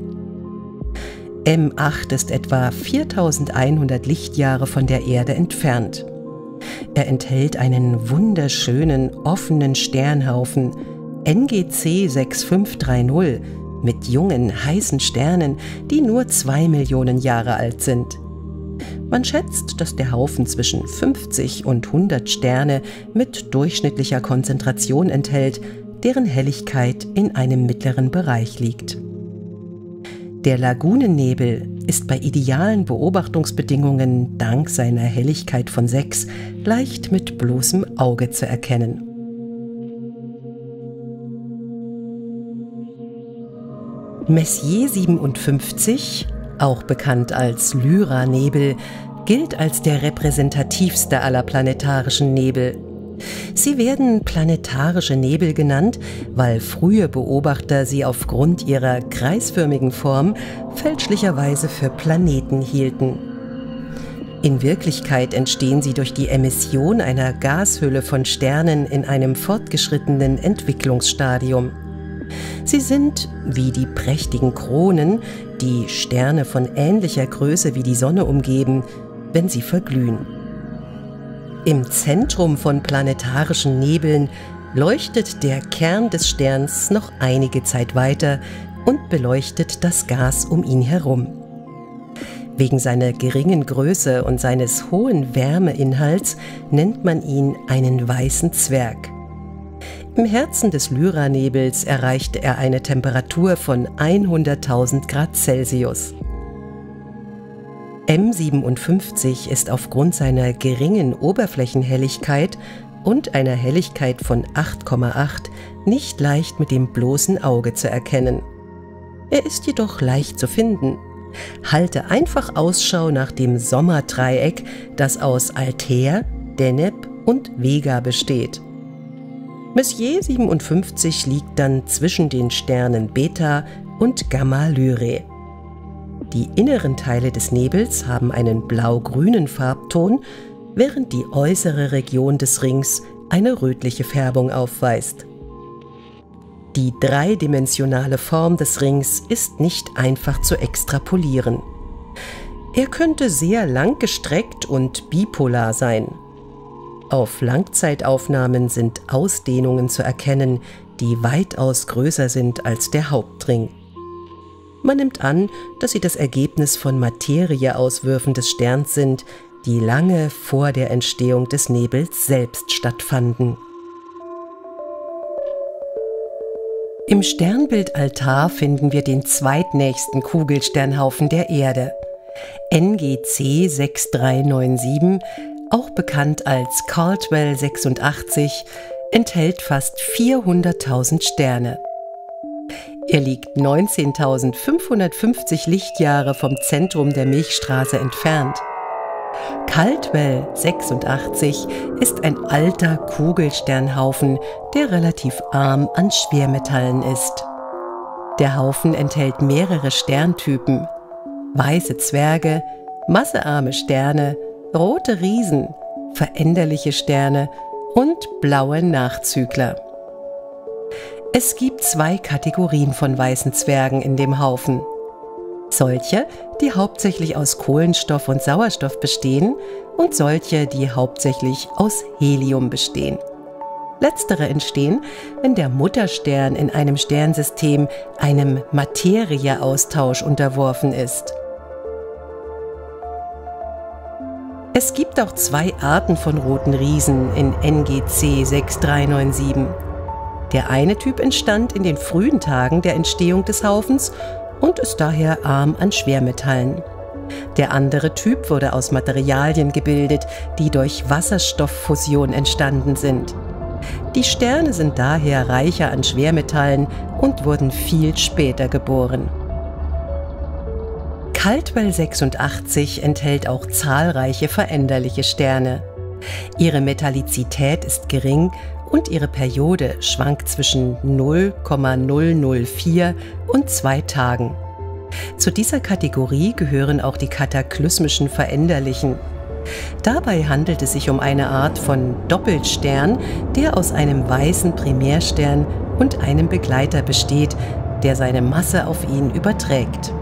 M8 ist etwa 4100 Lichtjahre von der Erde entfernt. Er enthält einen wunderschönen, offenen Sternhaufen, NGC 6530, mit jungen, heißen Sternen, die nur 2 Millionen Jahre alt sind. Man schätzt, dass der Haufen zwischen 50 und 100 Sterne mit durchschnittlicher Konzentration enthält, deren Helligkeit in einem mittleren Bereich liegt. Der Lagunennebel ist bei idealen Beobachtungsbedingungen dank seiner Helligkeit von 6 leicht mit bloßem Auge zu erkennen. Messier 57, auch bekannt als Lyra-Nebel, gilt als der repräsentativste aller planetarischen Nebel. Sie werden planetarische Nebel genannt, weil frühe Beobachter sie aufgrund ihrer kreisförmigen Form fälschlicherweise für Planeten hielten. In Wirklichkeit entstehen sie durch die Emission einer Gashülle von Sternen in einem fortgeschrittenen Entwicklungsstadium. Sie sind, wie die prächtigen Kronen, die Sterne von ähnlicher Größe wie die Sonne umgeben, wenn sie verglühen. Im Zentrum von planetarischen Nebeln leuchtet der Kern des Sterns noch einige Zeit weiter und beleuchtet das Gas um ihn herum. Wegen seiner geringen Größe und seines hohen Wärmeinhalts nennt man ihn einen weißen Zwerg. Im Herzen des Lyra-Nebels erreicht er eine Temperatur von 100.000 Grad Celsius. M57 ist aufgrund seiner geringen Oberflächenhelligkeit und einer Helligkeit von 8,8 nicht leicht mit dem bloßen Auge zu erkennen. Er ist jedoch leicht zu finden. Halte einfach Ausschau nach dem Sommerdreieck, das aus Altair, Deneb und Vega besteht. Messier 57 liegt dann zwischen den Sternen Beta und Gamma Lyrae. Die inneren Teile des Nebels haben einen blau-grünen Farbton, während die äußere Region des Rings eine rötliche Färbung aufweist. Die dreidimensionale Form des Rings ist nicht einfach zu extrapolieren. Er könnte sehr langgestreckt und bipolar sein. Auf Langzeitaufnahmen sind Ausdehnungen zu erkennen, die weitaus größer sind als der Hauptring. Man nimmt an, dass sie das Ergebnis von Materieauswürfen des Sterns sind, die lange vor der Entstehung des Nebels selbst stattfanden. Im Sternbild Altar finden wir den zweitnächsten Kugelsternhaufen der Erde, NGC 6397, auch bekannt als Caldwell 86, enthält fast 400.000 Sterne. Er liegt 19.550 Lichtjahre vom Zentrum der Milchstraße entfernt. Caldwell 86 ist ein alter Kugelsternhaufen, der relativ arm an Schwermetallen ist. Der Haufen enthält mehrere Sterntypen: weiße Zwerge, massearme Sterne, rote Riesen, veränderliche Sterne und blaue Nachzügler. Es gibt 2 Kategorien von weißen Zwergen in dem Haufen. Solche, die hauptsächlich aus Kohlenstoff und Sauerstoff bestehen, und solche, die hauptsächlich aus Helium bestehen. Letztere entstehen, wenn der Mutterstern in einem Sternsystem einem Materieaustausch unterworfen ist. Es gibt auch 2 Arten von roten Riesen in NGC 6397. Der eine Typ entstand in den frühen Tagen der Entstehung des Haufens und ist daher arm an Schwermetallen. Der andere Typ wurde aus Materialien gebildet, die durch Wasserstofffusion entstanden sind. Die Sterne sind daher reicher an Schwermetallen und wurden viel später geboren. Caldwell 86 enthält auch zahlreiche veränderliche Sterne. Ihre Metallizität ist gering und ihre Periode schwankt zwischen 0,004 und 2 Tagen. Zu dieser Kategorie gehören auch die kataklysmischen Veränderlichen. Dabei handelt es sich um eine Art von Doppelstern, der aus einem weißen Primärstern und einem Begleiter besteht, der seine Masse auf ihn überträgt.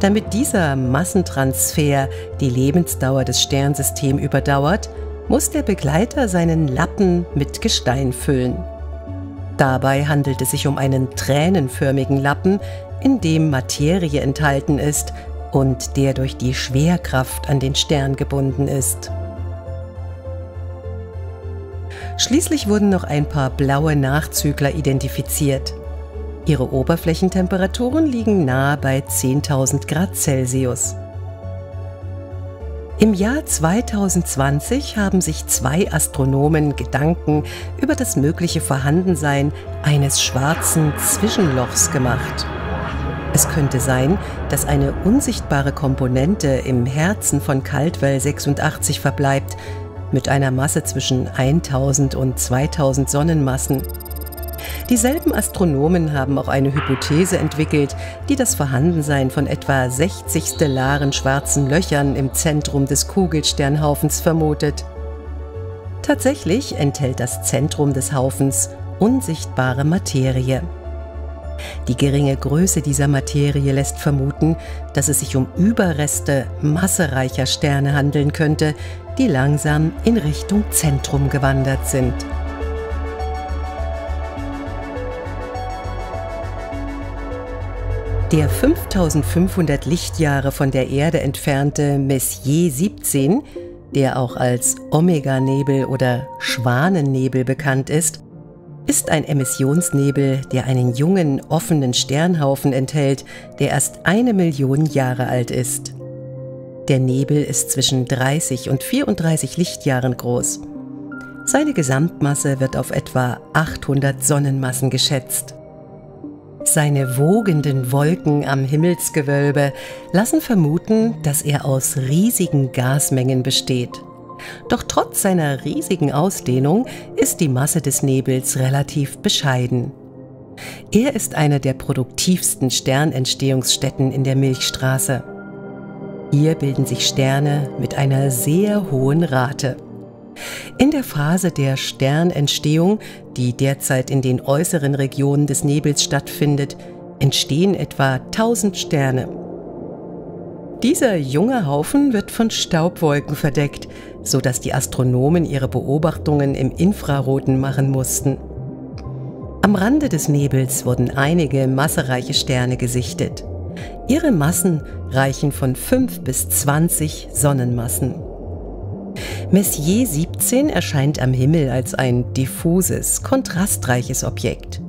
Damit dieser Massentransfer die Lebensdauer des Sternsystems überdauert, muss der Begleiter seinen Lappen mit Gestein füllen. Dabei handelt es sich um einen tränenförmigen Lappen, in dem Materie enthalten ist und der durch die Schwerkraft an den Stern gebunden ist. Schließlich wurden noch ein paar blaue Nachzügler identifiziert. Ihre Oberflächentemperaturen liegen nahe bei 10.000 Grad Celsius. Im Jahr 2020 haben sich zwei Astronomen Gedanken über das mögliche Vorhandensein eines schwarzen Zwischenlochs gemacht. Es könnte sein, dass eine unsichtbare Komponente im Herzen von Caldwell 86 verbleibt, mit einer Masse zwischen 1000 und 2000 Sonnenmassen. Dieselben Astronomen haben auch eine Hypothese entwickelt, die das Vorhandensein von etwa 60 stellaren schwarzen Löchern im Zentrum des Kugelsternhaufens vermutet. Tatsächlich enthält das Zentrum des Haufens unsichtbare Materie. Die geringe Größe dieser Materie lässt vermuten, dass es sich um Überreste massereicher Sterne handeln könnte, die langsam in Richtung Zentrum gewandert sind. Der 5500 Lichtjahre von der Erde entfernte Messier 17, der auch als Omega-Nebel oder Schwanennebel bekannt ist ein Emissionsnebel, der einen jungen, offenen Sternhaufen enthält, der erst 1 Million Jahre alt ist. Der Nebel ist zwischen 30 und 34 Lichtjahren groß. Seine Gesamtmasse wird auf etwa 800 Sonnenmassen geschätzt. Seine wogenden Wolken am Himmelsgewölbe lassen vermuten, dass er aus riesigen Gasmengen besteht. Doch trotz seiner riesigen Ausdehnung ist die Masse des Nebels relativ bescheiden. Er ist eine der produktivsten Sternentstehungsstätten in der Milchstraße. Hier bilden sich Sterne mit einer sehr hohen Rate. In der Phase der Sternentstehung, die derzeit in den äußeren Regionen des Nebels stattfindet, entstehen etwa 1000 Sterne. Dieser junge Haufen wird von Staubwolken verdeckt, sodass die Astronomen ihre Beobachtungen im Infraroten machen mussten. Am Rande des Nebels wurden einige massereiche Sterne gesichtet. Ihre Massen reichen von 5 bis 20 Sonnenmassen. Messier 17 erscheint am Himmel als ein diffuses, kontrastreiches Objekt.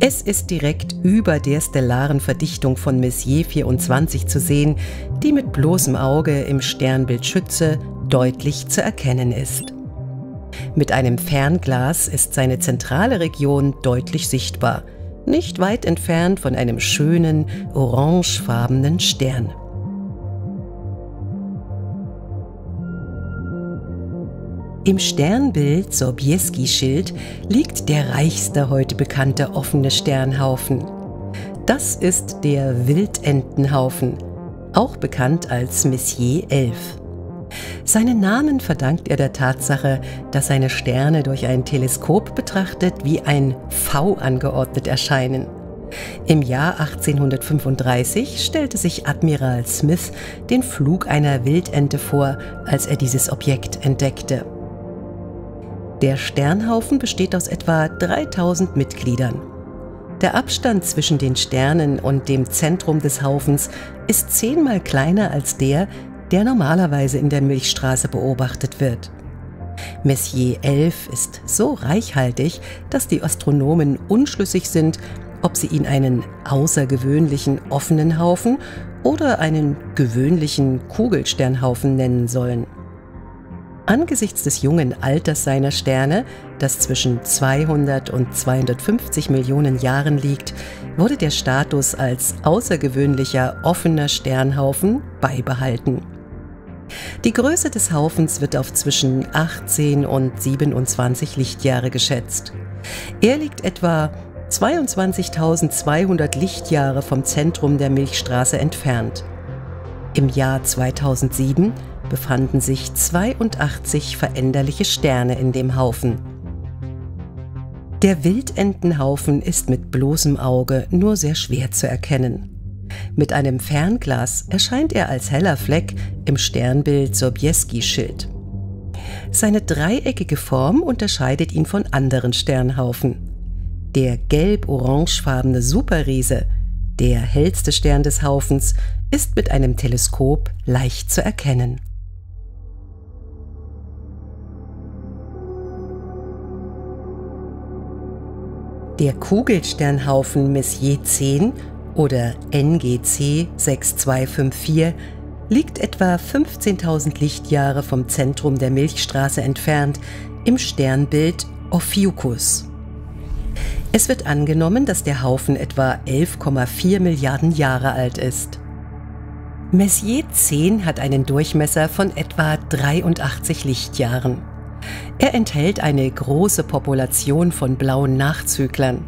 Es ist direkt über der stellaren Verdichtung von Messier 24 zu sehen, die mit bloßem Auge im Sternbild Schütze deutlich zu erkennen ist. Mit einem Fernglas ist seine zentrale Region deutlich sichtbar, nicht weit entfernt von einem schönen, orangefarbenen Stern. Im Sternbild Sobieski-Schild liegt der reichste heute bekannte offene Sternhaufen. Das ist der Wildentenhaufen, auch bekannt als Messier 11. Seinen Namen verdankt er der Tatsache, dass seine Sterne durch ein Teleskop betrachtet wie ein V angeordnet erscheinen. Im Jahr 1835 stellte sich Admiral Smith den Flug einer Wildente vor, als er dieses Objekt entdeckte. Der Sternhaufen besteht aus etwa 3000 Mitgliedern. Der Abstand zwischen den Sternen und dem Zentrum des Haufens ist 10-mal kleiner als der normalerweise in der Milchstraße beobachtet wird. Messier 11 ist so reichhaltig, dass die Astronomen unschlüssig sind, ob sie ihn einen außergewöhnlichen offenen Haufen oder einen gewöhnlichen Kugelsternhaufen nennen sollen. Angesichts des jungen Alters seiner Sterne, das zwischen 200 und 250 Millionen Jahren liegt, wurde der Status als außergewöhnlicher offener Sternhaufen beibehalten. Die Größe des Haufens wird auf zwischen 18 und 27 Lichtjahre geschätzt. Er liegt etwa 22.200 Lichtjahre vom Zentrum der Milchstraße entfernt. Im Jahr 2007 befanden sich 82 veränderliche Sterne in dem Haufen. Der Wildentenhaufen ist mit bloßem Auge nur sehr schwer zu erkennen. Mit einem Fernglas erscheint er als heller Fleck im Sternbild Sobieski-Schild. Seine dreieckige Form unterscheidet ihn von anderen Sternhaufen. Der gelb-orangefarbene Superriese, der hellste Stern des Haufens, ist mit einem Teleskop leicht zu erkennen. Der Kugelsternhaufen Messier 10 oder NGC 6254 liegt etwa 15.000 Lichtjahre vom Zentrum der Milchstraße entfernt im Sternbild Ophiuchus. Es wird angenommen, dass der Haufen etwa 11,4 Milliarden Jahre alt ist. Messier 10 hat einen Durchmesser von etwa 83 Lichtjahren. Er enthält eine große Population von blauen Nachzüglern.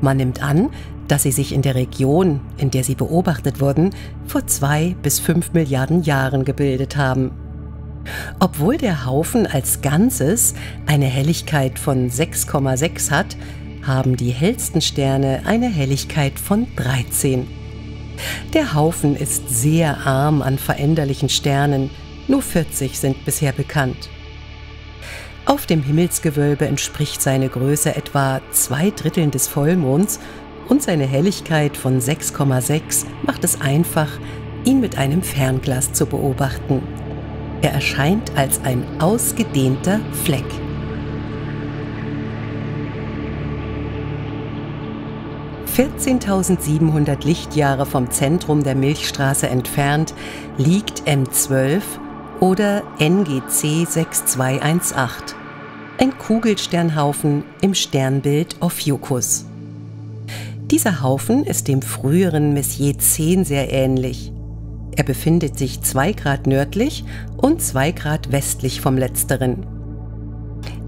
Man nimmt an, dass sie sich in der Region, in der sie beobachtet wurden, vor 2 bis 5 Milliarden Jahren gebildet haben. Obwohl der Haufen als Ganzes eine Helligkeit von 6,6 hat, haben die hellsten Sterne eine Helligkeit von 13. Der Haufen ist sehr arm an veränderlichen Sternen, nur 40 sind bisher bekannt. Auf dem Himmelsgewölbe entspricht seine Größe etwa 2/3 des Vollmonds und seine Helligkeit von 6,6 macht es einfach, ihn mit einem Fernglas zu beobachten. Er erscheint als ein ausgedehnter Fleck. (14.700 Lichtjahre vom Zentrum der Milchstraße entfernt liegt M12 oder NGC 6218, ein Kugelsternhaufen im Sternbild Ophiuchus. Dieser Haufen ist dem früheren Messier 10 sehr ähnlich. Er befindet sich 2 Grad nördlich und 2 Grad westlich vom letzteren.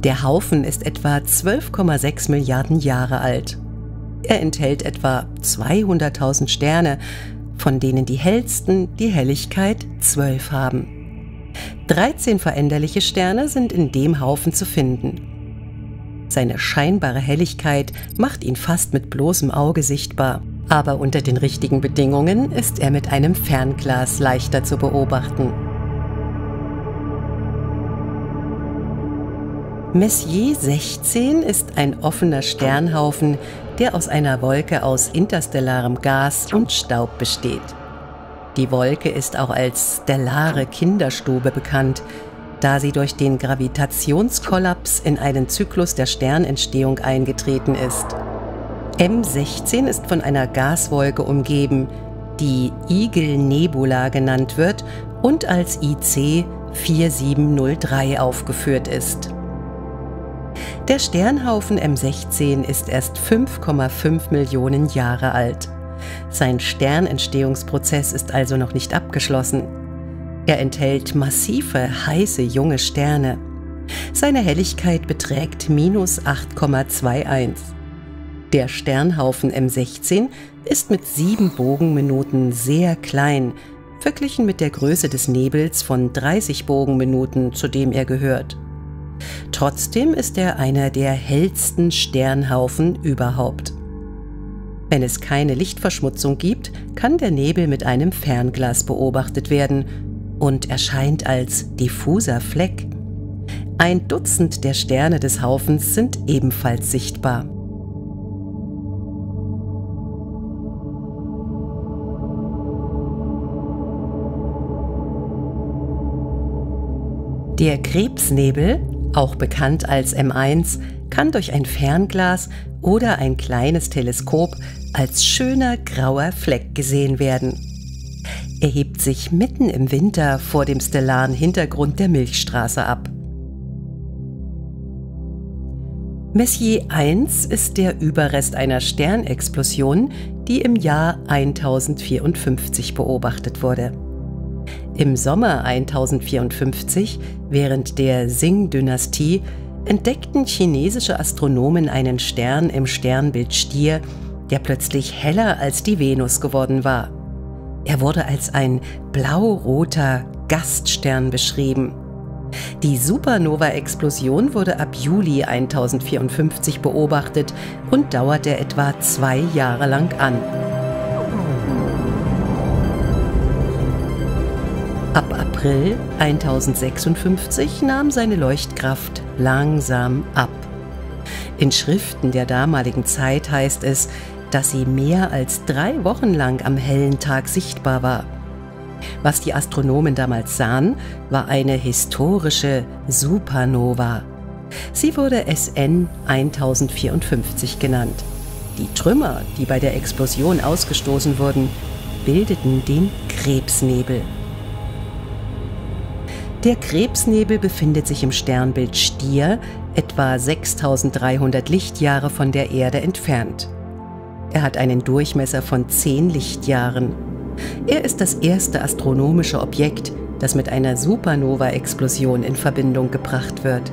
Der Haufen ist etwa 12,6 Milliarden Jahre alt. Er enthält etwa 200.000 Sterne, von denen die hellsten die Helligkeit 12 haben. 13 veränderliche Sterne sind in dem Haufen zu finden. Seine scheinbare Helligkeit macht ihn fast mit bloßem Auge sichtbar, aber unter den richtigen Bedingungen ist er mit einem Fernglas leichter zu beobachten. Messier 16 ist ein offener Sternhaufen, der aus einer Wolke aus interstellarem Gas und Staub besteht. Die Wolke ist auch als stellare Kinderstube bekannt, da sie durch den Gravitationskollaps in einen Zyklus der Sternentstehung eingetreten ist. M16 ist von einer Gaswolke umgeben, die Igel-Nebula genannt wird und als IC 4703 aufgeführt ist. Der Sternhaufen M16 ist erst 5,5 Millionen Jahre alt. Sein Sternentstehungsprozess ist also noch nicht abgeschlossen. Er enthält massive, heiße, junge Sterne. Seine Helligkeit beträgt −8,21. Der Sternhaufen M16 ist mit 7 Bogenminuten sehr klein, verglichen mit der Größe des Nebels von 30 Bogenminuten, zu dem er gehört. Trotzdem ist er einer der hellsten Sternhaufen überhaupt. Wenn es keine Lichtverschmutzung gibt, kann der Nebel mit einem Fernglas beobachtet werden und erscheint als diffuser Fleck. 1 Dutzend der Sterne des Haufens sind ebenfalls sichtbar. Der Krebsnebel, auch bekannt als M1, kann durch ein Fernglas oder ein kleines Teleskop als schöner grauer Fleck gesehen werden. Er hebt sich mitten im Winter vor dem stellaren Hintergrund der Milchstraße ab. Messier 1 ist der Überrest einer Sternexplosion, die im Jahr 1054 beobachtet wurde. Im Sommer 1054, während der Sing-Dynastie, entdeckten chinesische Astronomen einen Stern im Sternbild Stier, der plötzlich heller als die Venus geworden war. Er wurde als ein blau-roter, Gaststern beschrieben. Die Supernova-Explosion wurde ab Juli 1054 beobachtet und dauerte etwa 2 Jahre lang an. Ab April 1056 nahm seine Leuchtkraft langsam ab. In Schriften der damaligen Zeit heißt es, dass sie mehr als 3 Wochen lang am hellen Tag sichtbar war. Was die Astronomen damals sahen, war eine historische Supernova. Sie wurde SN 1054 genannt. Die Trümmer, die bei der Explosion ausgestoßen wurden, bildeten den Krebsnebel. Der Krebsnebel befindet sich im Sternbild Stier, etwa 6300 Lichtjahre von der Erde entfernt. Er hat einen Durchmesser von 10 Lichtjahren. Er ist das erste astronomische Objekt, das mit einer Supernova-Explosion in Verbindung gebracht wird.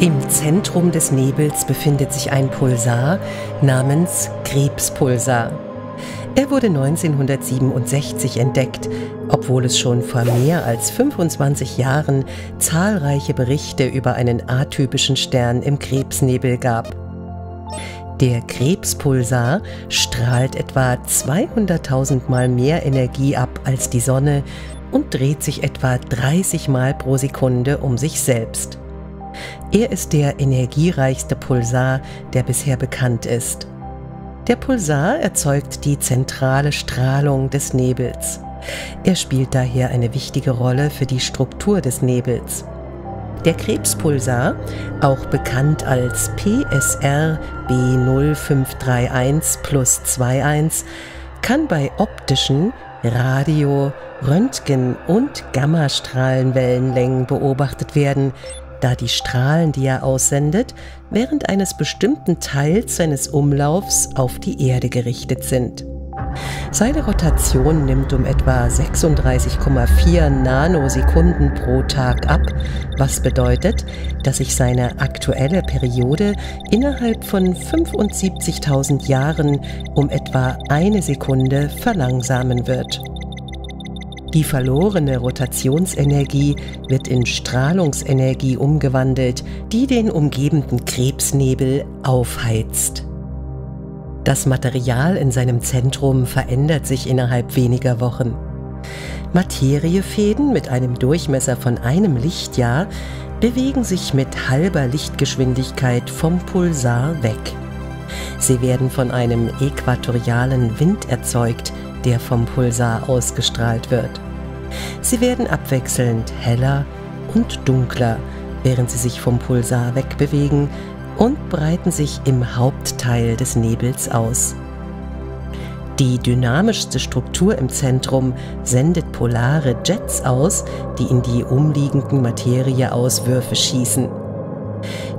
Im Zentrum des Nebels befindet sich ein Pulsar namens Krebspulsar. Er wurde 1967 entdeckt, obwohl es schon vor mehr als 25 Jahren zahlreiche Berichte über einen atypischen Stern im Krebsnebel gab. Der Krebspulsar strahlt etwa 200.000 Mal mehr Energie ab als die Sonne und dreht sich etwa 30 Mal pro Sekunde um sich selbst. Er ist der energiereichste Pulsar, der bisher bekannt ist. Der Pulsar erzeugt die zentrale Strahlung des Nebels. Er spielt daher eine wichtige Rolle für die Struktur des Nebels. Der Krebspulsar, auch bekannt als PSR B05315+21, kann bei optischen, Radio-, Röntgen- und Gammastrahlenwellenlängen beobachtet werden, da die Strahlen, die er aussendet, während eines bestimmten Teils seines Umlaufs auf die Erde gerichtet sind. Seine Rotation nimmt um etwa 36,4 Nanosekunden pro Tag ab, was bedeutet, dass sich seine aktuelle Periode innerhalb von 75.000 Jahren um etwa 1 Sekunde verlangsamen wird. Die verlorene Rotationsenergie wird in Strahlungsenergie umgewandelt, die den umgebenden Krebsnebel aufheizt. Das Material in seinem Zentrum verändert sich innerhalb weniger Wochen. Materiefäden mit einem Durchmesser von 1 Lichtjahr bewegen sich mit halber Lichtgeschwindigkeit vom Pulsar weg. Sie werden von einem äquatorialen Wind erzeugt, der vom Pulsar ausgestrahlt wird. Sie werden abwechselnd heller und dunkler, während sie sich vom Pulsar wegbewegen, und breiten sich im Hauptteil des Nebels aus. Die dynamischste Struktur im Zentrum sendet polare Jets aus, die in die umliegenden Materieauswürfe schießen.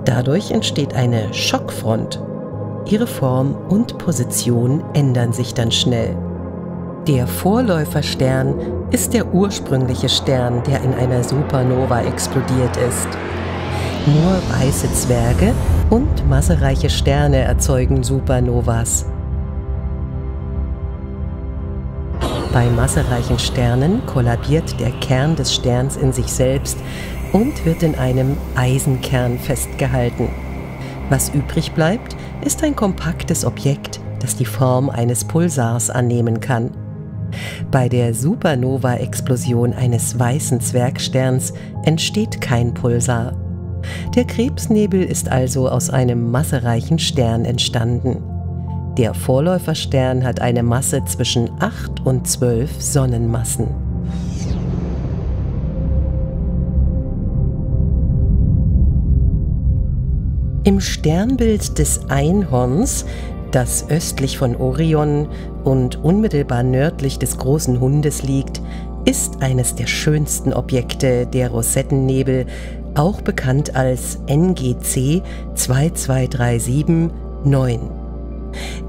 Dadurch entsteht eine Schockfront. Ihre Form und Position ändern sich dann schnell. Der Vorläuferstern ist der ursprüngliche Stern, der in einer Supernova explodiert ist. Nur weiße Zwerge und massereiche Sterne erzeugen Supernovas. Bei massereichen Sternen kollabiert der Kern des Sterns in sich selbst und wird in einem Eisenkern festgehalten. Was übrig bleibt, ist ein kompaktes Objekt, das die Form eines Pulsars annehmen kann. Bei der Supernova-Explosion eines weißen Zwergsterns entsteht kein Pulsar. Der Krebsnebel ist also aus einem massereichen Stern entstanden. Der Vorläuferstern hat eine Masse zwischen 8 und 12 Sonnenmassen. Im Sternbild des Einhorns, das östlich von Orion und unmittelbar nördlich des Großen Hundes liegt, ist eines der schönsten Objekte der Rosettennebel, auch bekannt als NGC 2237-9.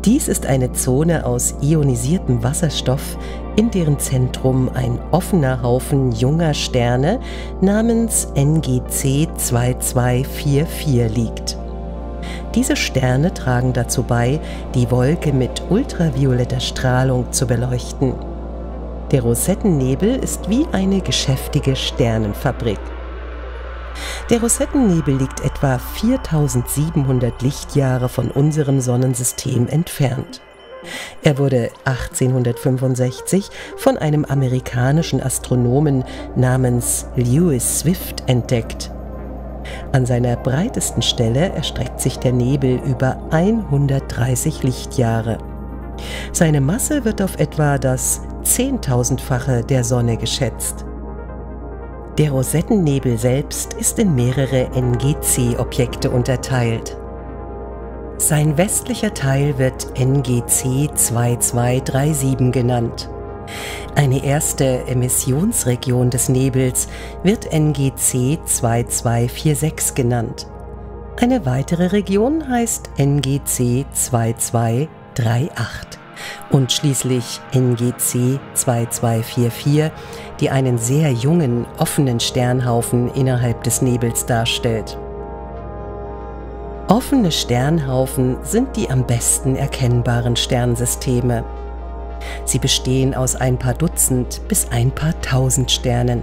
Dies ist eine Zone aus ionisiertem Wasserstoff, in deren Zentrum ein offener Haufen junger Sterne namens NGC 4244 liegt. Diese Sterne tragen dazu bei, die Wolke mit ultravioletter Strahlung zu beleuchten. Der Rosettennebel ist wie eine geschäftige Sternenfabrik. Der Rosettennebel liegt etwa 4700 Lichtjahre von unserem Sonnensystem entfernt. Er wurde 1865 von einem amerikanischen Astronomen namens Lewis Swift entdeckt. An seiner breitesten Stelle erstreckt sich der Nebel über 130 Lichtjahre. Seine Masse wird auf etwa das 10.000-fache der Sonne geschätzt. Der Rosettennebel selbst ist in mehrere NGC-Objekte unterteilt. Sein westlicher Teil wird NGC 2237 genannt. Eine erste Emissionsregion des Nebels wird NGC 2246 genannt. Eine weitere Region heißt NGC 2238. Und schließlich NGC 4244, die einen sehr jungen, offenen Sternhaufen innerhalb des Nebels darstellt. Offene Sternhaufen sind die am besten erkennbaren Sternsysteme. Sie bestehen aus ein paar Dutzend bis ein paar Tausend Sternen.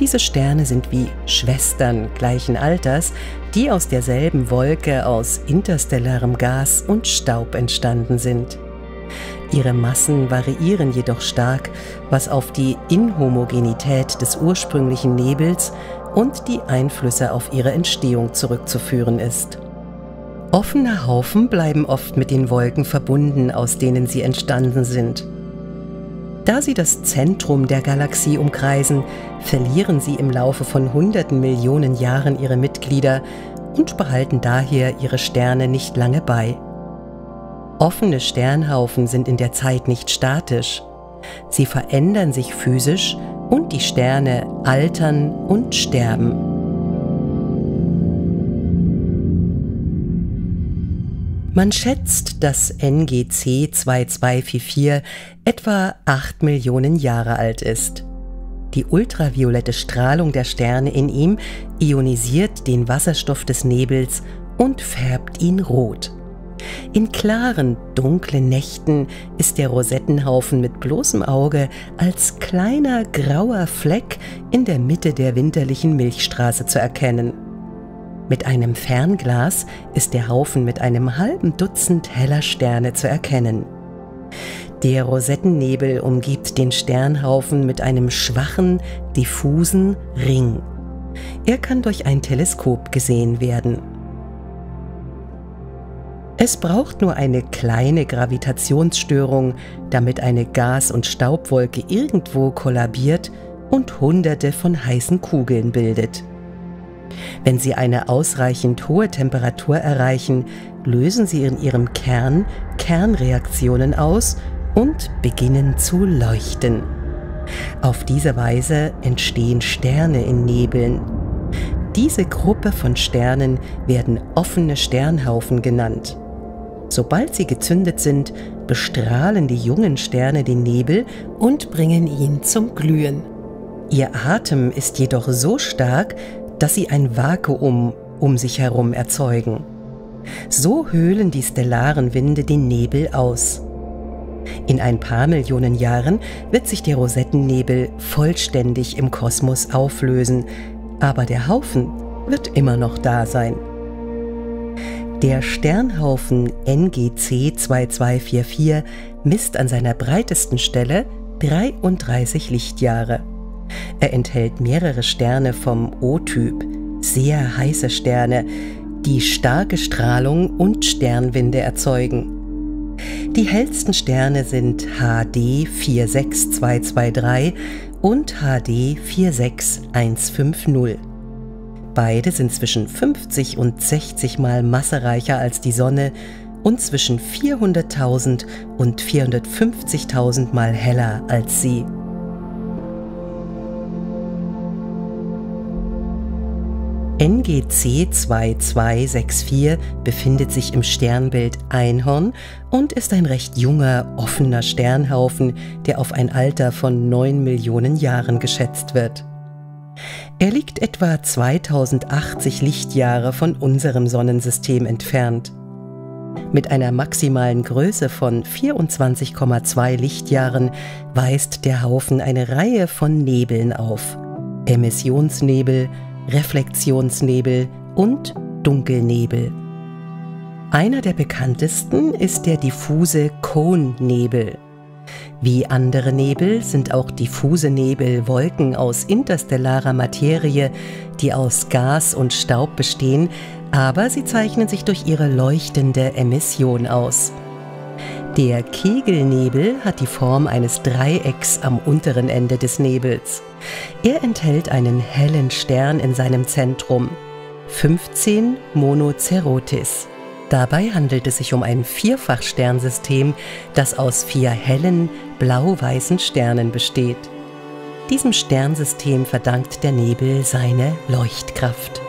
Diese Sterne sind wie Schwestern gleichen Alters, die aus derselben Wolke aus interstellarem Gas und Staub entstanden sind. Ihre Massen variieren jedoch stark, was auf die Inhomogenität des ursprünglichen Nebels und die Einflüsse auf ihre Entstehung zurückzuführen ist. Offene Haufen bleiben oft mit den Wolken verbunden, aus denen sie entstanden sind. Da sie das Zentrum der Galaxie umkreisen, verlieren sie im Laufe von hunderten Millionen Jahren ihre Mitglieder und behalten daher ihre Sterne nicht lange bei. Offene Sternhaufen sind in der Zeit nicht statisch. Sie verändern sich physisch und die Sterne altern und sterben. Man schätzt, dass NGC 2244 etwa 8 Millionen Jahre alt ist. Die ultraviolette Strahlung der Sterne in ihm ionisiert den Wasserstoff des Nebels und färbt ihn rot. In klaren, dunklen Nächten ist der Rosettenhaufen mit bloßem Auge als kleiner, grauer Fleck in der Mitte der winterlichen Milchstraße zu erkennen. Mit einem Fernglas ist der Haufen mit einem halben Dutzend heller Sterne zu erkennen. Der Rosettennebel umgibt den Sternhaufen mit einem schwachen, diffusen Ring. Er kann durch ein Teleskop gesehen werden. Es braucht nur eine kleine Gravitationsstörung, damit eine Gas- und Staubwolke irgendwo kollabiert und Hunderte von heißen Kugeln bildet. Wenn sie eine ausreichend hohe Temperatur erreichen, lösen sie in ihrem Kern Kernreaktionen aus und beginnen zu leuchten. Auf diese Weise entstehen Sterne in Nebeln. Diese Gruppe von Sternen werden offene Sternhaufen genannt. Sobald sie gezündet sind, bestrahlen die jungen Sterne den Nebel und bringen ihn zum Glühen. Ihr Atem ist jedoch so stark, dass sie ein Vakuum um sich herum erzeugen. So höhlen die stellaren Winde den Nebel aus. In ein paar Millionen Jahren wird sich der Rosettennebel vollständig im Kosmos auflösen, aber der Haufen wird immer noch da sein. Der Sternhaufen NGC 2244 misst an seiner breitesten Stelle 33 Lichtjahre. Er enthält mehrere Sterne vom O-Typ, sehr heiße Sterne, die starke Strahlung und Sternwinde erzeugen. Die hellsten Sterne sind HD 46223 und HD 46150. Beide sind zwischen 50 und 60 Mal massereicher als die Sonne und zwischen 400.000 und 450.000 Mal heller als sie. NGC 2264 befindet sich im Sternbild Einhorn und ist ein recht junger, offener Sternhaufen, der auf ein Alter von 9 Millionen Jahren geschätzt wird. Er liegt etwa 2080 Lichtjahre von unserem Sonnensystem entfernt. Mit einer maximalen Größe von 24,2 Lichtjahren weist der Haufen eine Reihe von Nebeln auf: Emissionsnebel, Reflexionsnebel und Dunkelnebel. Einer der bekanntesten ist der diffuse Cone-Nebel. Wie andere Nebel sind auch diffuse Nebel Wolken aus interstellarer Materie, die aus Gas und Staub bestehen, aber sie zeichnen sich durch ihre leuchtende Emission aus. Der Kegelnebel hat die Form eines Dreiecks am unteren Ende des Nebels. Er enthält einen hellen Stern in seinem Zentrum, 15 Monocerotis. Dabei handelt es sich um ein Vierfachsternsystem, das aus 4 hellen, blau-weißen Sternen besteht. Diesem Sternsystem verdankt der Nebel seine Leuchtkraft.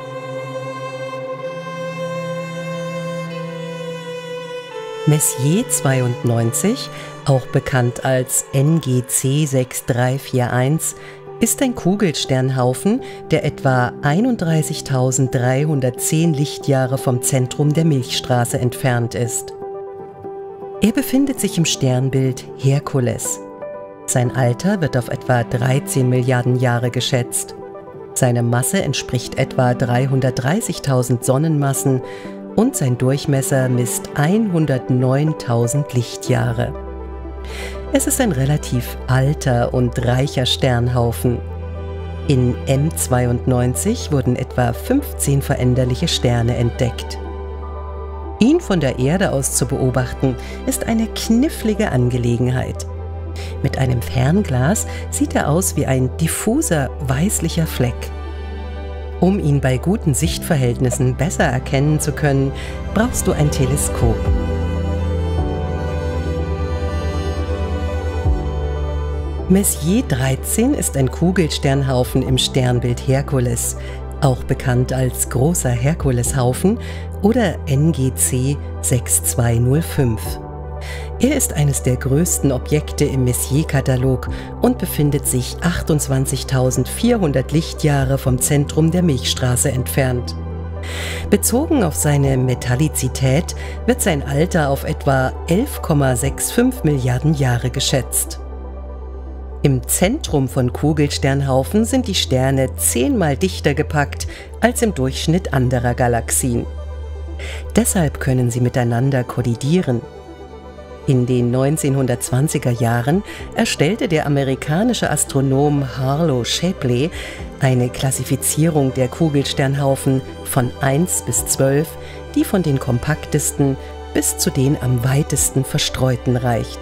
Messier 92, auch bekannt als NGC 6341, ist ein Kugelsternhaufen, der etwa 31.310 Lichtjahre vom Zentrum der Milchstraße entfernt ist. Er befindet sich im Sternbild Herkules. Sein Alter wird auf etwa 13 Milliarden Jahre geschätzt. Seine Masse entspricht etwa 330.000 Sonnenmassen und sein Durchmesser misst 109.000 Lichtjahre. Es ist ein relativ alter und reicher Sternhaufen. In M92 wurden etwa 15 veränderliche Sterne entdeckt. Ihn von der Erde aus zu beobachten, ist eine knifflige Angelegenheit. Mit einem Fernglas sieht er aus wie ein diffuser, weißlicher Fleck. Um ihn bei guten Sichtverhältnissen besser erkennen zu können, brauchst du ein Teleskop. Messier 13 ist ein Kugelsternhaufen im Sternbild Herkules, auch bekannt als großer Herkuleshaufen oder NGC 6205. Er ist eines der größten Objekte im Messier-Katalog und befindet sich 28.400 Lichtjahre vom Zentrum der Milchstraße entfernt. Bezogen auf seine Metallizität wird sein Alter auf etwa 11,65 Milliarden Jahre geschätzt. Im Zentrum von Kugelsternhaufen sind die Sterne 10-mal dichter gepackt als im Durchschnitt anderer Galaxien. Deshalb können sie miteinander kollidieren. In den 1920er Jahren erstellte der amerikanische Astronom Harlow Shapley eine Klassifizierung der Kugelsternhaufen von 1 bis 12, die von den kompaktesten bis zu den am weitesten verstreuten reicht.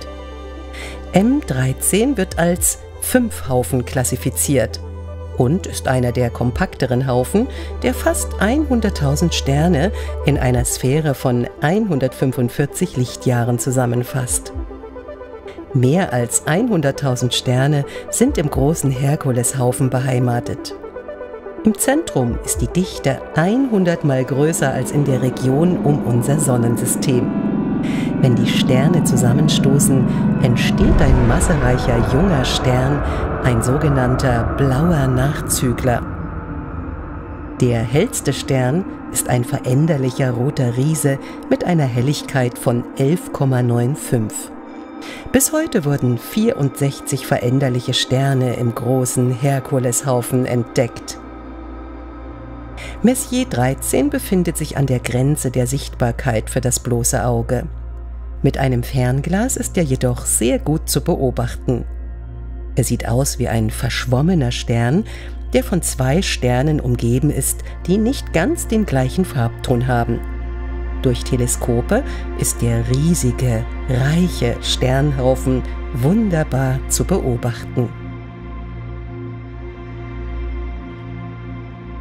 M13 wird als 5-Haufen klassifiziert und ist einer der kompakteren Haufen, der fast 100.000 Sterne in einer Sphäre von 145 Lichtjahren zusammenfasst. Mehr als 100.000 Sterne sind im großen Herkuleshaufen beheimatet. Im Zentrum ist die Dichte 100-mal größer als in der Region um unser Sonnensystem. Wenn die Sterne zusammenstoßen, entsteht ein massereicher junger Stern, ein sogenannter blauer Nachzügler. Der hellste Stern ist ein veränderlicher roter Riese mit einer Helligkeit von 11,95. Bis heute wurden 64 veränderliche Sterne im großen Herkuleshaufen entdeckt. Messier 13 befindet sich an der Grenze der Sichtbarkeit für das bloße Auge. Mit einem Fernglas ist er jedoch sehr gut zu beobachten. Er sieht aus wie ein verschwommener Stern, der von 2 Sternen umgeben ist, die nicht ganz den gleichen Farbton haben. Durch Teleskope ist der riesige, reiche Sternhaufen wunderbar zu beobachten.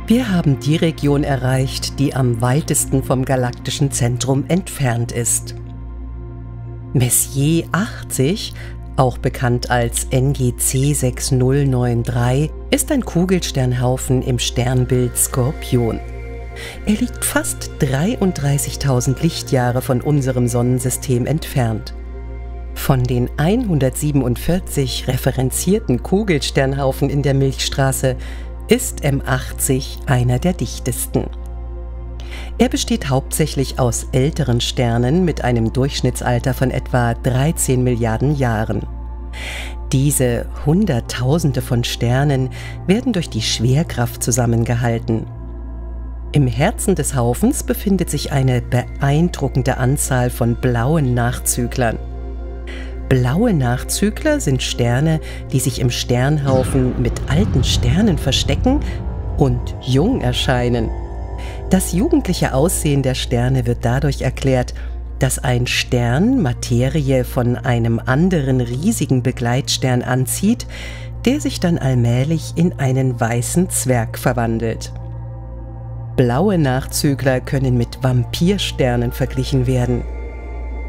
Wir haben die Region erreicht, die am weitesten vom galaktischen Zentrum entfernt ist. Messier 80, auch bekannt als NGC 6093, ist ein Kugelsternhaufen im Sternbild Skorpion. Er liegt fast 33.000 Lichtjahre von unserem Sonnensystem entfernt. Von den 147 referenzierten Kugelsternhaufen in der Milchstraße ist M80 einer der dichtesten. Er besteht hauptsächlich aus älteren Sternen mit einem Durchschnittsalter von etwa 13 Milliarden Jahren. Diese Hunderttausende von Sternen werden durch die Schwerkraft zusammengehalten. Im Herzen des Haufens befindet sich eine beeindruckende Anzahl von blauen Nachzüglern. Blaue Nachzügler sind Sterne, die sich im Sternhaufen mit alten Sternen verstecken und jung erscheinen. Das jugendliche Aussehen der Sterne wird dadurch erklärt, dass ein Stern Materie von einem anderen riesigen Begleitstern anzieht, der sich dann allmählich in einen weißen Zwerg verwandelt. Blaue Nachzügler können mit Vampirsternen verglichen werden.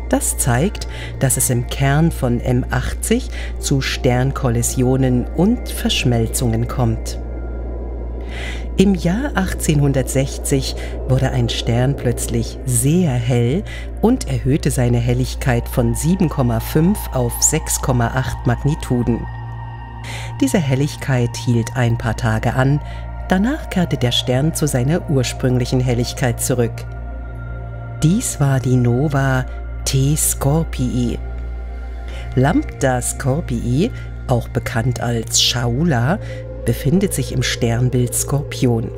Das zeigt, dass es im Kern von M80 zu Sternkollisionen und Verschmelzungen kommt. Im Jahr 1860 wurde ein Stern plötzlich sehr hell und erhöhte seine Helligkeit von 7,5 auf 6,8 Magnituden. Diese Helligkeit hielt ein paar Tage an, danach kehrte der Stern zu seiner ursprünglichen Helligkeit zurück. Dies war die Nova T Scorpii. Lambda Scorpii, auch bekannt als Shaula, befindet sich im Sternbild Skorpion.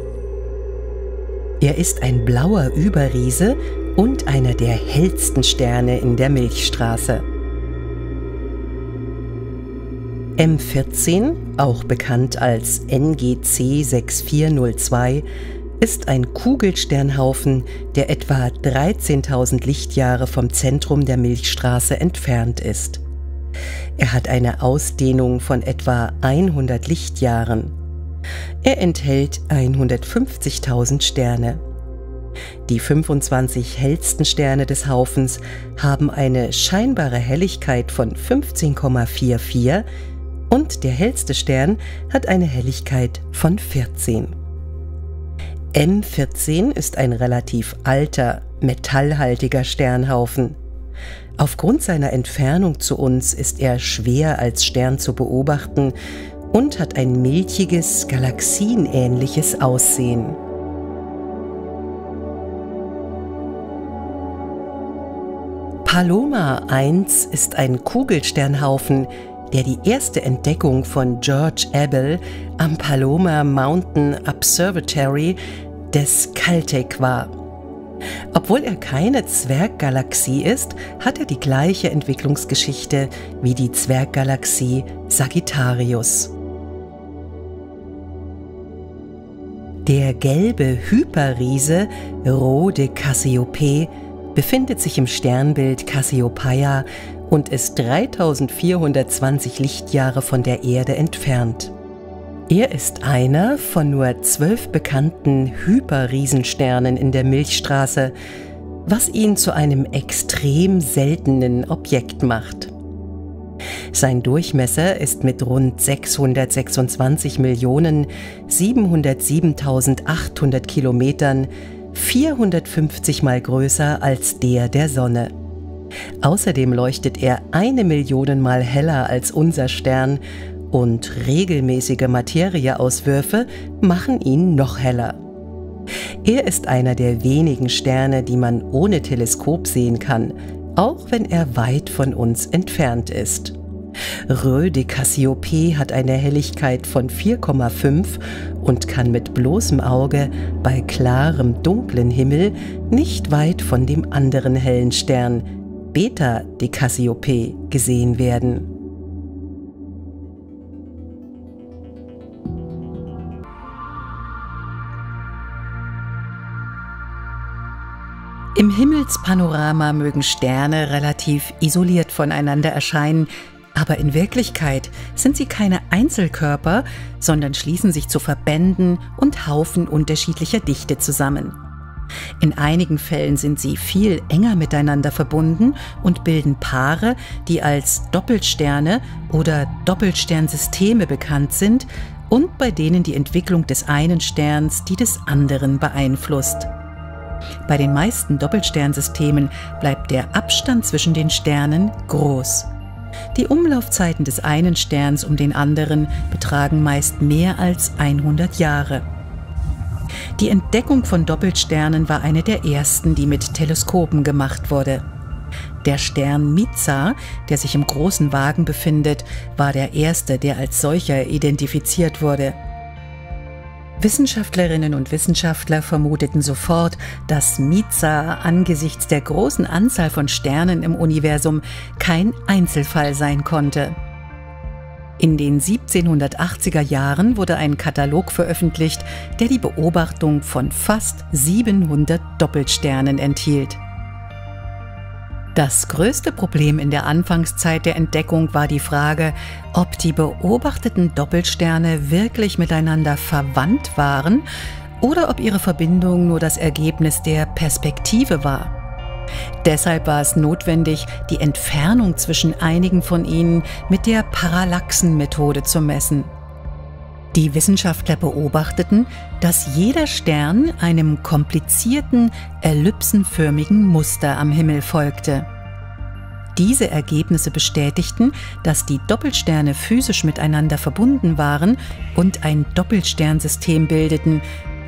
Er ist ein blauer Überriese und einer der hellsten Sterne in der Milchstraße. M14, auch bekannt als NGC 6402, ist ein Kugelsternhaufen, der etwa 13.000 Lichtjahre vom Zentrum der Milchstraße entfernt ist. Er hat eine Ausdehnung von etwa 100 Lichtjahren. Er enthält 150.000 Sterne. Die 25 hellsten Sterne des Haufens haben eine scheinbare Helligkeit von 15,44 und der hellste Stern hat eine Helligkeit von 14. M14 ist ein relativ alter, metallhaltiger Sternhaufen. Aufgrund seiner Entfernung zu uns ist er schwer als Stern zu beobachten und hat ein milchiges, galaxienähnliches Aussehen. Palomar 1 ist ein Kugelsternhaufen, der die erste Entdeckung von George Abel am Palomar Mountain Observatory des Caltech war. Obwohl er keine Zwerggalaxie ist, hat er die gleiche Entwicklungsgeschichte wie die Zwerggalaxie Sagittarius. Der gelbe Hyperriese Rho de Cassiope befindet sich im Sternbild Cassiopeia und ist 3420 Lichtjahre von der Erde entfernt. Er ist einer von nur 12 bekannten Hyperriesensternen in der Milchstraße, was ihn zu einem extrem seltenen Objekt macht. Sein Durchmesser ist mit rund 626.707.800 Kilometern 450 Mal größer als der der Sonne. Außerdem leuchtet er 1 Million Mal heller als unser Stern, und regelmäßige Materieauswürfe machen ihn noch heller. Er ist einer der wenigen Sterne, die man ohne Teleskop sehen kann, auch wenn er weit von uns entfernt ist. Rho de Cassiope hat eine Helligkeit von 4,5 und kann mit bloßem Auge bei klarem, dunklen Himmel nicht weit von dem anderen hellen Stern, Beta de Cassiope, gesehen werden. Im Himmelspanorama mögen Sterne relativ isoliert voneinander erscheinen, aber in Wirklichkeit sind sie keine Einzelkörper, sondern schließen sich zu Verbänden und Haufen unterschiedlicher Dichte zusammen. In einigen Fällen sind sie viel enger miteinander verbunden und bilden Paare, die als Doppelsterne oder Doppelsternsysteme bekannt sind und bei denen die Entwicklung des einen Sterns die des anderen beeinflusst. Bei den meisten Doppelsternsystemen bleibt der Abstand zwischen den Sternen groß. Die Umlaufzeiten des einen Sterns um den anderen betragen meist mehr als 100 Jahre. Die Entdeckung von Doppelsternen war eine der ersten, die mit Teleskopen gemacht wurde. Der Stern Mizar, der sich im großen Wagen befindet, war der erste, der als solcher identifiziert wurde. Wissenschaftlerinnen und Wissenschaftler vermuteten sofort, dass Mizar angesichts der großen Anzahl von Sternen im Universum kein Einzelfall sein konnte. In den 1780er Jahren wurde ein Katalog veröffentlicht, der die Beobachtung von fast 700 Doppelsternen enthielt. Das größte Problem in der Anfangszeit der Entdeckung war die Frage, ob die beobachteten Doppelsterne wirklich miteinander verwandt waren oder ob ihre Verbindung nur das Ergebnis der Perspektive war. Deshalb war es notwendig, die Entfernung zwischen einigen von ihnen mit der Parallaxenmethode zu messen. Die Wissenschaftler beobachteten, dass jeder Stern einem komplizierten, ellipsenförmigen Muster am Himmel folgte. Diese Ergebnisse bestätigten, dass die Doppelsterne physisch miteinander verbunden waren und ein Doppelsternsystem bildeten,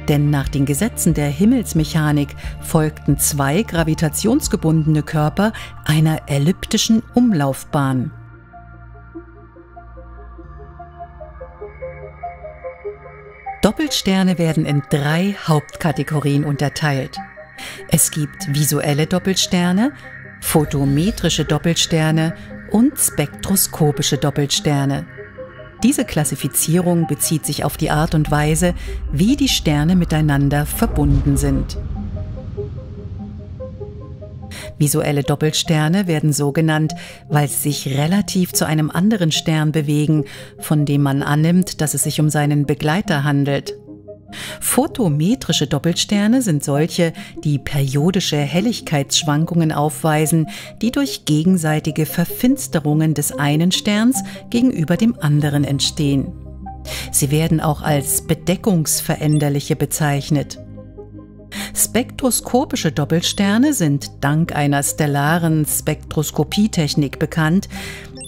denn nach den Gesetzen der Himmelsmechanik folgten zwei gravitationsgebundene Körper einer elliptischen Umlaufbahn. Doppelsterne werden in drei Hauptkategorien unterteilt. Es gibt visuelle Doppelsterne, photometrische Doppelsterne und spektroskopische Doppelsterne. Diese Klassifizierung bezieht sich auf die Art und Weise, wie die Sterne miteinander verbunden sind. Visuelle Doppelsterne werden so genannt, weil sie sich relativ zu einem anderen Stern bewegen, von dem man annimmt, dass es sich um seinen Begleiter handelt. Photometrische Doppelsterne sind solche, die periodische Helligkeitsschwankungen aufweisen, die durch gegenseitige Verfinsterungen des einen Sterns gegenüber dem anderen entstehen. Sie werden auch als bedeckungsveränderliche bezeichnet. Spektroskopische Doppelsterne sind dank einer stellaren Spektroskopietechnik bekannt,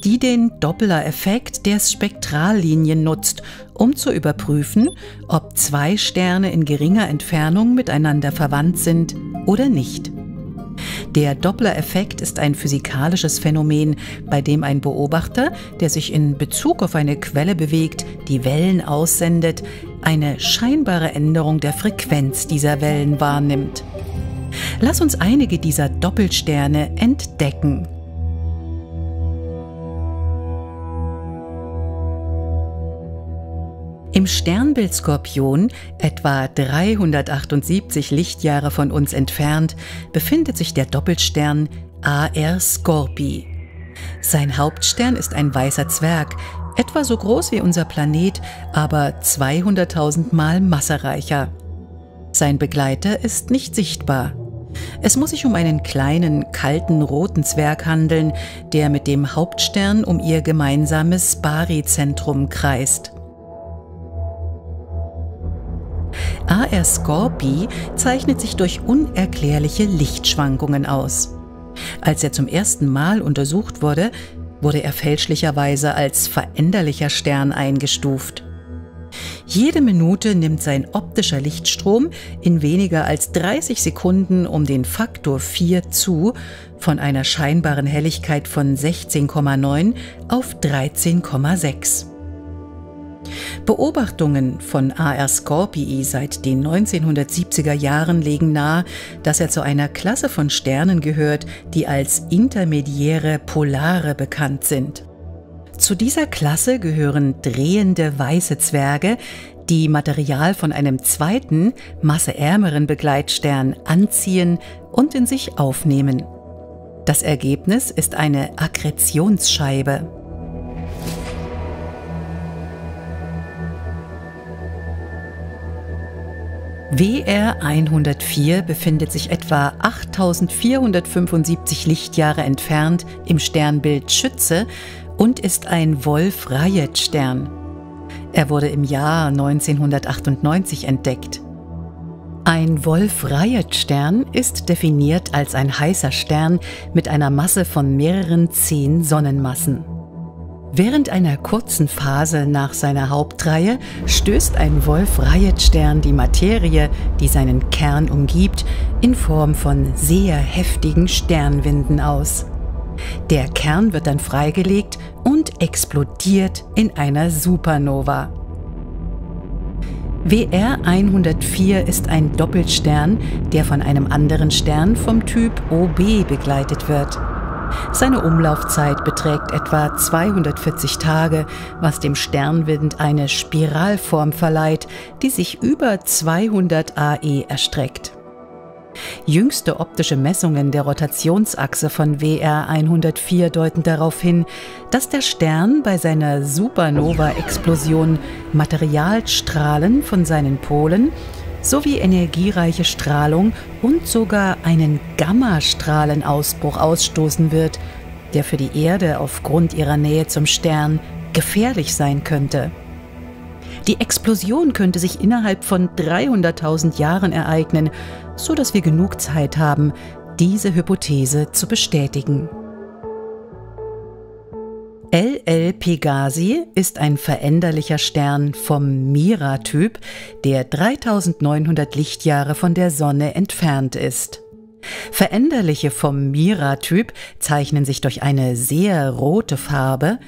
die den Doppler-Effekt der Spektrallinien nutzt, um zu überprüfen, ob zwei Sterne in geringer Entfernung miteinander verwandt sind oder nicht. Der Doppler-Effekt ist ein physikalisches Phänomen, bei dem ein Beobachter, der sich in Bezug auf eine Quelle bewegt, die Wellen aussendet, eine scheinbare Änderung der Frequenz dieser Wellen wahrnimmt. Lass uns einige dieser Doppelsterne entdecken. Im Sternbild Skorpion, etwa 378 Lichtjahre von uns entfernt, befindet sich der Doppelstern AR Scorpii. Sein Hauptstern ist ein weißer Zwerg, etwa so groß wie unser Planet, aber 200.000 Mal massereicher. Sein Begleiter ist nicht sichtbar. Es muss sich um einen kleinen, kalten, roten Zwerg handeln, der mit dem Hauptstern um ihr gemeinsames Baryzentrum kreist. AR Scorpii zeichnet sich durch unerklärliche Lichtschwankungen aus. Als er zum ersten Mal untersucht wurde, wurde er fälschlicherweise als veränderlicher Stern eingestuft. Jede Minute nimmt sein optischer Lichtstrom in weniger als 30 Sekunden um den Faktor 4 zu, von einer scheinbaren Helligkeit von 16,9 auf 13,6. Beobachtungen von AR Scorpii seit den 1970er Jahren legen nahe, dass er zu einer Klasse von Sternen gehört, die als intermediäre Polare bekannt sind. Zu dieser Klasse gehören drehende weiße Zwerge, die Material von einem zweiten, masseärmeren Begleitstern anziehen und in sich aufnehmen. Das Ergebnis ist eine Akkretionsscheibe. WR 104 befindet sich etwa 8475 Lichtjahre entfernt im Sternbild Schütze und ist ein Wolf-Rayet-Stern. Er wurde im Jahr 1998 entdeckt. Ein Wolf-Rayet-Stern ist definiert als ein heißer Stern mit einer Masse von mehreren 10 Sonnenmassen. Während einer kurzen Phase nach seiner Hauptreihe stößt ein Wolf-Rayet-Stern die Materie, die seinen Kern umgibt, in Form von sehr heftigen Sternwinden aus. Der Kern wird dann freigelegt und explodiert in einer Supernova. WR 104 ist ein Doppelstern, der von einem anderen Stern vom Typ OB begleitet wird. Seine Umlaufzeit beträgt etwa 240 Tage, was dem Sternwind eine Spiralform verleiht, die sich über 200 AE erstreckt. Jüngste optische Messungen der Rotationsachse von WR 104 deuten darauf hin, dass der Stern bei seiner Supernova-Explosion Materialstrahlen von seinen Polen sowie energiereiche Strahlung und sogar einen Gammastrahlenausbruch ausstoßen wird, der für die Erde aufgrund ihrer Nähe zum Stern gefährlich sein könnte. Die Explosion könnte sich innerhalb von 300.000 Jahren ereignen, sodass wir genug Zeit haben, diese Hypothese zu bestätigen. LL Pegasi ist ein veränderlicher Stern vom Mira-Typ, der 3.900 Lichtjahre von der Sonne entfernt ist. Veränderliche vom Mira-Typ zeichnen sich durch eine sehr rote Farbe,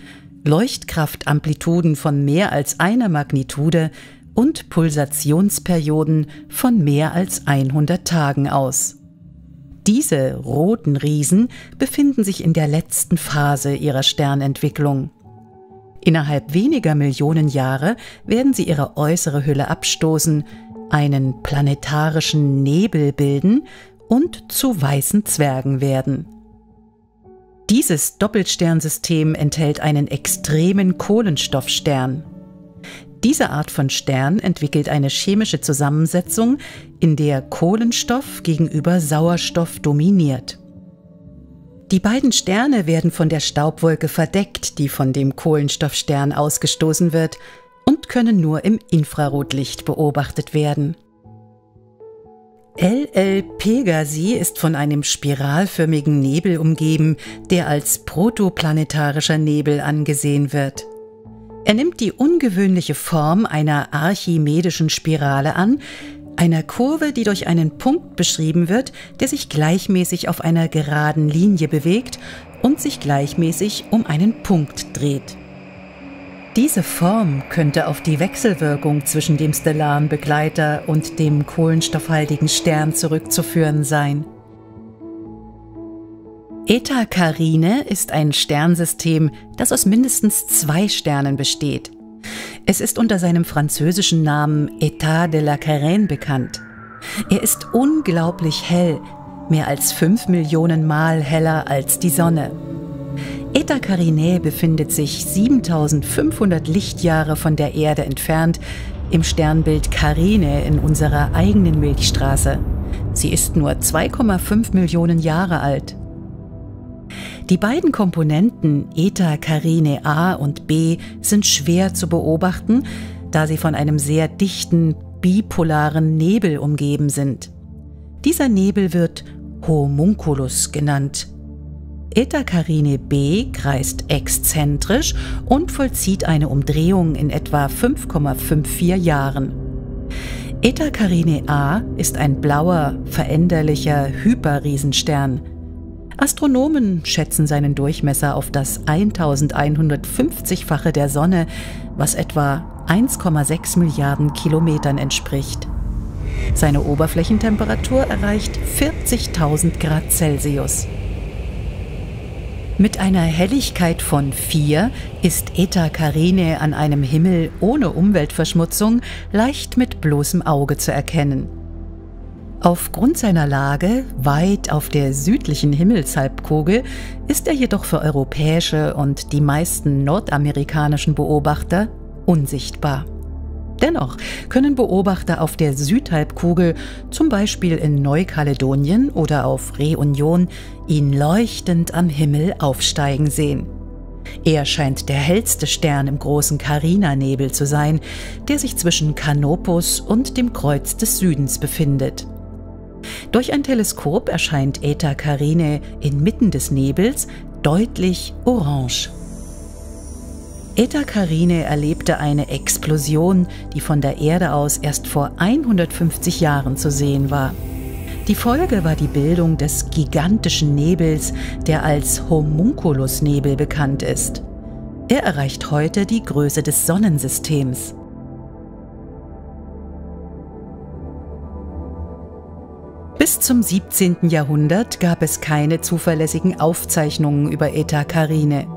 Leuchtkraftamplituden von mehr als einer Magnitude und Pulsationsperioden von mehr als 100 Tagen aus. Diese roten Riesen befinden sich in der letzten Phase ihrer Sternentwicklung. Innerhalb weniger Millionen Jahre werden sie ihre äußere Hülle abstoßen, einen planetarischen Nebel bilden und zu weißen Zwergen werden. Dieses Doppelsternsystem enthält einen extremen Kohlenstoffstern. Diese Art von Stern entwickelt eine chemische Zusammensetzung, in der Kohlenstoff gegenüber Sauerstoff dominiert. Die beiden Sterne werden von der Staubwolke verdeckt, die von dem Kohlenstoffstern ausgestoßen wird, und können nur im Infrarotlicht beobachtet werden. LL Pegasi ist von einem spiralförmigen Nebel umgeben, der als protoplanetarischer Nebel angesehen wird. Er nimmt die ungewöhnliche Form einer archimedischen Spirale an, einer Kurve, die durch einen Punkt beschrieben wird, der sich gleichmäßig auf einer geraden Linie bewegt und sich gleichmäßig um einen Punkt dreht. Diese Form könnte auf die Wechselwirkung zwischen dem stellaren Begleiter und dem kohlenstoffhaltigen Stern zurückzuführen sein. Eta Carinae ist ein Sternsystem, das aus mindestens 2 Sternen besteht. Es ist unter seinem französischen Namen État de la Carène bekannt. Er ist unglaublich hell, mehr als 5 Millionen Mal heller als die Sonne. Eta Carinae befindet sich 7.500 Lichtjahre von der Erde entfernt, im Sternbild Carinae in unserer eigenen Milchstraße. Sie ist nur 2,5 Millionen Jahre alt. Die beiden Komponenten Eta Carinae A und B sind schwer zu beobachten, da sie von einem sehr dichten, bipolaren Nebel umgeben sind. Dieser Nebel wird Homunculus genannt. Eta Carinae B kreist exzentrisch und vollzieht eine Umdrehung in etwa 5,54 Jahren. Eta Carinae A ist ein blauer, veränderlicher Hyperriesenstern. Astronomen schätzen seinen Durchmesser auf das 1150-fache der Sonne, was etwa 1,6 Milliarden Kilometern entspricht. Seine Oberflächentemperatur erreicht 40.000 Grad Celsius. Mit einer Helligkeit von 4 ist Eta Carinae an einem Himmel ohne Umweltverschmutzung leicht mit bloßem Auge zu erkennen. Aufgrund seiner Lage weit auf der südlichen Himmelshalbkugel ist er jedoch für europäische und die meisten nordamerikanischen Beobachter unsichtbar. Dennoch können Beobachter auf der Südhalbkugel, zum Beispiel in Neukaledonien oder auf Reunion, ihn leuchtend am Himmel aufsteigen sehen. Er scheint der hellste Stern im großen Carina-Nebel zu sein, der sich zwischen Canopus und dem Kreuz des Südens befindet. Durch ein Teleskop erscheint Eta Carinae inmitten des Nebels deutlich orange. Eta Carinae erlebte eine Explosion, die von der Erde aus erst vor 150 Jahren zu sehen war. Die Folge war die Bildung des gigantischen Nebels, der als Homunculusnebel bekannt ist. Er erreicht heute die Größe des Sonnensystems. Bis zum 17. Jahrhundert gab es keine zuverlässigen Aufzeichnungen über Eta Carinae.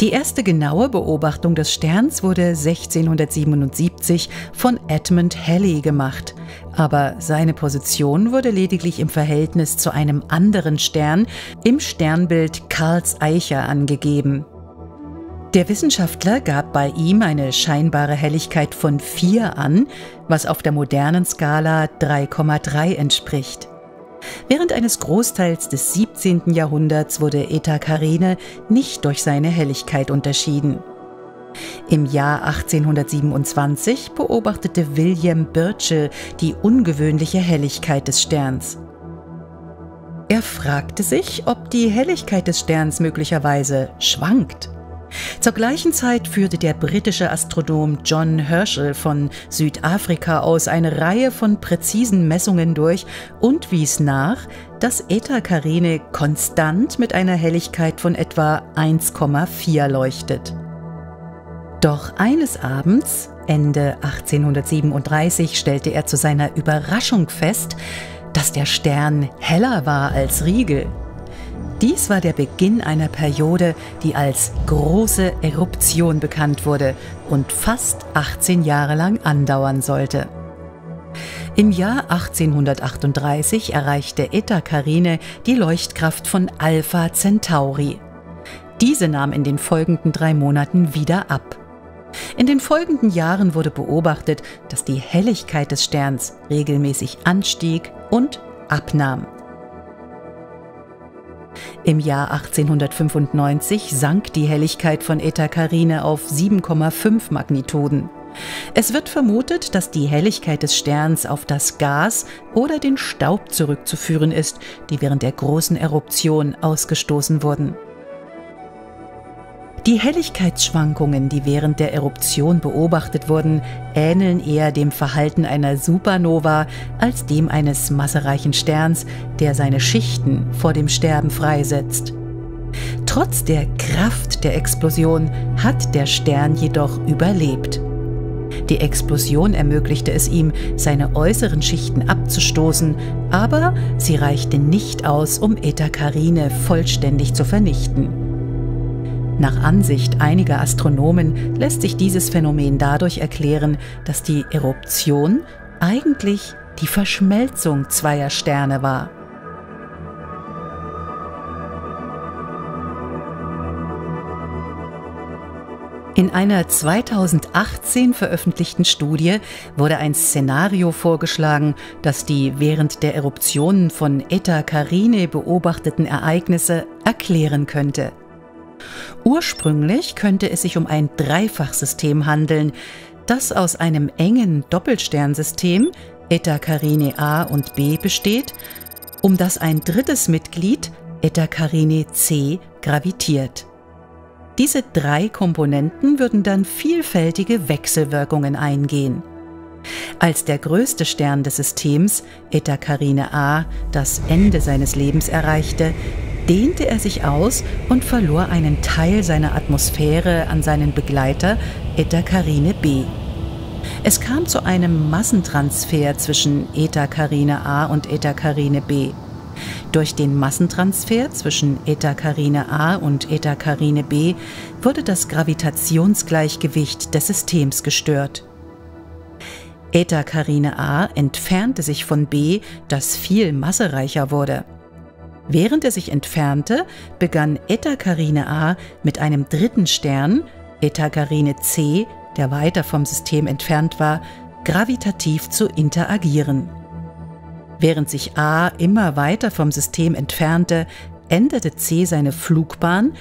Die erste genaue Beobachtung des Sterns wurde 1677 von Edmund Halley gemacht, aber seine Position wurde lediglich im Verhältnis zu einem anderen Stern im Sternbild Karls Eicher angegeben. Der Wissenschaftler gab bei ihm eine scheinbare Helligkeit von 4 an, was auf der modernen Skala 3,3 entspricht. Während eines Großteils des 17. Jahrhunderts wurde Eta Carinae nicht durch seine Helligkeit unterschieden. Im Jahr 1827 beobachtete William Herschel die ungewöhnliche Helligkeit des Sterns. Er fragte sich, ob die Helligkeit des Sterns möglicherweise schwankt. Zur gleichen Zeit führte der britische Astronom John Herschel von Südafrika aus eine Reihe von präzisen Messungen durch und wies nach, dass Eta Carinae konstant mit einer Helligkeit von etwa 1,4 leuchtet. Doch eines Abends, Ende 1837, stellte er zu seiner Überraschung fest, dass der Stern heller war als Riegel. Dies war der Beginn einer Periode, die als große Eruption bekannt wurde und fast 18 Jahre lang andauern sollte. Im Jahr 1838 erreichte Eta Carinae die Leuchtkraft von Alpha Centauri. Diese nahm in den folgenden 3 Monaten wieder ab. In den folgenden Jahren wurde beobachtet, dass die Helligkeit des Sterns regelmäßig anstieg und abnahm. Im Jahr 1895 sank die Helligkeit von Eta Carinae auf 7,5 Magnituden. Es wird vermutet, dass die Helligkeit des Sterns auf das Gas oder den Staub zurückzuführen ist, die während der großen Eruption ausgestoßen wurden. Die Helligkeitsschwankungen, die während der Eruption beobachtet wurden, ähneln eher dem Verhalten einer Supernova als dem eines massereichen Sterns, der seine Schichten vor dem Sterben freisetzt. Trotz der Kraft der Explosion hat der Stern jedoch überlebt. Die Explosion ermöglichte es ihm, seine äußeren Schichten abzustoßen, aber sie reichte nicht aus, um Eta Carinae vollständig zu vernichten. Nach Ansicht einiger Astronomen lässt sich dieses Phänomen dadurch erklären, dass die Eruption eigentlich die Verschmelzung zweier Sterne war. In einer 2018 veröffentlichten Studie wurde ein Szenario vorgeschlagen, das die während der Eruptionen von Eta Carinae beobachteten Ereignisse erklären könnte. Ursprünglich könnte es sich um ein Dreifachsystem handeln, das aus einem engen Doppelsternsystem, Eta Carinae A und B, besteht, um das ein drittes Mitglied, Eta Carinae C, gravitiert. Diese 3 Komponenten würden dann vielfältige Wechselwirkungen eingehen. Als der größte Stern des Systems, Eta Carinae A, das Ende seines Lebens erreichte, dehnte er sich aus und verlor einen Teil seiner Atmosphäre an seinen Begleiter Eta Carinae B. Es kam zu einem Massentransfer zwischen Eta Carinae A und Eta Carinae B. Durch den Massentransfer zwischen Eta Carinae A und Eta Carinae B wurde das Gravitationsgleichgewicht des Systems gestört. Eta Carinae A entfernte sich von B, das viel massereicher wurde. Während er sich entfernte, begann Eta Carinae A mit einem dritten Stern, Eta Carinae C, der weiter vom System entfernt war, gravitativ zu interagieren. Während sich A immer weiter vom System entfernte, änderte C seine Flugbahn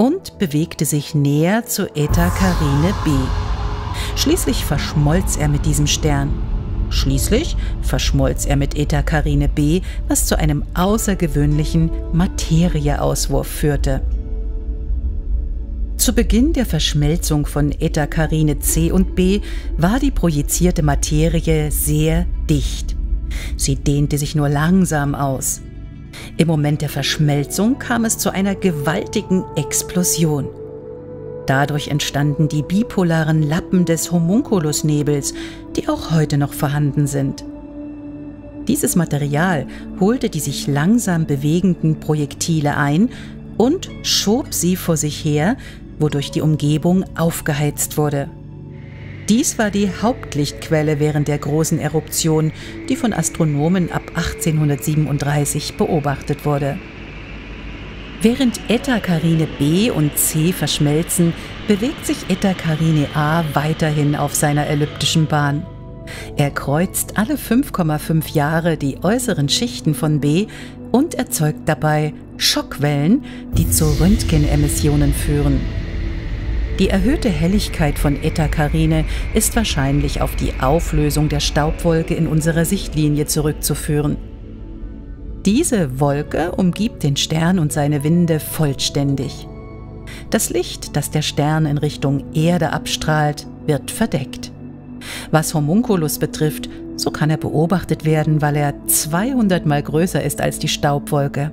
und bewegte sich näher zu Eta Carinae b. Schließlich verschmolz er mit diesem Stern. Schließlich verschmolz er mit Eta Carinae b, was zu einem außergewöhnlichen Materieauswurf führte. Zu Beginn der Verschmelzung von Eta Carinae c und b war die projizierte Materie sehr dicht. Sie dehnte sich nur langsam aus. Im Moment der Verschmelzung kam es zu einer gewaltigen Explosion. Dadurch entstanden die bipolaren Lappen des Homunkulusnebels, die auch heute noch vorhanden sind. Dieses Material holte die sich langsam bewegenden Projektile ein und schob sie vor sich her, wodurch die Umgebung aufgeheizt wurde. Dies war die Hauptlichtquelle während der großen Eruption, die von Astronomen ab 1837 beobachtet wurde. Während Eta Carinae b und c verschmelzen, bewegt sich Eta Carinae a weiterhin auf seiner elliptischen Bahn. Er kreuzt alle 5,5 Jahre die äußeren Schichten von b und erzeugt dabei Schockwellen, die zu Röntgenemissionen führen. Die erhöhte Helligkeit von Eta Carinae ist wahrscheinlich auf die Auflösung der Staubwolke in unserer Sichtlinie zurückzuführen. Diese Wolke umgibt den Stern und seine Winde vollständig. Das Licht, das der Stern in Richtung Erde abstrahlt, wird verdeckt. Was Homunculus betrifft, so kann er beobachtet werden, weil er 200 Mal größer ist als die Staubwolke.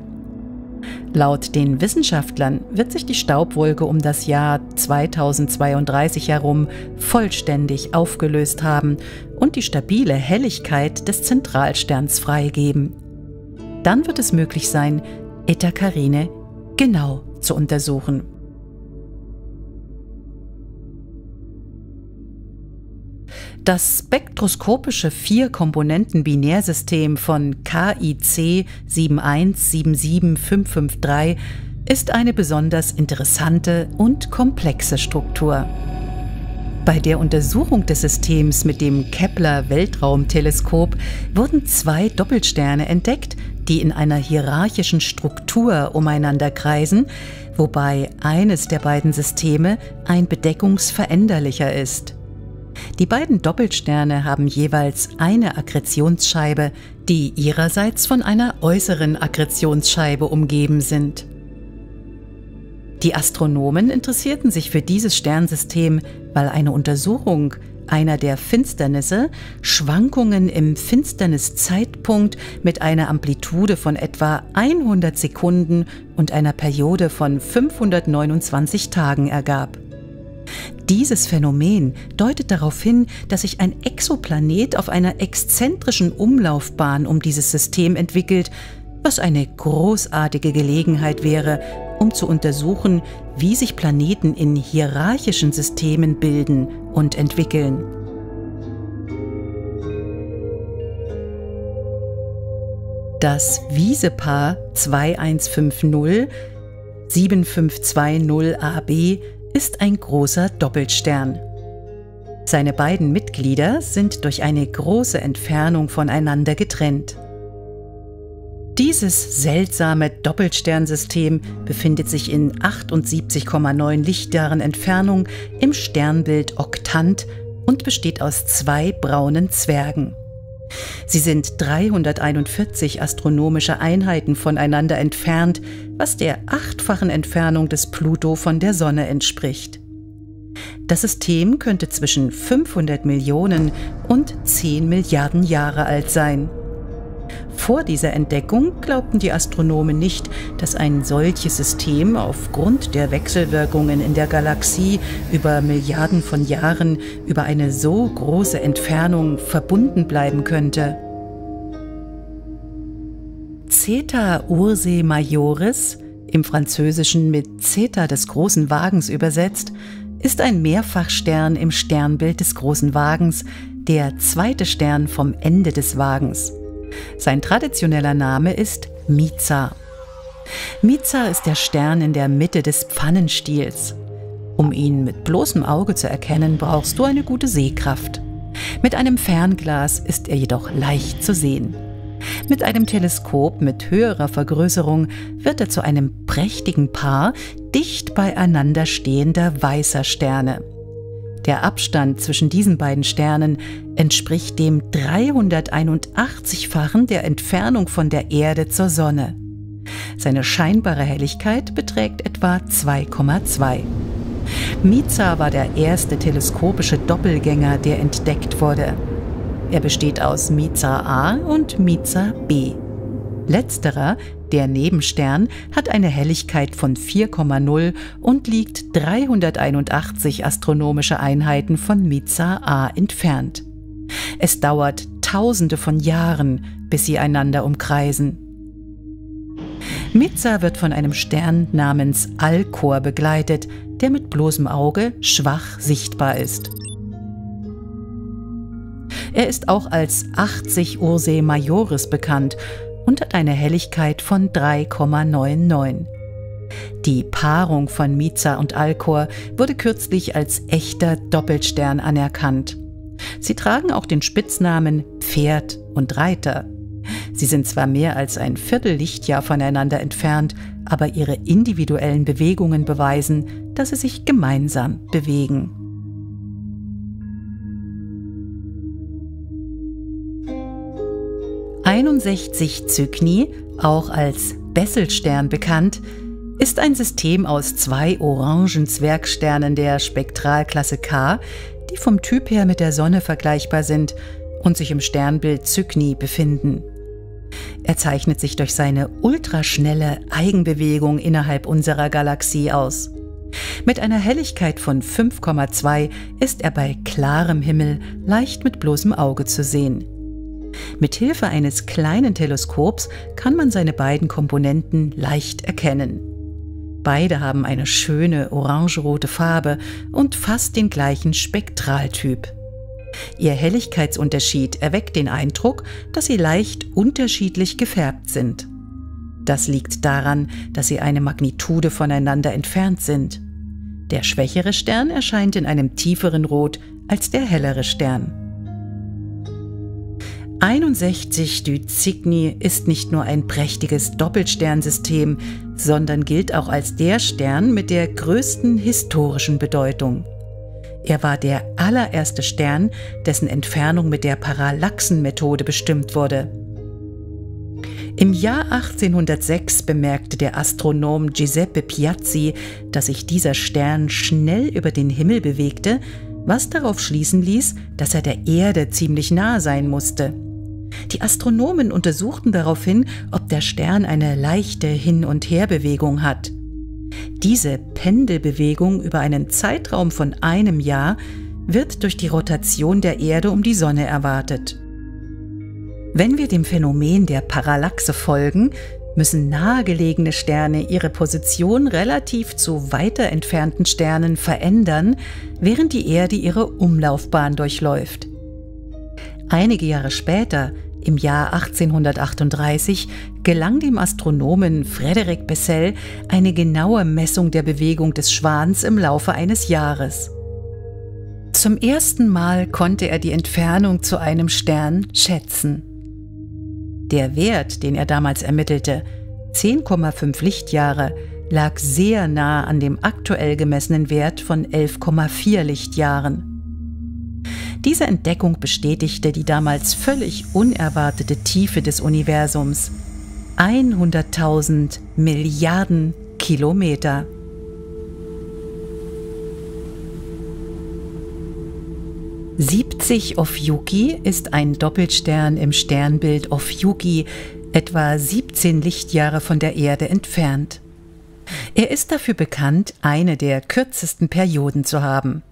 Laut den Wissenschaftlern wird sich die Staubwolke um das Jahr 2032 herum vollständig aufgelöst haben und die stabile Helligkeit des Zentralsterns freigeben. Dann wird es möglich sein, Eta Carinae genau zu untersuchen. Das spektroskopische Vier-Komponenten-Binärsystem von KIC 7177553 ist eine besonders interessante und komplexe Struktur. Bei der Untersuchung des Systems mit dem Kepler-Weltraumteleskop wurden zwei Doppelsterne entdeckt, die in einer hierarchischen Struktur umeinander kreisen, wobei eines der beiden Systeme ein bedeckungsveränderlicher ist. Die beiden Doppelsterne haben jeweils eine Akkretionsscheibe, die ihrerseits von einer äußeren Akkretionsscheibe umgeben sind. Die Astronomen interessierten sich für dieses Sternsystem, weil eine Untersuchung einer der Finsternisse Schwankungen im Finsterniszeitpunkt mit einer Amplitude von etwa 100 Sekunden und einer Periode von 529 Tagen ergab. Dieses Phänomen deutet darauf hin, dass sich ein Exoplanet auf einer exzentrischen Umlaufbahn um dieses System entwickelt, was eine großartige Gelegenheit wäre, um zu untersuchen, wie sich Planeten in hierarchischen Systemen bilden und entwickeln. Das Wiese-Paar 2150 7520 AB ist ein großer Doppelstern. Seine beiden Mitglieder sind durch eine große Entfernung voneinander getrennt. Dieses seltsame Doppelsternsystem befindet sich in 78,9 Lichtjahren Entfernung im Sternbild Oktant und besteht aus zwei braunen Zwergen. Sie sind 341 astronomische Einheiten voneinander entfernt, was der 8-fachen Entfernung des Pluto von der Sonne entspricht. Das System könnte zwischen 500 Millionen und 10 Milliarden Jahre alt sein. Vor dieser Entdeckung glaubten die Astronomen nicht, dass ein solches System aufgrund der Wechselwirkungen in der Galaxie über Milliarden von Jahren über eine so große Entfernung verbunden bleiben könnte. Zeta Ursae Majoris, im Französischen mit Zeta des großen Wagens übersetzt, ist ein Mehrfachstern im Sternbild des großen Wagens, der zweite Stern vom Ende des Wagens. Sein traditioneller Name ist Mizar. Mizar ist der Stern in der Mitte des Pfannenstiels. Um ihn mit bloßem Auge zu erkennen, brauchst du eine gute Sehkraft. Mit einem Fernglas ist er jedoch leicht zu sehen. Mit einem Teleskop mit höherer Vergrößerung wird er zu einem prächtigen Paar, dicht beieinander stehender weißer Sterne. Der Abstand zwischen diesen beiden Sternen entspricht dem 381-fachen der Entfernung von der Erde zur Sonne. Seine scheinbare Helligkeit beträgt etwa 2,2. MITSA war der erste teleskopische Doppelgänger, der entdeckt wurde. Er besteht aus MITSA A und MITSA B. Letzterer, der Nebenstern, hat eine Helligkeit von 4,0 und liegt 381 astronomische Einheiten von MITSA A entfernt. Es dauert Tausende von Jahren, bis sie einander umkreisen. MITSA wird von einem Stern namens Alcor begleitet, der mit bloßem Auge schwach sichtbar ist. Er ist auch als 80 Ursae Majoris bekannt und hat eine Helligkeit von 3,99. Die Paarung von MITSA und Alcor wurde kürzlich als echter Doppelstern anerkannt. Sie tragen auch den Spitznamen Pferd und Reiter. Sie sind zwar mehr als ein Viertellichtjahr voneinander entfernt, aber ihre individuellen Bewegungen beweisen, dass sie sich gemeinsam bewegen. Cygni, auch als Besselstern bekannt, ist ein System aus zwei orangen Zwergsternen der Spektralklasse K, die vom Typ her mit der Sonne vergleichbar sind und sich im Sternbild Cygni befinden. Er zeichnet sich durch seine ultraschnelle Eigenbewegung innerhalb unserer Galaxie aus. Mit einer Helligkeit von 5,2 ist er bei klarem Himmel leicht mit bloßem Auge zu sehen. Mit Hilfe eines kleinen Teleskops kann man seine beiden Komponenten leicht erkennen. Beide haben eine schöne orangerote Farbe und fast den gleichen Spektraltyp. Ihr Helligkeitsunterschied erweckt den Eindruck, dass sie leicht unterschiedlich gefärbt sind. Das liegt daran, dass sie eine Magnitude voneinander entfernt sind. Der schwächere Stern erscheint in einem tieferen Rot als der hellere Stern. 61 Cygni ist nicht nur ein prächtiges Doppelsternsystem, sondern gilt auch als der Stern mit der größten historischen Bedeutung. Er war der allererste Stern, dessen Entfernung mit der Parallaxenmethode bestimmt wurde. Im Jahr 1806 bemerkte der Astronom Giuseppe Piazzi, dass sich dieser Stern schnell über den Himmel bewegte, was darauf schließen ließ, dass er der Erde ziemlich nah sein musste. Die Astronomen untersuchten daraufhin, ob der Stern eine leichte Hin- und Herbewegung hat. Diese Pendelbewegung über einen Zeitraum von einem Jahr wird durch die Rotation der Erde um die Sonne erwartet. Wenn wir dem Phänomen der Parallaxe folgen, müssen nahegelegene Sterne ihre Position relativ zu weiter entfernten Sternen verändern, während die Erde ihre Umlaufbahn durchläuft. Einige Jahre später, im Jahr 1838, gelang dem Astronomen Frédéric Bessel eine genaue Messung der Bewegung des Schwans im Laufe eines Jahres. Zum ersten Mal konnte er die Entfernung zu einem Stern schätzen. Der Wert, den er damals ermittelte, 10,5 Lichtjahre, lag sehr nah an dem aktuell gemessenen Wert von 11,4 Lichtjahren. Diese Entdeckung bestätigte die damals völlig unerwartete Tiefe des Universums: 100.000 Milliarden Kilometer. Ophiuchi ist ein Doppelstern im Sternbild Ophiuchi, etwa 17 Lichtjahre von der Erde entfernt. Er ist dafür bekannt, eine der kürzesten Perioden zu haben.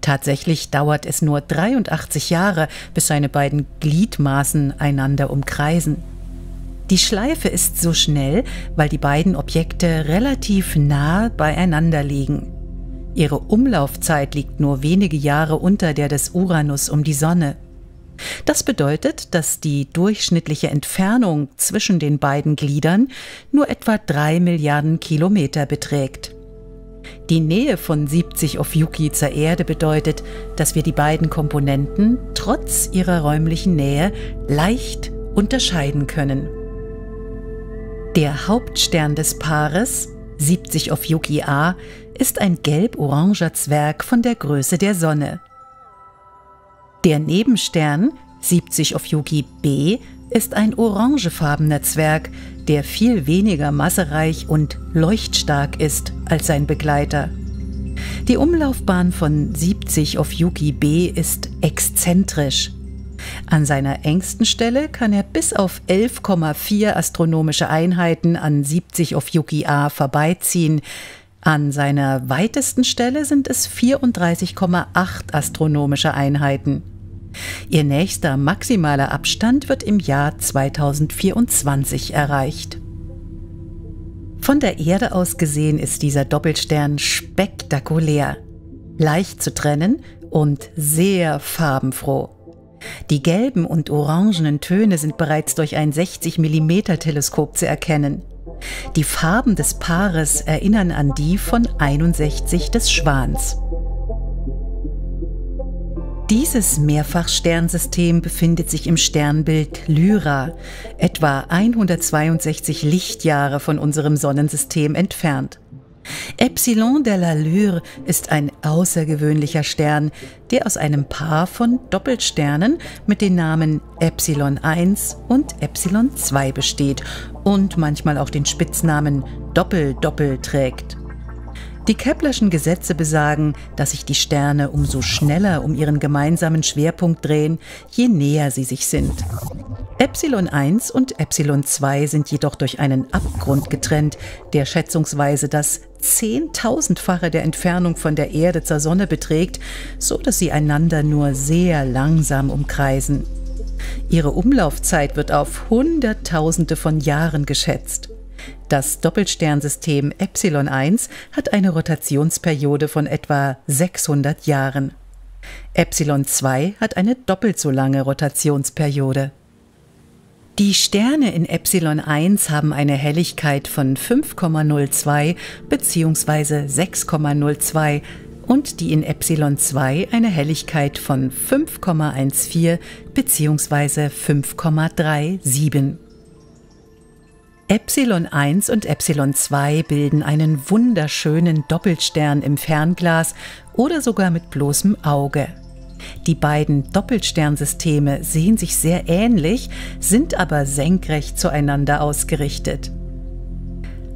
Tatsächlich dauert es nur 83 Jahre, bis seine beiden Gliedmaßen einander umkreisen. Die Schleife ist so schnell, weil die beiden Objekte relativ nah beieinander liegen. Ihre Umlaufzeit liegt nur wenige Jahre unter der des Uranus um die Sonne. Das bedeutet, dass die durchschnittliche Entfernung zwischen den beiden Gliedern nur etwa 3 Milliarden Kilometer beträgt. Die Nähe von 70 Ophiuchi zur Erde bedeutet, dass wir die beiden Komponenten trotz ihrer räumlichen Nähe leicht unterscheiden können. Der Hauptstern des Paares, 70 auf Yuki A ist ein gelb-oranger Zwerg von der Größe der Sonne. Der Nebenstern 70 auf Yuki B ist ein orangefarbener Zwerg, der viel weniger massereich und leuchtstark ist als sein Begleiter. Die Umlaufbahn von 70 auf Yuki B ist exzentrisch. An seiner engsten Stelle kann er bis auf 11,4 astronomische Einheiten an 70 auf Yuki A vorbeiziehen. An seiner weitesten Stelle sind es 34,8 astronomische Einheiten. Ihr nächster maximaler Abstand wird im Jahr 2024 erreicht. Von der Erde aus gesehen ist dieser Doppelstern spektakulär, leicht zu trennen und sehr farbenfroh. Die gelben und orangenen Töne sind bereits durch ein 60 mm Teleskop zu erkennen. Die Farben des Paares erinnern an die von 61 des Schwans. Dieses Mehrfachsternsystem befindet sich im Sternbild Lyra, etwa 162 Lichtjahre von unserem Sonnensystem entfernt. Epsilon de la Lyre ist ein außergewöhnlicher Stern, der aus einem Paar von Doppelsternen mit den Namen Epsilon 1 und Epsilon 2 besteht und manchmal auch den Spitznamen Doppel-Doppel trägt. Die Keplerschen Gesetze besagen, dass sich die Sterne umso schneller um ihren gemeinsamen Schwerpunkt drehen, je näher sie sich sind. Epsilon 1 und Epsilon 2 sind jedoch durch einen Abgrund getrennt, der schätzungsweise das 10.000-fache der Entfernung von der Erde zur Sonne beträgt, so dass sie einander nur sehr langsam umkreisen. Ihre Umlaufzeit wird auf Hunderttausende von Jahren geschätzt. Das Doppelsternsystem Epsilon 1 hat eine Rotationsperiode von etwa 600 Jahren. Epsilon 2 hat eine doppelt so lange Rotationsperiode. Die Sterne in Epsilon 1 haben eine Helligkeit von 5,02 bzw. 6,02 und die in Epsilon 2 eine Helligkeit von 5,14 bzw. 5,37. Epsilon 1 und Epsilon 2 bilden einen wunderschönen Doppelstern im Fernglas oder sogar mit bloßem Auge. Die beiden Doppelsternsysteme sehen sich sehr ähnlich, sind aber senkrecht zueinander ausgerichtet.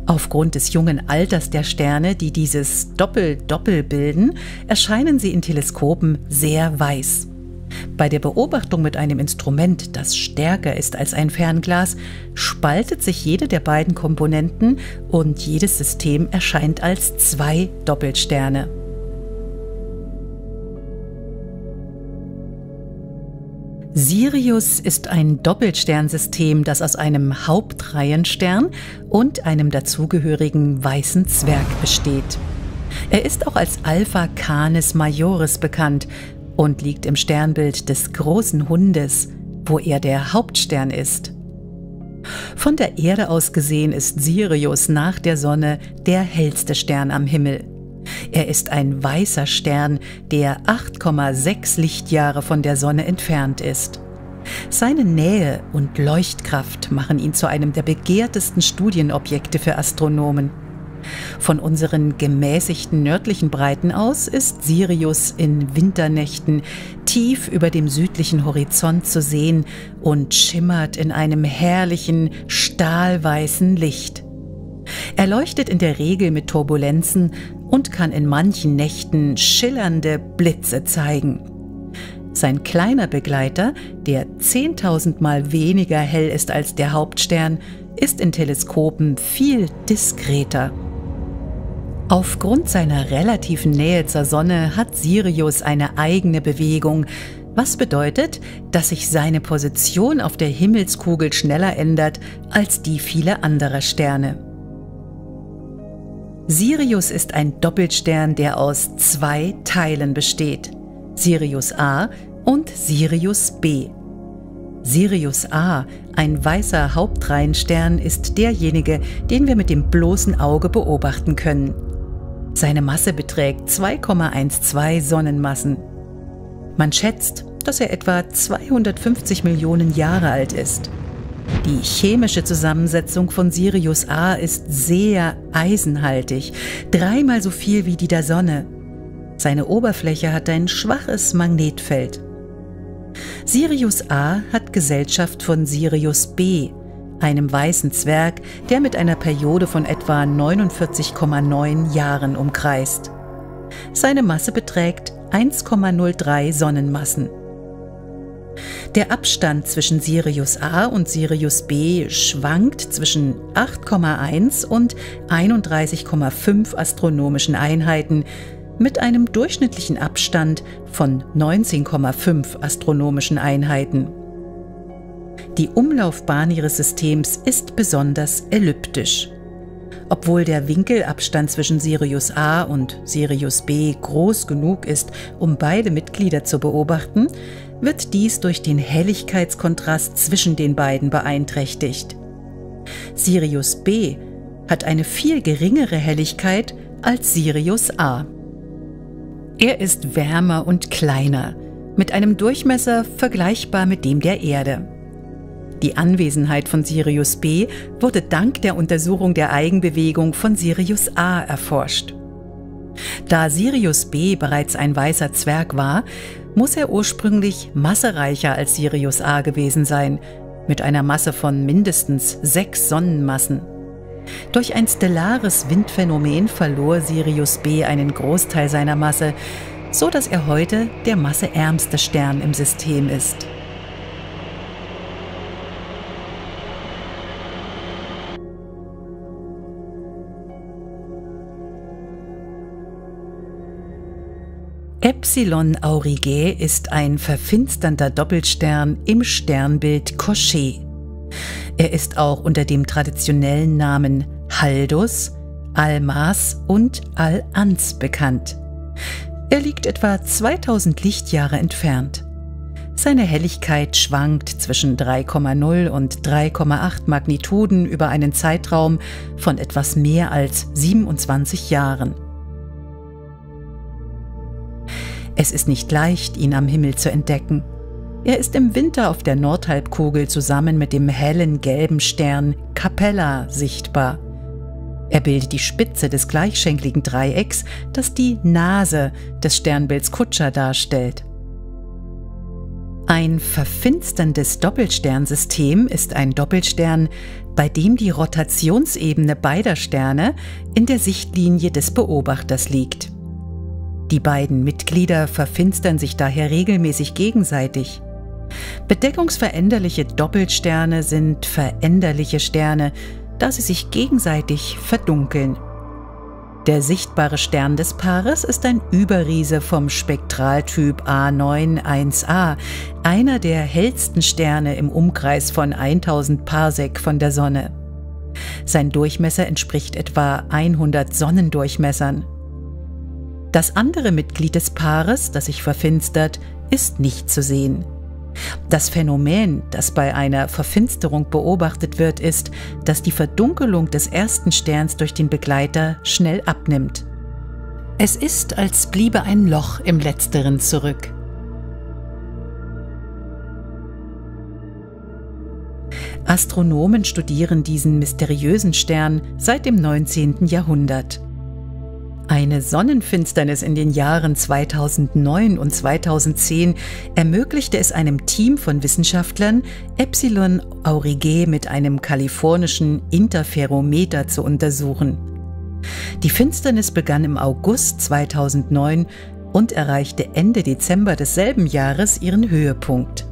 Aufgrund des jungen Alters der Sterne, die dieses Doppel-Doppel bilden, erscheinen sie in Teleskopen sehr weiß. Bei der Beobachtung mit einem Instrument, das stärker ist als ein Fernglas, spaltet sich jede der beiden Komponenten und jedes System erscheint als zwei Doppelsterne. Sirius ist ein Doppelsternsystem, das aus einem Hauptreihenstern und einem dazugehörigen weißen Zwerg besteht. Er ist auch als Alpha Canis Majoris bekannt und liegt im Sternbild des Großen Hundes, wo er der Hauptstern ist. Von der Erde aus gesehen ist Sirius nach der Sonne der hellste Stern am Himmel. Er ist ein weißer Stern, der 8,6 Lichtjahre von der Sonne entfernt ist. Seine Nähe und Leuchtkraft machen ihn zu einem der begehrtesten Studienobjekte für Astronomen. Von unseren gemäßigten nördlichen Breiten aus ist Sirius in Winternächten tief über dem südlichen Horizont zu sehen und schimmert in einem herrlichen, stahlweißen Licht. Er leuchtet in der Regel mit Turbulenzen und kann in manchen Nächten schillernde Blitze zeigen. Sein kleiner Begleiter, der 10.000-mal weniger hell ist als der Hauptstern, ist in Teleskopen viel diskreter. Aufgrund seiner relativen Nähe zur Sonne hat Sirius eine eigene Bewegung, was bedeutet, dass sich seine Position auf der Himmelskugel schneller ändert als die vieler anderer Sterne. Sirius ist ein Doppelstern, der aus zwei Teilen besteht: Sirius A und Sirius B. Sirius A, ein weißer Hauptreihenstern, ist derjenige, den wir mit dem bloßen Auge beobachten können. Seine Masse beträgt 2,12 Sonnenmassen. Man schätzt, dass er etwa 250 Millionen Jahre alt ist. Die chemische Zusammensetzung von Sirius A ist sehr eisenhaltig, dreimal so viel wie die der Sonne. Seine Oberfläche hat ein schwaches Magnetfeld. Sirius A hat Gesellschaft von Sirius B, einem weißen Zwerg, der mit einer Periode von etwa 49,9 Jahren umkreist. Seine Masse beträgt 1,03 Sonnenmassen. Der Abstand zwischen Sirius A und Sirius B schwankt zwischen 8,1 und 31,5 astronomischen Einheiten mit einem durchschnittlichen Abstand von 19,5 astronomischen Einheiten. Die Umlaufbahn ihres Systems ist besonders elliptisch. Obwohl der Winkelabstand zwischen Sirius A und Sirius B groß genug ist, um beide Mitglieder zu beobachten, wird dies durch den Helligkeitskontrast zwischen den beiden beeinträchtigt. Sirius B hat eine viel geringere Helligkeit als Sirius A. Er ist wärmer und kleiner, mit einem Durchmesser vergleichbar mit dem der Erde. Die Anwesenheit von Sirius B wurde dank der Untersuchung der Eigenbewegung von Sirius A erforscht. Da Sirius B bereits ein weißer Zwerg war, muss er ursprünglich massereicher als Sirius A gewesen sein, mit einer Masse von mindestens 6 Sonnenmassen. Durch ein stellares Windphänomen verlor Sirius B einen Großteil seiner Masse, so dass er heute der masseärmste Stern im System ist. Epsilon Aurigae ist ein verfinsternder Doppelstern im Sternbild Kocher. Er ist auch unter dem traditionellen Namen Haldus, Almas und Al-Ans bekannt. Er liegt etwa 2000 Lichtjahre entfernt. Seine Helligkeit schwankt zwischen 3,0 und 3,8 Magnituden über einen Zeitraum von etwas mehr als 27 Jahren. Es ist nicht leicht, ihn am Himmel zu entdecken. Er ist im Winter auf der Nordhalbkugel zusammen mit dem hellen gelben Stern Capella sichtbar. Er bildet die Spitze des gleichschenkligen Dreiecks, das die Nase des Sternbilds Kutscher darstellt. Ein verfinsterndes Doppelsternsystem ist ein Doppelstern, bei dem die Rotationsebene beider Sterne in der Sichtlinie des Beobachters liegt. Die beiden Mitglieder verfinstern sich daher regelmäßig gegenseitig. Bedeckungsveränderliche Doppelsterne sind veränderliche Sterne, da sie sich gegenseitig verdunkeln. Der sichtbare Stern des Paares ist ein Überriese vom Spektraltyp A9-1a, einer der hellsten Sterne im Umkreis von 1000 Parsec von der Sonne. Sein Durchmesser entspricht etwa 100 Sonnendurchmessern. Das andere Mitglied des Paares, das sich verfinstert, ist nicht zu sehen. Das Phänomen, das bei einer Verfinsterung beobachtet wird, ist, dass die Verdunkelung des ersten Sterns durch den Begleiter schnell abnimmt. Es ist, als bliebe ein Loch im letzteren zurück. Astronomen studieren diesen mysteriösen Stern seit dem 19. Jahrhundert. Eine Sonnenfinsternis in den Jahren 2009 und 2010 ermöglichte es einem Team von Wissenschaftlern, Epsilon Aurigae mit einem kalifornischen Interferometer zu untersuchen. Die Finsternis begann im August 2009 und erreichte Ende Dezember desselben Jahres ihren Höhepunkt.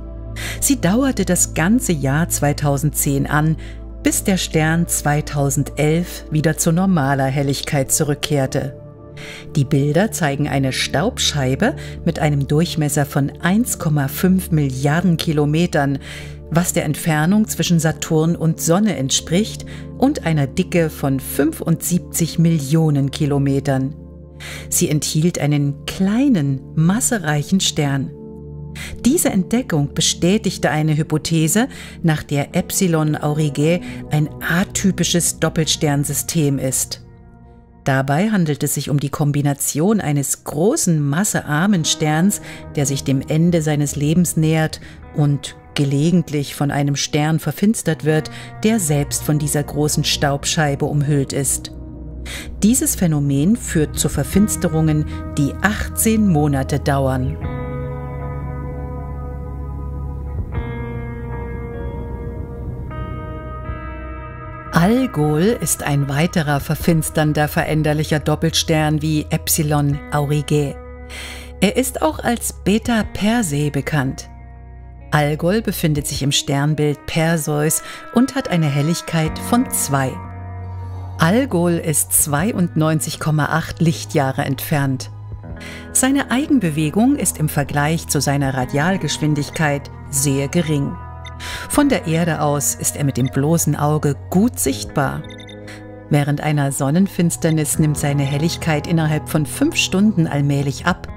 Sie dauerte das ganze Jahr 2010 an, bis der Stern 2011 wieder zu normaler Helligkeit zurückkehrte. Die Bilder zeigen eine Staubscheibe mit einem Durchmesser von 1,5 Milliarden Kilometern, was der Entfernung zwischen Saturn und Sonne entspricht, und einer Dicke von 75 Millionen Kilometern. Sie enthielt einen kleinen, massereichen Stern. Diese Entdeckung bestätigte eine Hypothese, nach der Epsilon Aurigae ein atypisches Doppelsternsystem ist. Dabei handelt es sich um die Kombination eines großen massearmen Sterns, der sich dem Ende seines Lebens nähert, und gelegentlich von einem Stern verfinstert wird, der selbst von dieser großen Staubscheibe umhüllt ist. Dieses Phänomen führt zu Verfinsterungen, die 18 Monate dauern. Algol ist ein weiterer verfinsternder veränderlicher Doppelstern wie Epsilon Aurigae. Er ist auch als Beta Persei bekannt. Algol befindet sich im Sternbild Perseus und hat eine Helligkeit von 2. Algol ist 92,8 Lichtjahre entfernt. Seine Eigenbewegung ist im Vergleich zu seiner Radialgeschwindigkeit sehr gering. Von der Erde aus ist er mit dem bloßen Auge gut sichtbar. Während einer Sonnenfinsternis nimmt seine Helligkeit innerhalb von 5 Stunden allmählich ab,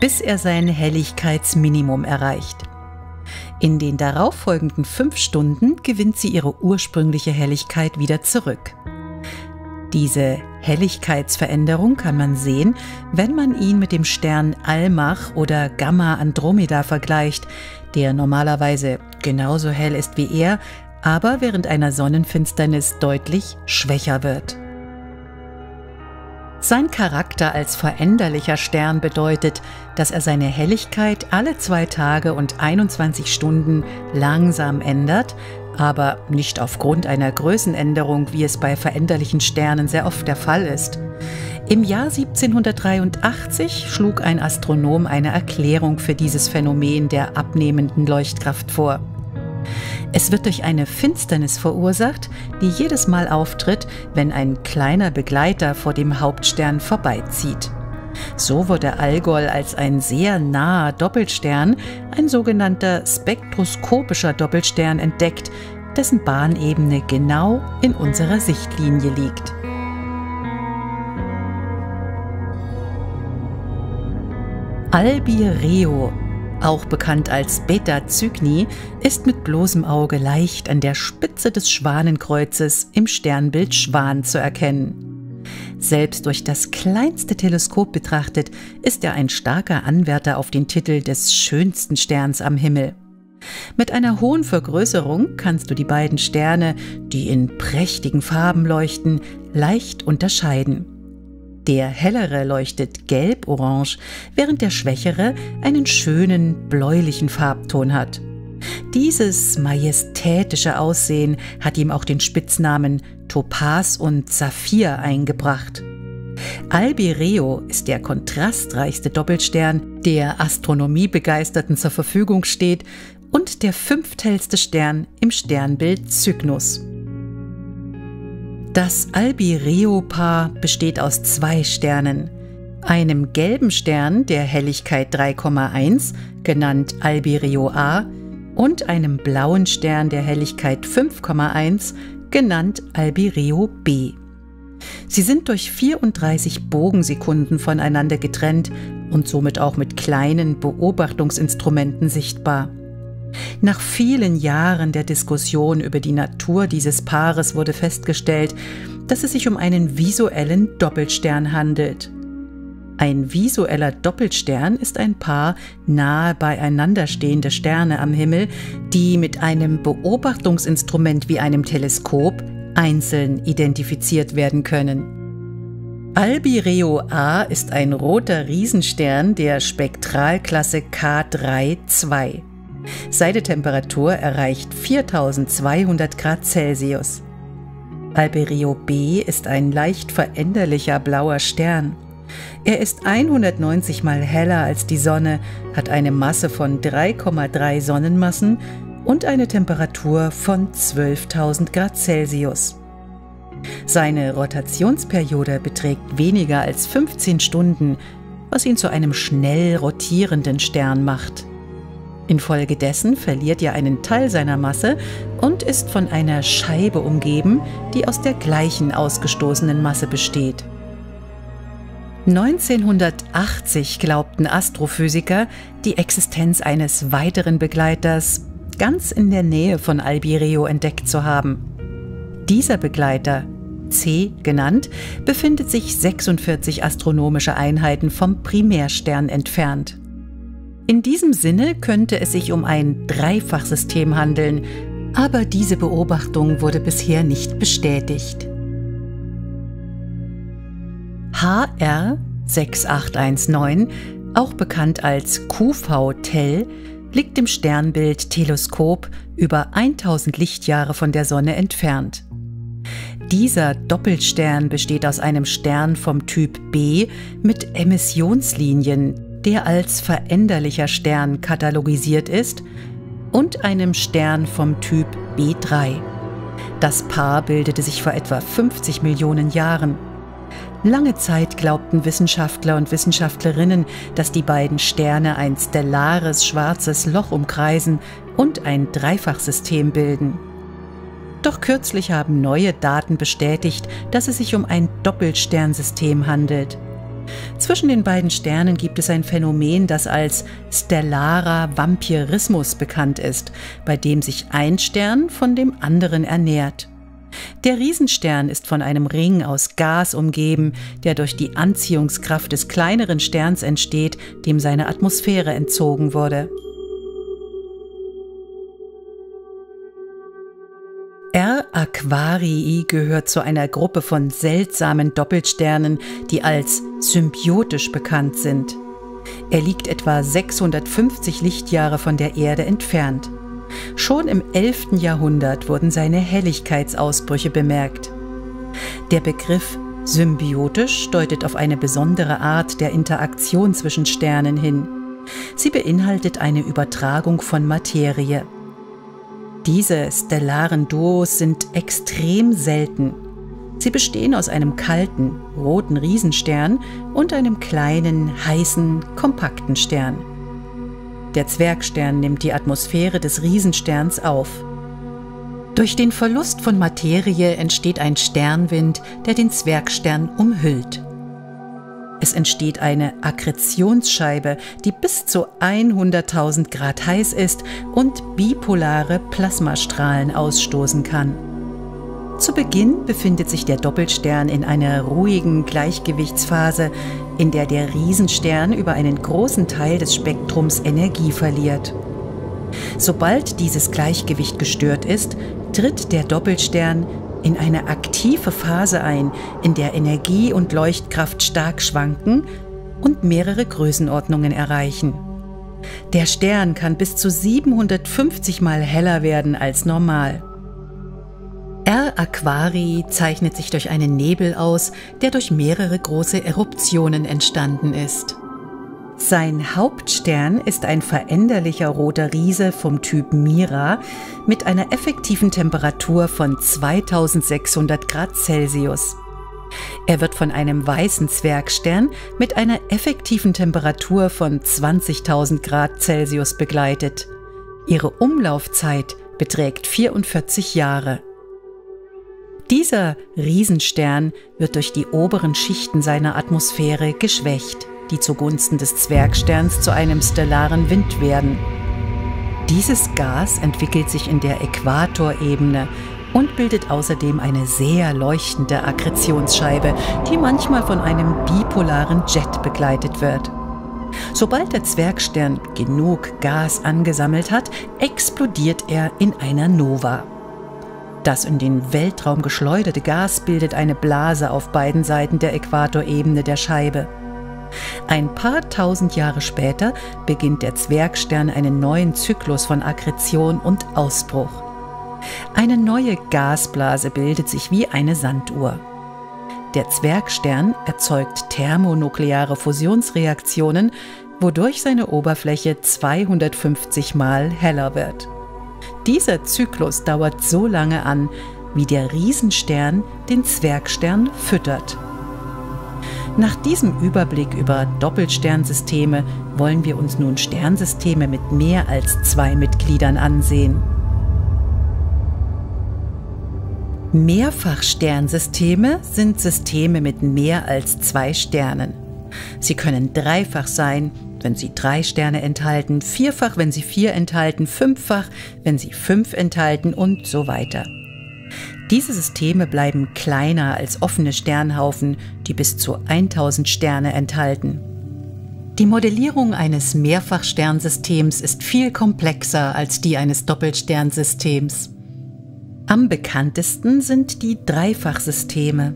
bis er sein Helligkeitsminimum erreicht. In den darauffolgenden 5 Stunden gewinnt sie ihre ursprüngliche Helligkeit wieder zurück. Diese Helligkeitsveränderung kann man sehen, wenn man ihn mit dem Stern Almach oder Gamma Andromeda vergleicht, der normalerweise genauso hell ist wie er, aber während einer Sonnenfinsternis deutlich schwächer wird. Sein Charakter als veränderlicher Stern bedeutet, dass er seine Helligkeit alle 2 Tage und 21 Stunden langsam ändert, aber nicht aufgrund einer Größenänderung, wie es bei veränderlichen Sternen sehr oft der Fall ist. Im Jahr 1783 schlug ein Astronom eine Erklärung für dieses Phänomen der abnehmenden Leuchtkraft vor. Es wird durch eine Finsternis verursacht, die jedes Mal auftritt, wenn ein kleiner Begleiter vor dem Hauptstern vorbeizieht. So wurde Algol als ein sehr naher Doppelstern, ein sogenannter spektroskopischer Doppelstern, entdeckt, dessen Bahnebene genau in unserer Sichtlinie liegt. Albireo, auch bekannt als Beta Cygni, ist mit bloßem Auge leicht an der Spitze des Schwanenkreuzes im Sternbild Schwan zu erkennen. Selbst durch das kleinste Teleskop betrachtet, ist er ein starker Anwärter auf den Titel des schönsten Sterns am Himmel. Mit einer hohen Vergrößerung kannst du die beiden Sterne, die in prächtigen Farben leuchten, leicht unterscheiden. Der hellere leuchtet gelb-orange, während der schwächere einen schönen bläulichen Farbton hat. Dieses majestätische Aussehen hat ihm auch den Spitznamen Topaz und Saphir eingebracht. Albireo ist der kontrastreichste Doppelstern, der Astronomiebegeisterten zur Verfügung steht, und der 5. hellste Stern im Sternbild Cygnus. Das Albireo-Paar besteht aus 2 Sternen, einem gelben Stern der Helligkeit 3,1, genannt Albireo A, und einem blauen Stern der Helligkeit 5,1, genannt Albireo B. Sie sind durch 34 Bogensekunden voneinander getrennt und somit auch mit kleinen Beobachtungsinstrumenten sichtbar. Nach vielen Jahren der Diskussion über die Natur dieses Paares wurde festgestellt, dass es sich um einen visuellen Doppelstern handelt. Ein visueller Doppelstern ist ein Paar nahe beieinander stehender Sterne am Himmel, die mit einem Beobachtungsinstrument wie einem Teleskop einzeln identifiziert werden können. Albireo A ist ein roter Riesenstern der Spektralklasse K3-2. Seine Temperatur erreicht 4200 Grad Celsius. Albireo B ist ein leicht veränderlicher blauer Stern. Er ist 190 Mal heller als die Sonne, hat eine Masse von 3,3 Sonnenmassen und eine Temperatur von 12.000 Grad Celsius. Seine Rotationsperiode beträgt weniger als 15 Stunden, was ihn zu einem schnell rotierenden Stern macht. Infolgedessen verliert er einen Teil seiner Masse und ist von einer Scheibe umgeben, die aus der gleichen ausgestoßenen Masse besteht. 1980 glaubten Astrophysiker, die Existenz eines weiteren Begleiters ganz in der Nähe von Albireo entdeckt zu haben. Dieser Begleiter, C genannt, befindet sich 46 astronomische Einheiten vom Primärstern entfernt. In diesem Sinne könnte es sich um ein Dreifachsystem handeln, aber diese Beobachtung wurde bisher nicht bestätigt. HR 6819, auch bekannt als QV-TEL, liegt im Sternbild Teleskop über 1000 Lichtjahre von der Sonne entfernt. Dieser Doppelstern besteht aus einem Stern vom Typ B mit Emissionslinien, der als veränderlicher Stern katalogisiert ist, und einem Stern vom Typ B3. Das Paar bildete sich vor etwa 50 Millionen Jahren. Lange Zeit glaubten Wissenschaftler und Wissenschaftlerinnen, dass die beiden Sterne ein stellares schwarzes Loch umkreisen und ein Dreifachsystem bilden. Doch kürzlich haben neue Daten bestätigt, dass es sich um ein Doppelsternsystem handelt. Zwischen den beiden Sternen gibt es ein Phänomen, das als stellarer Vampirismus bekannt ist, bei dem sich ein Stern von dem anderen ernährt. Der Riesenstern ist von einem Ring aus Gas umgeben, der durch die Anziehungskraft des kleineren Sterns entsteht, dem seine Atmosphäre entzogen wurde. R. Aquarii gehört zu einer Gruppe von seltsamen Doppelsternen, die als symbiotisch bekannt sind. Er liegt etwa 650 Lichtjahre von der Erde entfernt. Schon im 11. Jahrhundert wurden seine Helligkeitsausbrüche bemerkt. Der Begriff symbiotisch deutet auf eine besondere Art der Interaktion zwischen Sternen hin. Sie beinhaltet eine Übertragung von Materie. Diese stellaren Duos sind extrem selten. Sie bestehen aus einem kalten, roten Riesenstern und einem kleinen, heißen, kompakten Stern. Der Zwergstern nimmt die Atmosphäre des Riesensterns auf. Durch den Verlust von Materie entsteht ein Sternwind, der den Zwergstern umhüllt. Es entsteht eine Akkretionsscheibe, die bis zu 100.000 Grad heiß ist und bipolare Plasmastrahlen ausstoßen kann. Zu Beginn befindet sich der Doppelstern in einer ruhigen Gleichgewichtsphase, in der der Riesenstern über einen großen Teil des Spektrums Energie verliert. Sobald dieses Gleichgewicht gestört ist, tritt der Doppelstern in eine aktive Phase ein, in der Energie und Leuchtkraft stark schwanken und mehrere Größenordnungen erreichen. Der Stern kann bis zu 750 Mal heller werden als normal. R. Aquarii zeichnet sich durch einen Nebel aus, der durch mehrere große Eruptionen entstanden ist. Sein Hauptstern ist ein veränderlicher roter Riese vom Typ Mira mit einer effektiven Temperatur von 2600 Grad Celsius. Er wird von einem weißen Zwergstern mit einer effektiven Temperatur von 20.000 Grad Celsius begleitet. Ihre Umlaufzeit beträgt 44 Jahre. Dieser Riesenstern wird durch die oberen Schichten seiner Atmosphäre geschwächt, die zugunsten des Zwergsterns zu einem stellaren Wind werden. Dieses Gas entwickelt sich in der Äquatorebene und bildet außerdem eine sehr leuchtende Akkretionsscheibe, die manchmal von einem bipolaren Jet begleitet wird. Sobald der Zwergstern genug Gas angesammelt hat, explodiert er in einer Nova. Das in den Weltraum geschleuderte Gas bildet eine Blase auf beiden Seiten der Äquatorebene der Scheibe. Ein paar tausend Jahre später beginnt der Zwergstern einen neuen Zyklus von Akkretion und Ausbruch. Eine neue Gasblase bildet sich wie eine Sanduhr. Der Zwergstern erzeugt thermonukleare Fusionsreaktionen, wodurch seine Oberfläche 250 Mal heller wird. Dieser Zyklus dauert so lange an, wie der Riesenstern den Zwergstern füttert. Nach diesem Überblick über Doppelsternsysteme wollen wir uns nun Sternsysteme mit mehr als 2 Mitgliedern ansehen. Mehrfachsternsysteme sind Systeme mit mehr als 2 Sternen. Sie können dreifach sein, wenn sie 3 Sterne enthalten, vierfach, wenn sie 4 enthalten, fünffach, wenn sie 5 enthalten und so weiter. Diese Systeme bleiben kleiner als offene Sternhaufen, die bis zu 1000 Sterne enthalten. Die Modellierung eines Mehrfachsternsystems ist viel komplexer als die eines Doppelsternsystems. Am bekanntesten sind die Dreifachsysteme.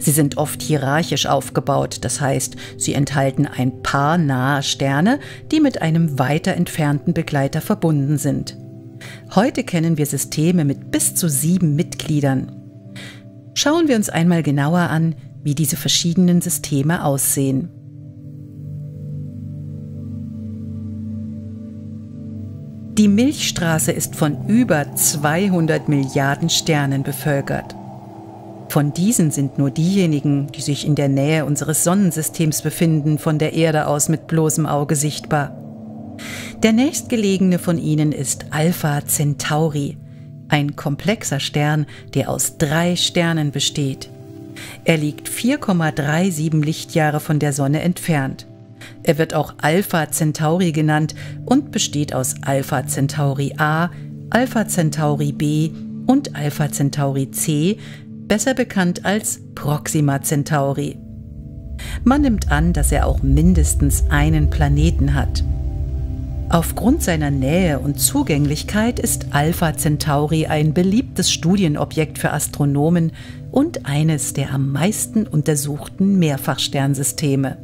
Sie sind oft hierarchisch aufgebaut, das heißt, sie enthalten ein paar nahe Sterne, die mit einem weiter entfernten Begleiter verbunden sind. Heute kennen wir Systeme mit bis zu 7 Mitgliedern. Schauen wir uns einmal genauer an, wie diese verschiedenen Systeme aussehen. Die Milchstraße ist von über 200 Milliarden Sternen bevölkert. Von diesen sind nur diejenigen, die sich in der Nähe unseres Sonnensystems befinden, von der Erde aus mit bloßem Auge sichtbar. Der nächstgelegene von ihnen ist Alpha Centauri, ein komplexer Stern, der aus 3 Sternen besteht. Er liegt 4,37 Lichtjahre von der Sonne entfernt. Er wird auch Alpha Centauri genannt und besteht aus Alpha Centauri A, Alpha Centauri B und Alpha Centauri C, besser bekannt als Proxima Centauri. Man nimmt an, dass er auch mindestens einen Planeten hat. Aufgrund seiner Nähe und Zugänglichkeit ist Alpha Centauri ein beliebtes Studienobjekt für Astronomen und eines der am meisten untersuchten Mehrfachsternsysteme.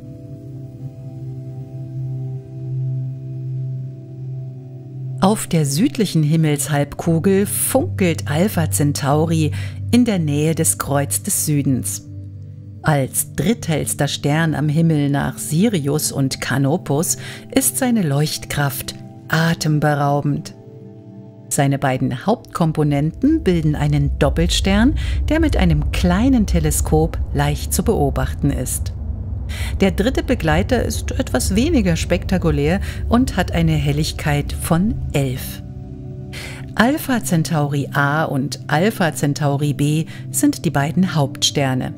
Auf der südlichen Himmelshalbkugel funkelt Alpha Centauri in der Nähe des Kreuz des Südens. Als dritthellster Stern am Himmel nach Sirius und Canopus ist seine Leuchtkraft atemberaubend. Seine beiden Hauptkomponenten bilden einen Doppelstern, der mit einem kleinen Teleskop leicht zu beobachten ist. Der dritte Begleiter ist etwas weniger spektakulär und hat eine Helligkeit von 11. Alpha Centauri A und Alpha Centauri B sind die beiden Hauptsterne.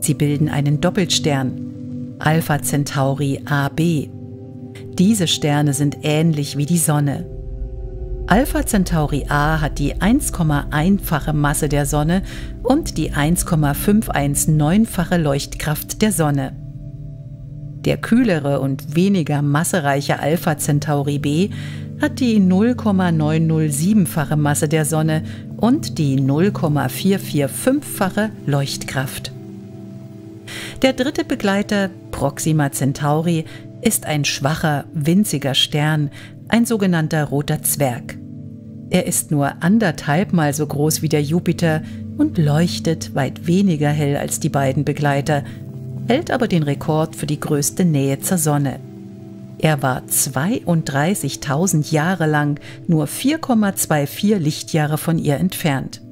Sie bilden einen Doppelstern, Alpha Centauri AB. Diese Sterne sind ähnlich wie die Sonne. Alpha Centauri A hat die 1,1-fache Masse der Sonne und die 1,519-fache Leuchtkraft der Sonne. Der kühlere und weniger massereiche Alpha Centauri B hat die 0,907-fache Masse der Sonne und die 0,445-fache Leuchtkraft. Der dritte Begleiter, Proxima Centauri, ist ein schwacher, winziger Stern, ein sogenannter roter Zwerg. Er ist nur 1,5-mal so groß wie der Jupiter und leuchtet weit weniger hell als die beiden Begleiter, hält aber den Rekord für die größte Nähe zur Sonne. Er war 32.000 Jahre lang nur 4,24 Lichtjahre von ihr entfernt.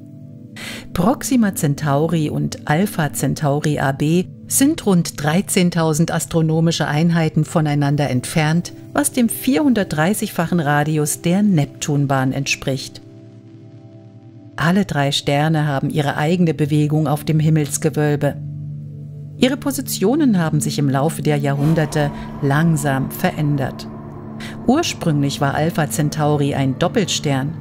Proxima Centauri und Alpha Centauri AB sind rund 13.000 astronomische Einheiten voneinander entfernt, was dem 430-fachen Radius der Neptunbahn entspricht. Alle 3 Sterne haben ihre eigene Bewegung auf dem Himmelsgewölbe. Ihre Positionen haben sich im Laufe der Jahrhunderte langsam verändert. Ursprünglich war Alpha Centauri ein Doppelstern.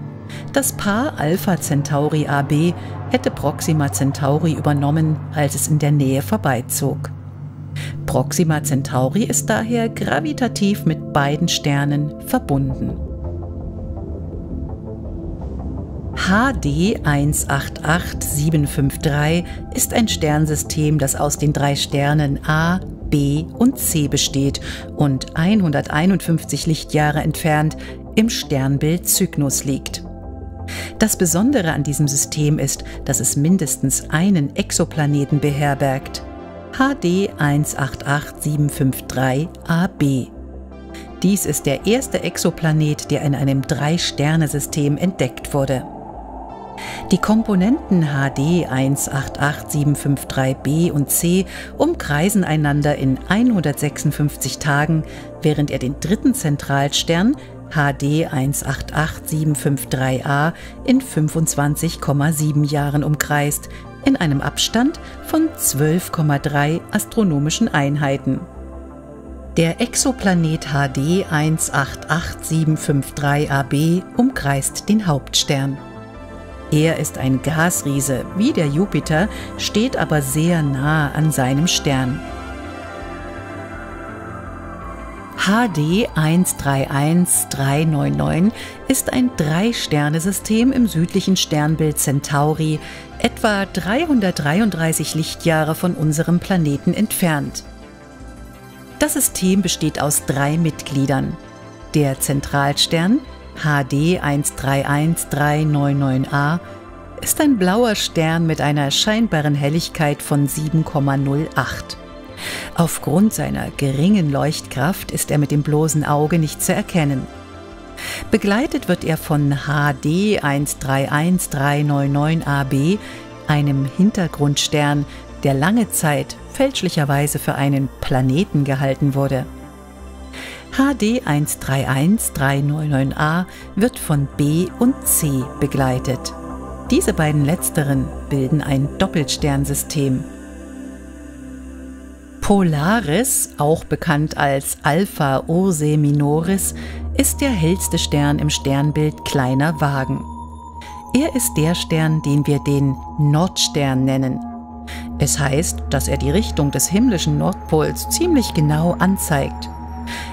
Das Paar Alpha Centauri AB hätte Proxima Centauri übernommen, als es in der Nähe vorbeizog. Proxima Centauri ist daher gravitativ mit beiden Sternen verbunden. HD 188753 ist ein Sternsystem, das aus den 3 Sternen A, B und C besteht und 151 Lichtjahre entfernt im Sternbild Cygnus liegt. Das Besondere an diesem System ist, dass es mindestens einen Exoplaneten beherbergt, HD 188753 AB. Dies ist der erste Exoplanet, der in einem 3-Sterne-System entdeckt wurde. Die Komponenten HD 188753b und c umkreisen einander in 156 Tagen, während er den dritten Zentralstern HD 188753a in 25,7 Jahren umkreist, in einem Abstand von 12,3 astronomischen Einheiten. Der Exoplanet HD 188753AB umkreist den Hauptstern. Er ist ein Gasriese wie der Jupiter, steht aber sehr nah an seinem Stern. HD 131399 ist ein 3-Sterne-System im südlichen Sternbild Centauri, etwa 333 Lichtjahre von unserem Planeten entfernt. Das System besteht aus 3 Mitgliedern. Der Zentralstern HD 131399a ist ein blauer Stern mit einer scheinbaren Helligkeit von 7,08. Aufgrund seiner geringen Leuchtkraft ist er mit dem bloßen Auge nicht zu erkennen. Begleitet wird er von HD 131399AB, einem Hintergrundstern, der lange Zeit fälschlicherweise für einen Planeten gehalten wurde. HD 131399A wird von B und C begleitet. Diese beiden letzteren bilden ein Doppelsternsystem. Polaris, auch bekannt als Alpha Ursae Minoris, ist der hellste Stern im Sternbild Kleiner Wagen. Er ist der Stern, den wir den Nordstern nennen. Es heißt, dass er die Richtung des himmlischen Nordpols ziemlich genau anzeigt.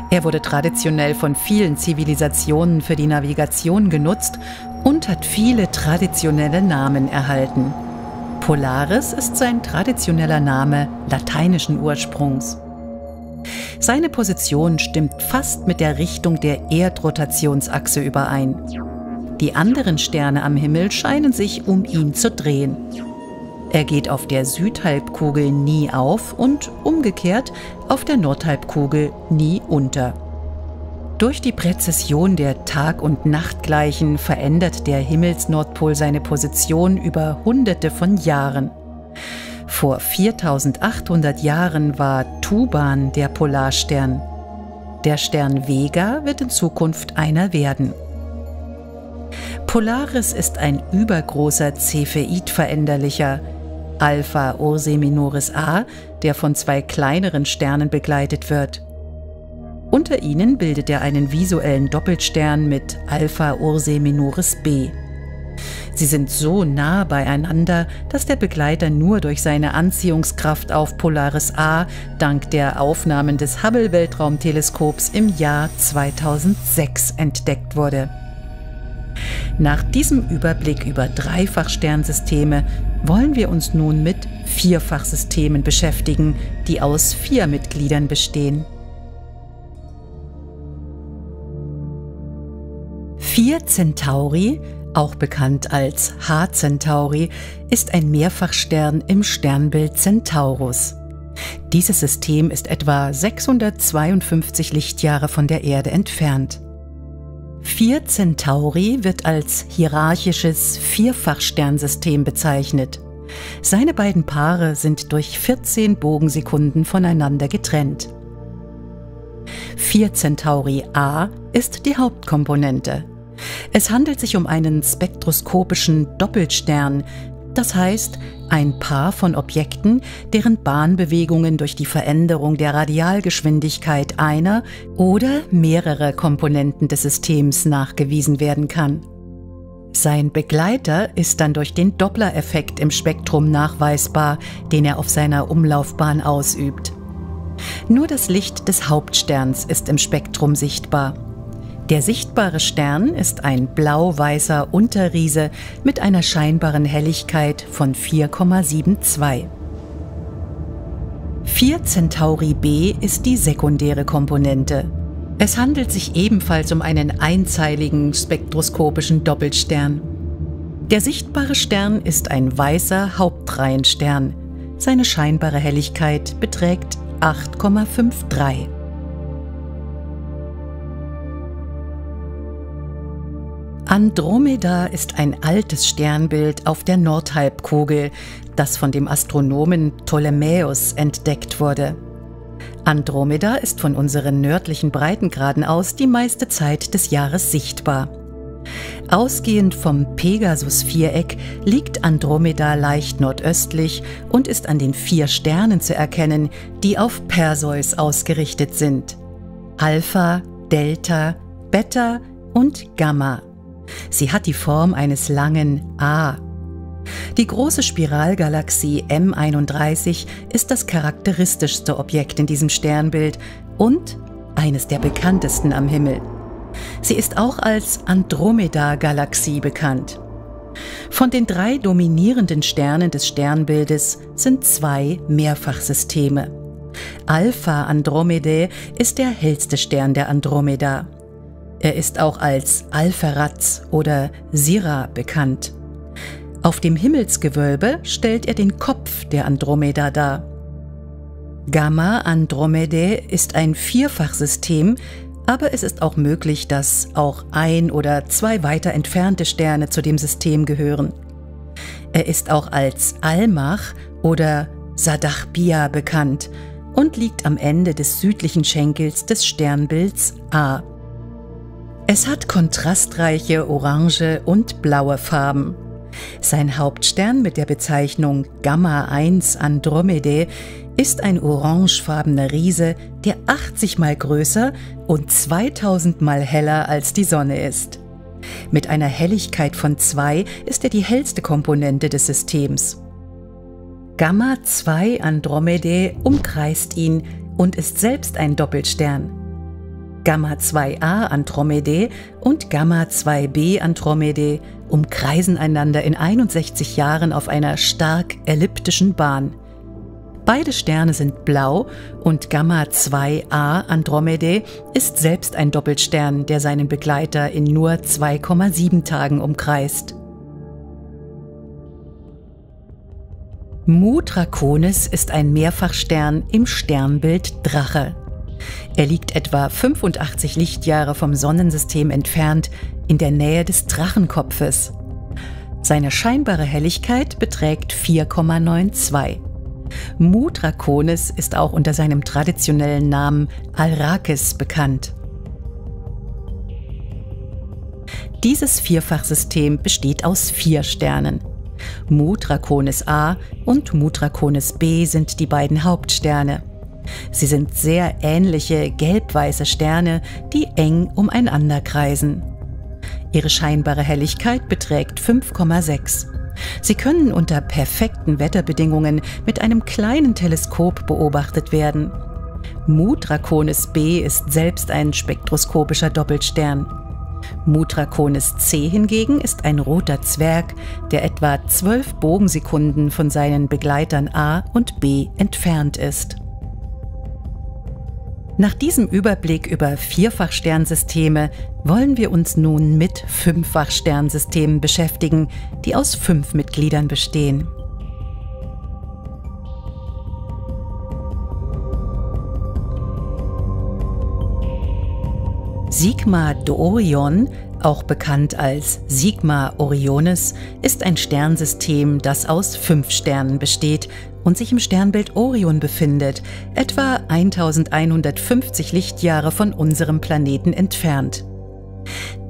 Er wurde traditionell von vielen Zivilisationen für die Navigation genutzt und hat viele traditionelle Namen erhalten. Polaris ist sein traditioneller Name lateinischen Ursprungs. Seine Position stimmt fast mit der Richtung der Erdrotationsachse überein. Die anderen Sterne am Himmel scheinen sich um ihn zu drehen. Er geht auf der Südhalbkugel nie auf und umgekehrt auf der Nordhalbkugel nie unter. Durch die Präzession der Tag- und Nachtgleichen verändert der Himmelsnordpol seine Position über Hunderte von Jahren. Vor 4800 Jahren war Tuban der Polarstern. Der Stern Vega wird in Zukunft einer werden. Polaris ist ein übergroßer Cepheid-Veränderlicher. Alpha Ursae Minoris A, der von 2 kleineren Sternen begleitet wird. Unter ihnen bildet er einen visuellen Doppelstern mit Alpha Ursae Minoris B. Sie sind so nah beieinander, dass der Begleiter nur durch seine Anziehungskraft auf Polaris A dank der Aufnahmen des Hubble-Weltraumteleskops im Jahr 2006 entdeckt wurde. Nach diesem Überblick über Dreifachsternsysteme wollen wir uns nun mit Vierfachsystemen beschäftigen, die aus 4 Mitgliedern bestehen. 4 Centauri, auch bekannt als H Centauri, ist ein Mehrfachstern im Sternbild Centaurus. Dieses System ist etwa 652 Lichtjahre von der Erde entfernt. 4 Centauri wird als hierarchisches Vierfachsternsystem bezeichnet. Seine beiden Paare sind durch 14 Bogensekunden voneinander getrennt. 4 Centauri A ist die Hauptkomponente. Es handelt sich um einen spektroskopischen Doppelstern, das heißt ein Paar von Objekten, deren Bahnbewegungen durch die Veränderung der Radialgeschwindigkeit einer oder mehrerer Komponenten des Systems nachgewiesen werden kann. Sein Begleiter ist dann durch den Doppler-Effekt im Spektrum nachweisbar, den er auf seiner Umlaufbahn ausübt. Nur das Licht des Hauptsterns ist im Spektrum sichtbar. Der sichtbare Stern ist ein blau-weißer Unterriese mit einer scheinbaren Helligkeit von 4,72. 4 Centauri b ist die sekundäre Komponente. Es handelt sich ebenfalls um einen einzeiligen spektroskopischen Doppelstern. Der sichtbare Stern ist ein weißer Hauptreihenstern. Seine scheinbare Helligkeit beträgt 8,53. Andromeda ist ein altes Sternbild auf der Nordhalbkugel, das von dem Astronomen Ptolemäus entdeckt wurde. Andromeda ist von unseren nördlichen Breitengraden aus die meiste Zeit des Jahres sichtbar. Ausgehend vom Pegasus-Viereck liegt Andromeda leicht nordöstlich und ist an den 4 Sternen zu erkennen, die auf Perseus ausgerichtet sind: Alpha, Delta, Beta und Gamma. Sie hat die Form eines langen A. Die große Spiralgalaxie M31 ist das charakteristischste Objekt in diesem Sternbild und eines der bekanntesten am Himmel. Sie ist auch als Andromeda-Galaxie bekannt. Von den drei dominierenden Sternen des Sternbildes sind zwei Mehrfachsysteme. Alpha Andromedae ist der hellste Stern der Andromeda. Er ist auch als Alpheratz oder Sira bekannt. Auf dem Himmelsgewölbe stellt er den Kopf der Andromeda dar. Gamma Andromedae ist ein Vierfachsystem, aber es ist auch möglich, dass auch ein oder zwei weiter entfernte Sterne zu dem System gehören. Er ist auch als Almach oder Sadachbia bekannt und liegt am Ende des südlichen Schenkels des Sternbilds A. Es hat kontrastreiche orange und blaue Farben. Sein Hauptstern mit der Bezeichnung Gamma 1 Andromedae ist ein orangefarbener Riese, der 80 mal größer und 2000 mal heller als die Sonne ist. Mit einer Helligkeit von 2 ist er die hellste Komponente des Systems. Gamma 2 Andromedae umkreist ihn und ist selbst ein Doppelstern. Gamma 2a Andromedae und Gamma 2b Andromedae umkreisen einander in 61 Jahren auf einer stark elliptischen Bahn. Beide Sterne sind blau und Gamma 2a Andromedae ist selbst ein Doppelstern, der seinen Begleiter in nur 2,7 Tagen umkreist. Mu Draconis ist ein Mehrfachstern im Sternbild Drache. Er liegt etwa 85 Lichtjahre vom Sonnensystem entfernt, in der Nähe des Drachenkopfes. Seine scheinbare Helligkeit beträgt 4,92. Mu Draconis ist auch unter seinem traditionellen Namen Alrakis bekannt. Dieses Vierfachsystem besteht aus 4 Sternen. Mu Draconis A und Mu Draconis B sind die beiden Hauptsterne. Sie sind sehr ähnliche gelb-weiße Sterne, die eng umeinander kreisen. Ihre scheinbare Helligkeit beträgt 5,6. Sie können unter perfekten Wetterbedingungen mit einem kleinen Teleskop beobachtet werden. Mu Draconis B ist selbst ein spektroskopischer Doppelstern. Mu Draconis C hingegen ist ein roter Zwerg, der etwa 12 Bogensekunden von seinen Begleitern A und B entfernt ist. Nach diesem Überblick über Vierfachsternsysteme wollen wir uns nun mit Fünffachsternsystemen beschäftigen, die aus 5 Mitgliedern bestehen. Sigma Dorion, auch bekannt als Sigma Orionis, ist ein Sternsystem, das aus 5 Sternen besteht und sich im Sternbild Orion befindet, etwa 1150 Lichtjahre von unserem Planeten entfernt.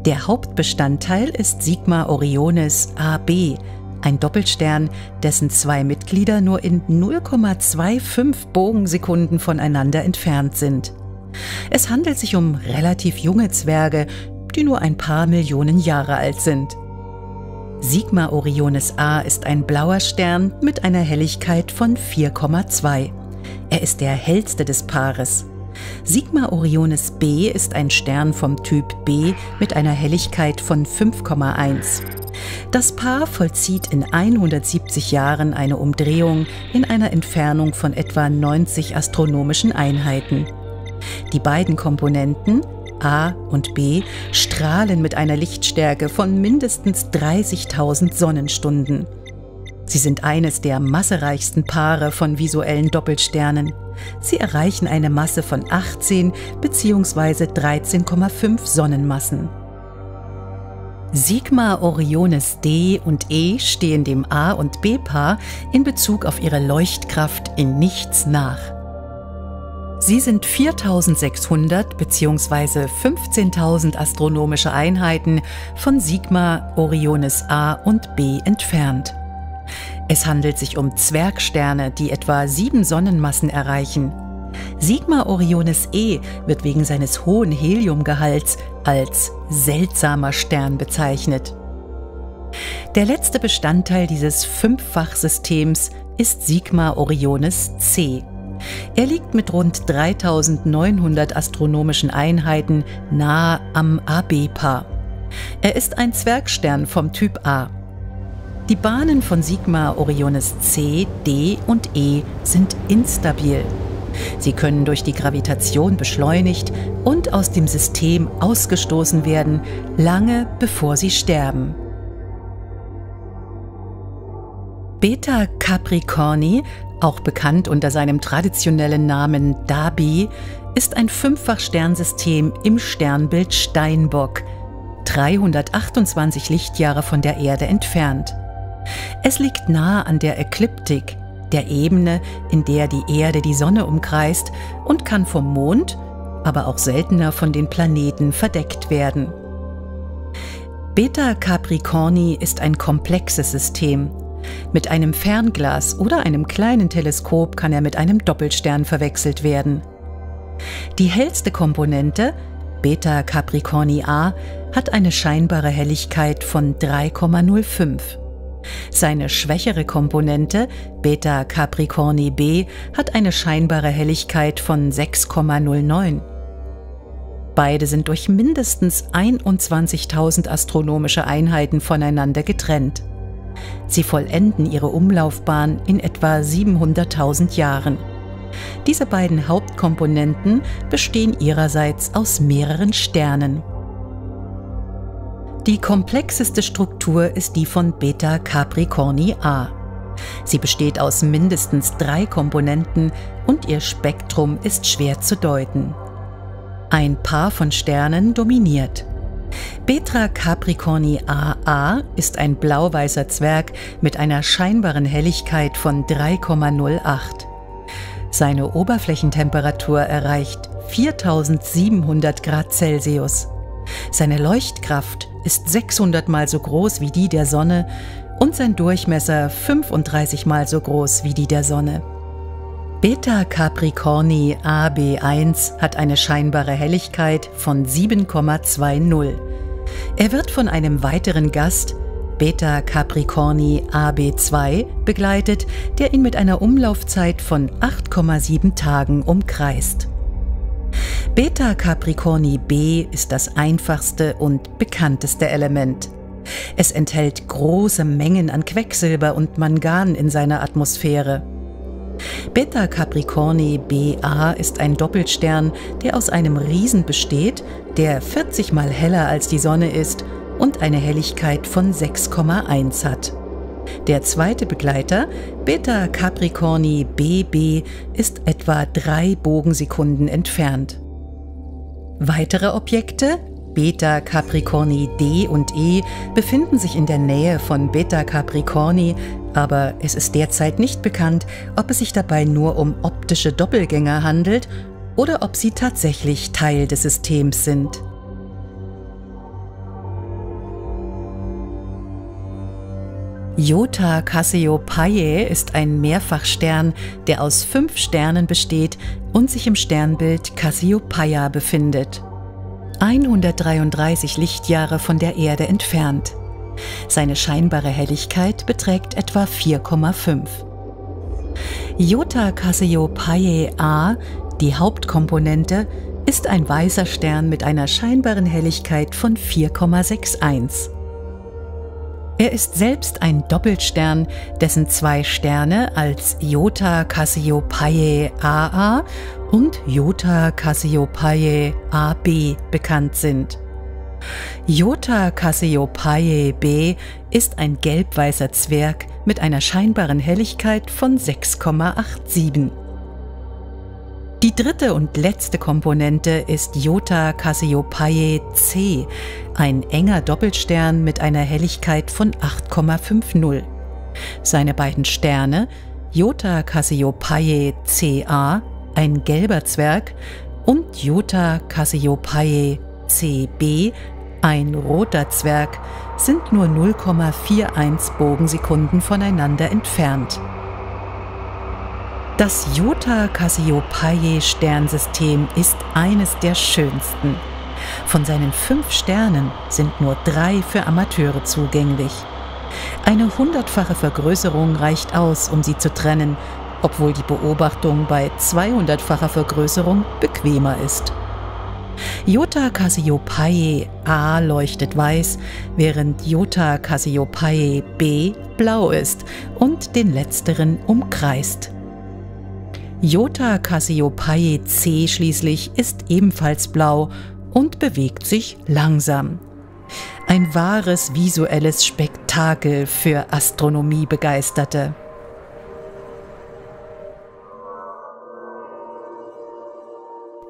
Der Hauptbestandteil ist Sigma Orionis AB, ein Doppelstern, dessen 2 Mitglieder nur in 0,25 Bogensekunden voneinander entfernt sind. Es handelt sich um relativ junge Zwerge, die nur ein paar Millionen Jahre alt sind. Sigma Orionis A ist ein blauer Stern mit einer Helligkeit von 4,2. Er ist der hellste des Paares. Sigma Orionis B ist ein Stern vom Typ B mit einer Helligkeit von 5,1. Das Paar vollzieht in 170 Jahren eine Umdrehung in einer Entfernung von etwa 90 astronomischen Einheiten. Die beiden Komponenten A und B strahlen mit einer Lichtstärke von mindestens 30.000 Sonnenstunden. Sie sind eines der massereichsten Paare von visuellen Doppelsternen. Sie erreichen eine Masse von 18 bzw. 13,5 Sonnenmassen. Sigma Orionis D und E stehen dem A- und B-Paar in Bezug auf ihre Leuchtkraft in nichts nach. Sie sind 4600 bzw. 15.000 astronomische Einheiten von Sigma Orionis A und B entfernt. Es handelt sich um Zwergsterne, die etwa 7 Sonnenmassen erreichen. Sigma Orionis E wird wegen seines hohen Heliumgehalts als seltsamer Stern bezeichnet. Der letzte Bestandteil dieses Fünffachsystems ist Sigma Orionis C. Er liegt mit rund 3900 astronomischen Einheiten nahe am AB-Paar. Er ist ein Zwergstern vom Typ A. Die Bahnen von Sigma Orionis C, D und E sind instabil. Sie können durch die Gravitation beschleunigt und aus dem System ausgestoßen werden, lange bevor sie sterben. Beta Capricorni, auch bekannt unter seinem traditionellen Namen Dabi, ist ein Fünffach-Sternsystem im Sternbild Steinbock, 328 Lichtjahre von der Erde entfernt. Es liegt nahe an der Ekliptik, der Ebene, in der die Erde die Sonne umkreist, und kann vom Mond, aber auch seltener von den Planeten verdeckt werden. Beta Capricorni ist ein komplexes System. Mit einem Fernglas oder einem kleinen Teleskop kann er mit einem Doppelstern verwechselt werden. Die hellste Komponente, Beta Capricorni A, hat eine scheinbare Helligkeit von 3,05. Seine schwächere Komponente, Beta Capricorni B, hat eine scheinbare Helligkeit von 6,09. Beide sind durch mindestens 21.000 astronomische Einheiten voneinander getrennt. Sie vollenden ihre Umlaufbahn in etwa 700.000 Jahren. Diese beiden Hauptkomponenten bestehen ihrerseits aus mehreren Sternen. Die komplexeste Struktur ist die von Beta Capricorni A. Sie besteht aus mindestens 3 Komponenten und ihr Spektrum ist schwer zu deuten. Ein Paar von Sternen dominiert. Beta Capricorni AA ist ein blau-weißer Zwerg mit einer scheinbaren Helligkeit von 3,08. Seine Oberflächentemperatur erreicht 4700 Grad Celsius. Seine Leuchtkraft ist 600 Mal so groß wie die der Sonne und sein Durchmesser 35 Mal so groß wie die der Sonne. Beta Capricorni AB1 hat eine scheinbare Helligkeit von 7,20. Er wird von einem weiteren Gast, Beta Capricorni AB2, begleitet, der ihn mit einer Umlaufzeit von 8,7 Tagen umkreist. Beta Capricorni B ist das einfachste und bekannteste Element. Es enthält große Mengen an Quecksilber und Mangan in seiner Atmosphäre. Beta Capricorni BA ist ein Doppelstern, der aus einem Riesen besteht, der 40 Mal heller als die Sonne ist und eine Helligkeit von 6,1 hat. Der zweite Begleiter, Beta Capricorni BB, ist etwa 3 Bogensekunden entfernt. Weitere Objekte, Beta Capricorni D und E, befinden sich in der Nähe von Beta Capricorni, aber es ist derzeit nicht bekannt, ob es sich dabei nur um optische Doppelgänger handelt oder ob sie tatsächlich Teil des Systems sind. Iota Cassiopeiae ist ein Mehrfachstern, der aus 5 Sternen besteht und sich im Sternbild Cassiopeia befindet, 133 Lichtjahre von der Erde entfernt. Seine scheinbare Helligkeit beträgt etwa 4,5. Iota Cassiopeiae A, die Hauptkomponente, ist ein weißer Stern mit einer scheinbaren Helligkeit von 4,61. Er ist selbst ein Doppelstern, dessen 2 Sterne als Iota Cassiopeiae AA und Iota Cassiopeiae AB bekannt sind. Iota Cassiopeiae B ist ein gelb-weißer Zwerg mit einer scheinbaren Helligkeit von 6,87. Die dritte und letzte Komponente ist Iota Cassiopeiae C, ein enger Doppelstern mit einer Helligkeit von 8,50. Seine beiden Sterne, Iota Cassiopeiae CA, ein gelber Zwerg, und Iota Cassiopeiae CB, ein roter Zwerg, sind nur 0,41 Bogensekunden voneinander entfernt. Das Iota Cassiopeiae Sternsystem ist eines der schönsten. Von seinen 5 Sternen sind nur 3 für Amateure zugänglich. Eine 100-fache Vergrößerung reicht aus, um sie zu trennen, obwohl die Beobachtung bei 200-facher Vergrößerung bequemer ist. Jota Cassiopeiae A leuchtet weiß, während Jota Cassiopeiae B blau ist und den letzteren umkreist. Jota Cassiopeiae C schließlich ist ebenfalls blau und bewegt sich langsam. Ein wahres visuelles Spektakel für Astronomiebegeisterte.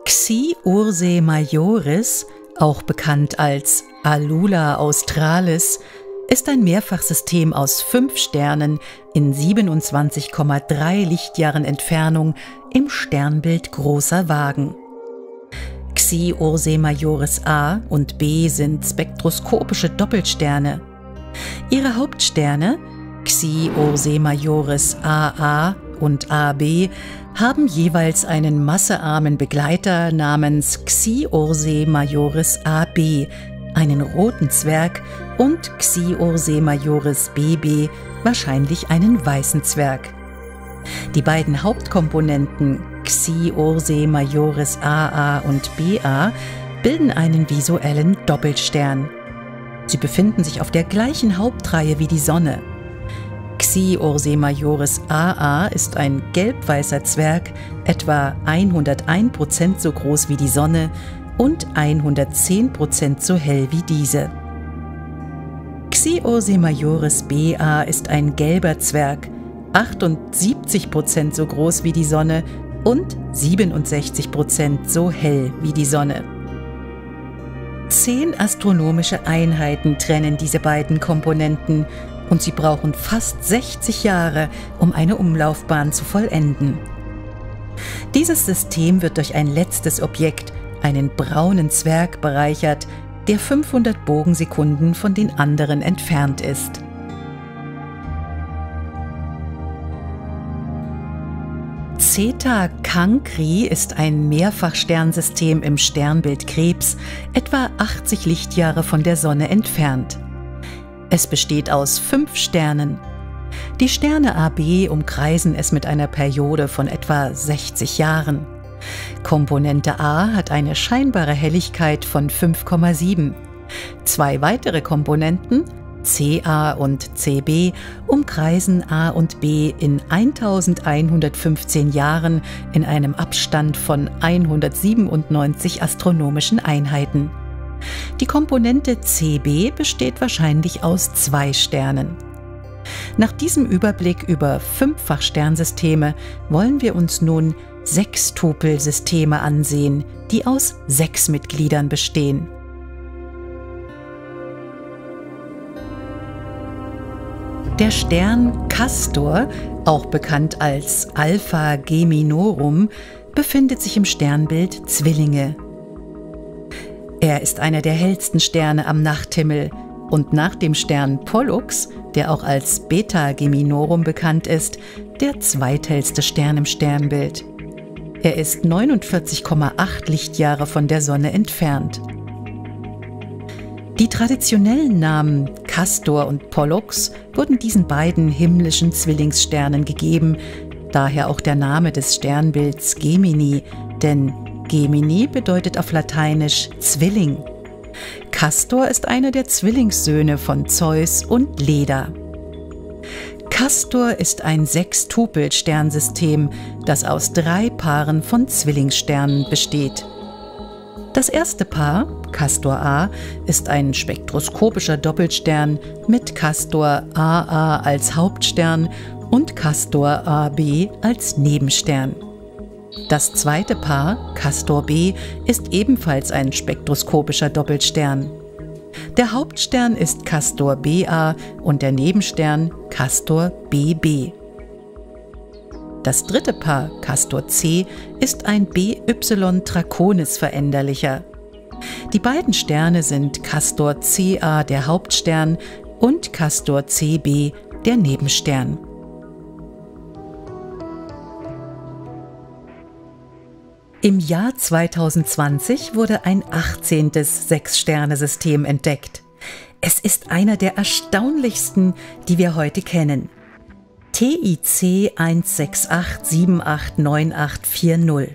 Xi Ursae Majoris, auch bekannt als Alula Australis, ist ein Mehrfachsystem aus 5 Sternen in 27,3 Lichtjahren Entfernung im Sternbild Großer Wagen. Xi Ursae Majoris A und B sind spektroskopische Doppelsterne. Ihre Hauptsterne, Xi Ursae Majoris AA und AB, haben jeweils einen massearmen Begleiter namens Xi Ursae Majoris AB, einen roten Zwerg, und Xi Ursae Majoris BB, wahrscheinlich einen weißen Zwerg. Die beiden Hauptkomponenten Xi Ursae Majoris AA und BA bilden einen visuellen Doppelstern. Sie befinden sich auf der gleichen Hauptreihe wie die Sonne. Xi Ursae Majoris AA ist ein gelb-weißer Zwerg, etwa 101% so groß wie die Sonne und 110% so hell wie diese. Xi Ursae Majoris BA ist ein gelber Zwerg, 78% so groß wie die Sonne und 67% so hell wie die Sonne. 10 astronomische Einheiten trennen diese beiden Komponenten und sie brauchen fast 60 Jahre, um eine Umlaufbahn zu vollenden. Dieses System wird durch ein letztes Objekt, einen braunen Zwerg, bereichert, der 500 Bogensekunden von den anderen entfernt ist. Zeta Cancri ist ein Mehrfachsternsystem im Sternbild Krebs, etwa 80 Lichtjahre von der Sonne entfernt. Es besteht aus 5 Sternen. Die Sterne AB umkreisen es mit einer Periode von etwa 60 Jahren. Komponente A hat eine scheinbare Helligkeit von 5,7. 2 weitere Komponenten, CA und CB, umkreisen A und B in 1115 Jahren in einem Abstand von 197 astronomischen Einheiten. Die Komponente CB besteht wahrscheinlich aus 2 Sternen. Nach diesem Überblick über 5-fach-Sternsysteme wollen wir uns nun Sextupelsysteme ansehen, die aus 6 Mitgliedern bestehen. Der Stern Castor, auch bekannt als Alpha Geminorum, befindet sich im Sternbild Zwillinge. Er ist einer der hellsten Sterne am Nachthimmel und nach dem Stern Pollux, der auch als Beta Geminorum bekannt ist, der zweithellste Stern im Sternbild. Er ist 49,8 Lichtjahre von der Sonne entfernt. Die traditionellen Namen Castor und Pollux wurden diesen beiden himmlischen Zwillingssternen gegeben, daher auch der Name des Sternbilds Gemini, denn Gemini bedeutet auf Lateinisch Zwilling. Castor ist einer der Zwillingssöhne von Zeus und Leda. Castor ist ein Sextupel-Sternsystem, das aus 3 Paaren von Zwillingssternen besteht. Das erste Paar, Castor A, ist ein spektroskopischer Doppelstern mit Castor AA als Hauptstern und Castor AB als Nebenstern. Das zweite Paar, Castor B, ist ebenfalls ein spektroskopischer Doppelstern. Der Hauptstern ist Castor BA und der Nebenstern Castor BB. Das dritte Paar, Castor C, ist ein BY-Draconis-Veränderlicher. Die beiden Sterne sind Castor CA, der Hauptstern, und Castor CB, der Nebenstern. Im Jahr 2020 wurde ein 18. Sechs-Sterne-System entdeckt. Es ist einer der erstaunlichsten, die wir heute kennen. TIC 168789840.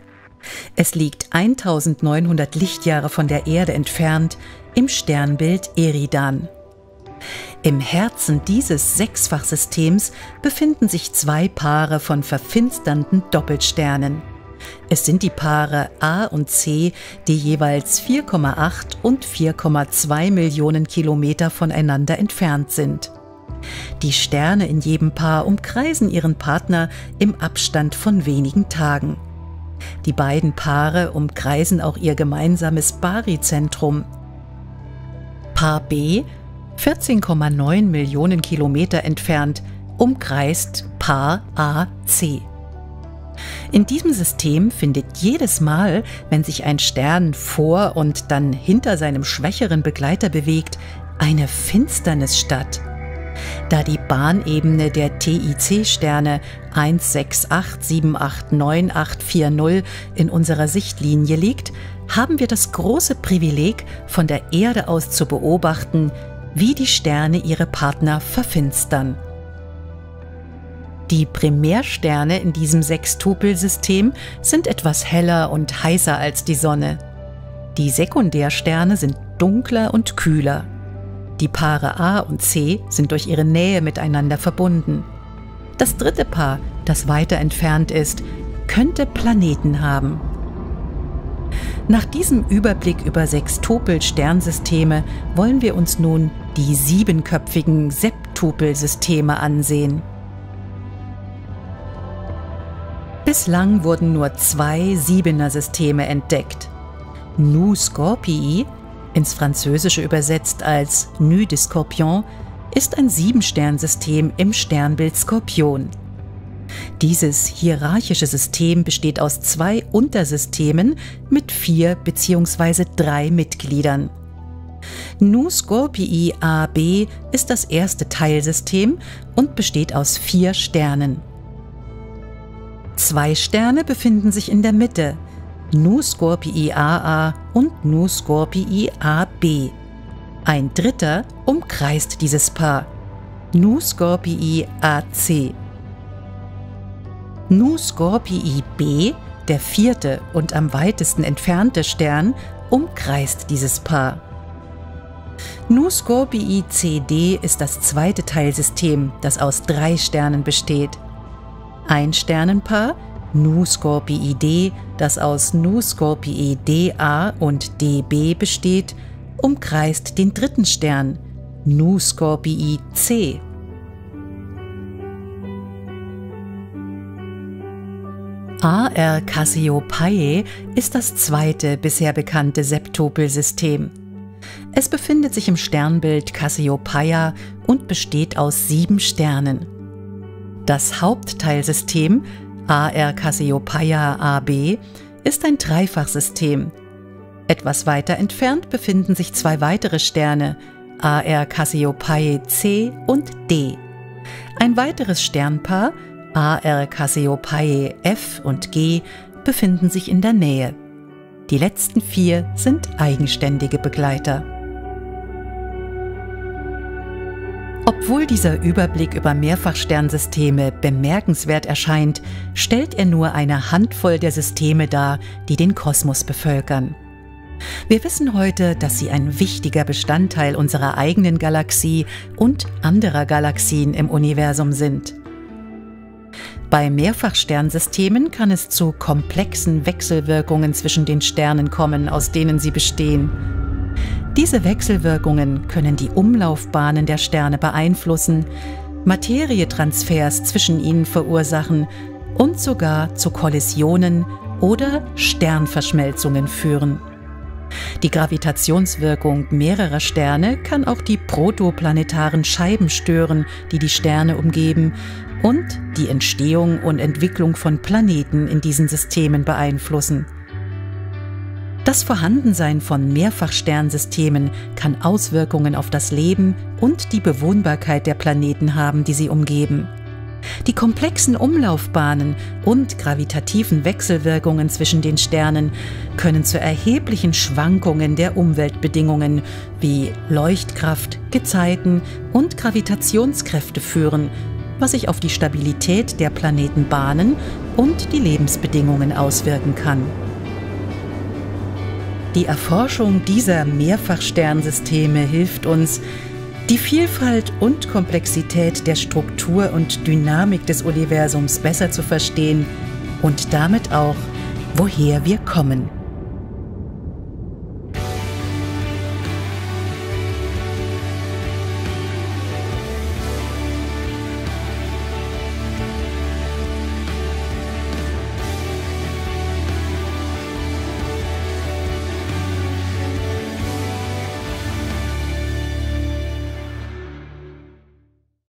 Es liegt 1900 Lichtjahre von der Erde entfernt im Sternbild Eridan. Im Herzen dieses Sechsfachsystems befinden sich zwei Paare von verfinsternden Doppelsternen. Es sind die Paare A und C, die jeweils 4,8 und 4,2 Millionen Kilometer voneinander entfernt sind. Die Sterne in jedem Paar umkreisen ihren Partner im Abstand von wenigen Tagen. Die beiden Paare umkreisen auch ihr gemeinsames Baryzentrum. Paar B, 14,9 Millionen Kilometer entfernt, umkreist Paar AC. In diesem System findet jedes Mal, wenn sich ein Stern vor und dann hinter seinem schwächeren Begleiter bewegt, eine Finsternis statt. Da die Bahnebene der TIC-Sterne 168789840 in unserer Sichtlinie liegt, haben wir das große Privileg, von der Erde aus zu beobachten, wie die Sterne ihre Partner verfinstern. Die Primärsterne in diesem Sextupelsystem sind etwas heller und heißer als die Sonne. Die Sekundärsterne sind dunkler und kühler. Die Paare A und C sind durch ihre Nähe miteinander verbunden. Das dritte Paar, das weiter entfernt ist, könnte Planeten haben. Nach diesem Überblick über Sextupel-Sternsysteme wollen wir uns nun die siebenköpfigen Septupelsysteme ansehen. Bislang wurden nur zwei Siebener-Systeme entdeckt. Nu Scorpii, ins Französische übersetzt als Nœud de Scorpion, ist ein Siebensternsystem im Sternbild Skorpion. Dieses hierarchische System besteht aus zwei Untersystemen mit 4 bzw. 3 Mitgliedern. Nu Scorpii AB ist das erste Teilsystem und besteht aus 4 Sternen. 2 Sterne befinden sich in der Mitte, Nu Scorpii AA und Nu Scorpii AB. Ein dritter umkreist dieses Paar, Nu Scorpii AC. Nu Scorpii B, der vierte und am weitesten entfernte Stern, umkreist dieses Paar. Nu Scorpii CD ist das zweite Teilsystem, das aus 3 Sternen besteht. Ein Sternenpaar, Nu Scorpii D, das aus Nu Scorpii DA und DB besteht, umkreist den dritten Stern, Nu Scorpii C. AR Cassiopeiae ist das zweite bisher bekannte Septupelsystem. Es befindet sich im Sternbild Cassiopeia und besteht aus 7 Sternen. Das Hauptteilsystem AR Cassiopeia AB ist ein Dreifachsystem. Etwas weiter entfernt befinden sich 2 weitere Sterne, AR Cassiopeiae C und D. Ein weiteres Sternpaar, AR Cassiopeiae F und G, befinden sich in der Nähe. Die letzten 4 sind eigenständige Begleiter. Obwohl dieser Überblick über Mehrfachsternsysteme bemerkenswert erscheint, stellt er nur eine Handvoll der Systeme dar, die den Kosmos bevölkern. Wir wissen heute, dass sie ein wichtiger Bestandteil unserer eigenen Galaxie und anderer Galaxien im Universum sind. Bei Mehrfachsternsystemen kann es zu komplexen Wechselwirkungen zwischen den Sternen kommen, aus denen sie bestehen. Diese Wechselwirkungen können die Umlaufbahnen der Sterne beeinflussen, Materietransfers zwischen ihnen verursachen und sogar zu Kollisionen oder Sternverschmelzungen führen. Die Gravitationswirkung mehrerer Sterne kann auch die protoplanetaren Scheiben stören, die die Sterne umgeben, und die Entstehung und Entwicklung von Planeten in diesen Systemen beeinflussen. Das Vorhandensein von Mehrfachsternsystemen kann Auswirkungen auf das Leben und die Bewohnbarkeit der Planeten haben, die sie umgeben. Die komplexen Umlaufbahnen und gravitativen Wechselwirkungen zwischen den Sternen können zu erheblichen Schwankungen der Umweltbedingungen wie Leuchtkraft, Gezeiten und Gravitationskräfte führen, was sich auf die Stabilität der Planetenbahnen und die Lebensbedingungen auswirken kann. Die Erforschung dieser Mehrfachsternsysteme hilft uns, die Vielfalt und Komplexität der Struktur und Dynamik des Universums besser zu verstehen und damit auch, woher wir kommen.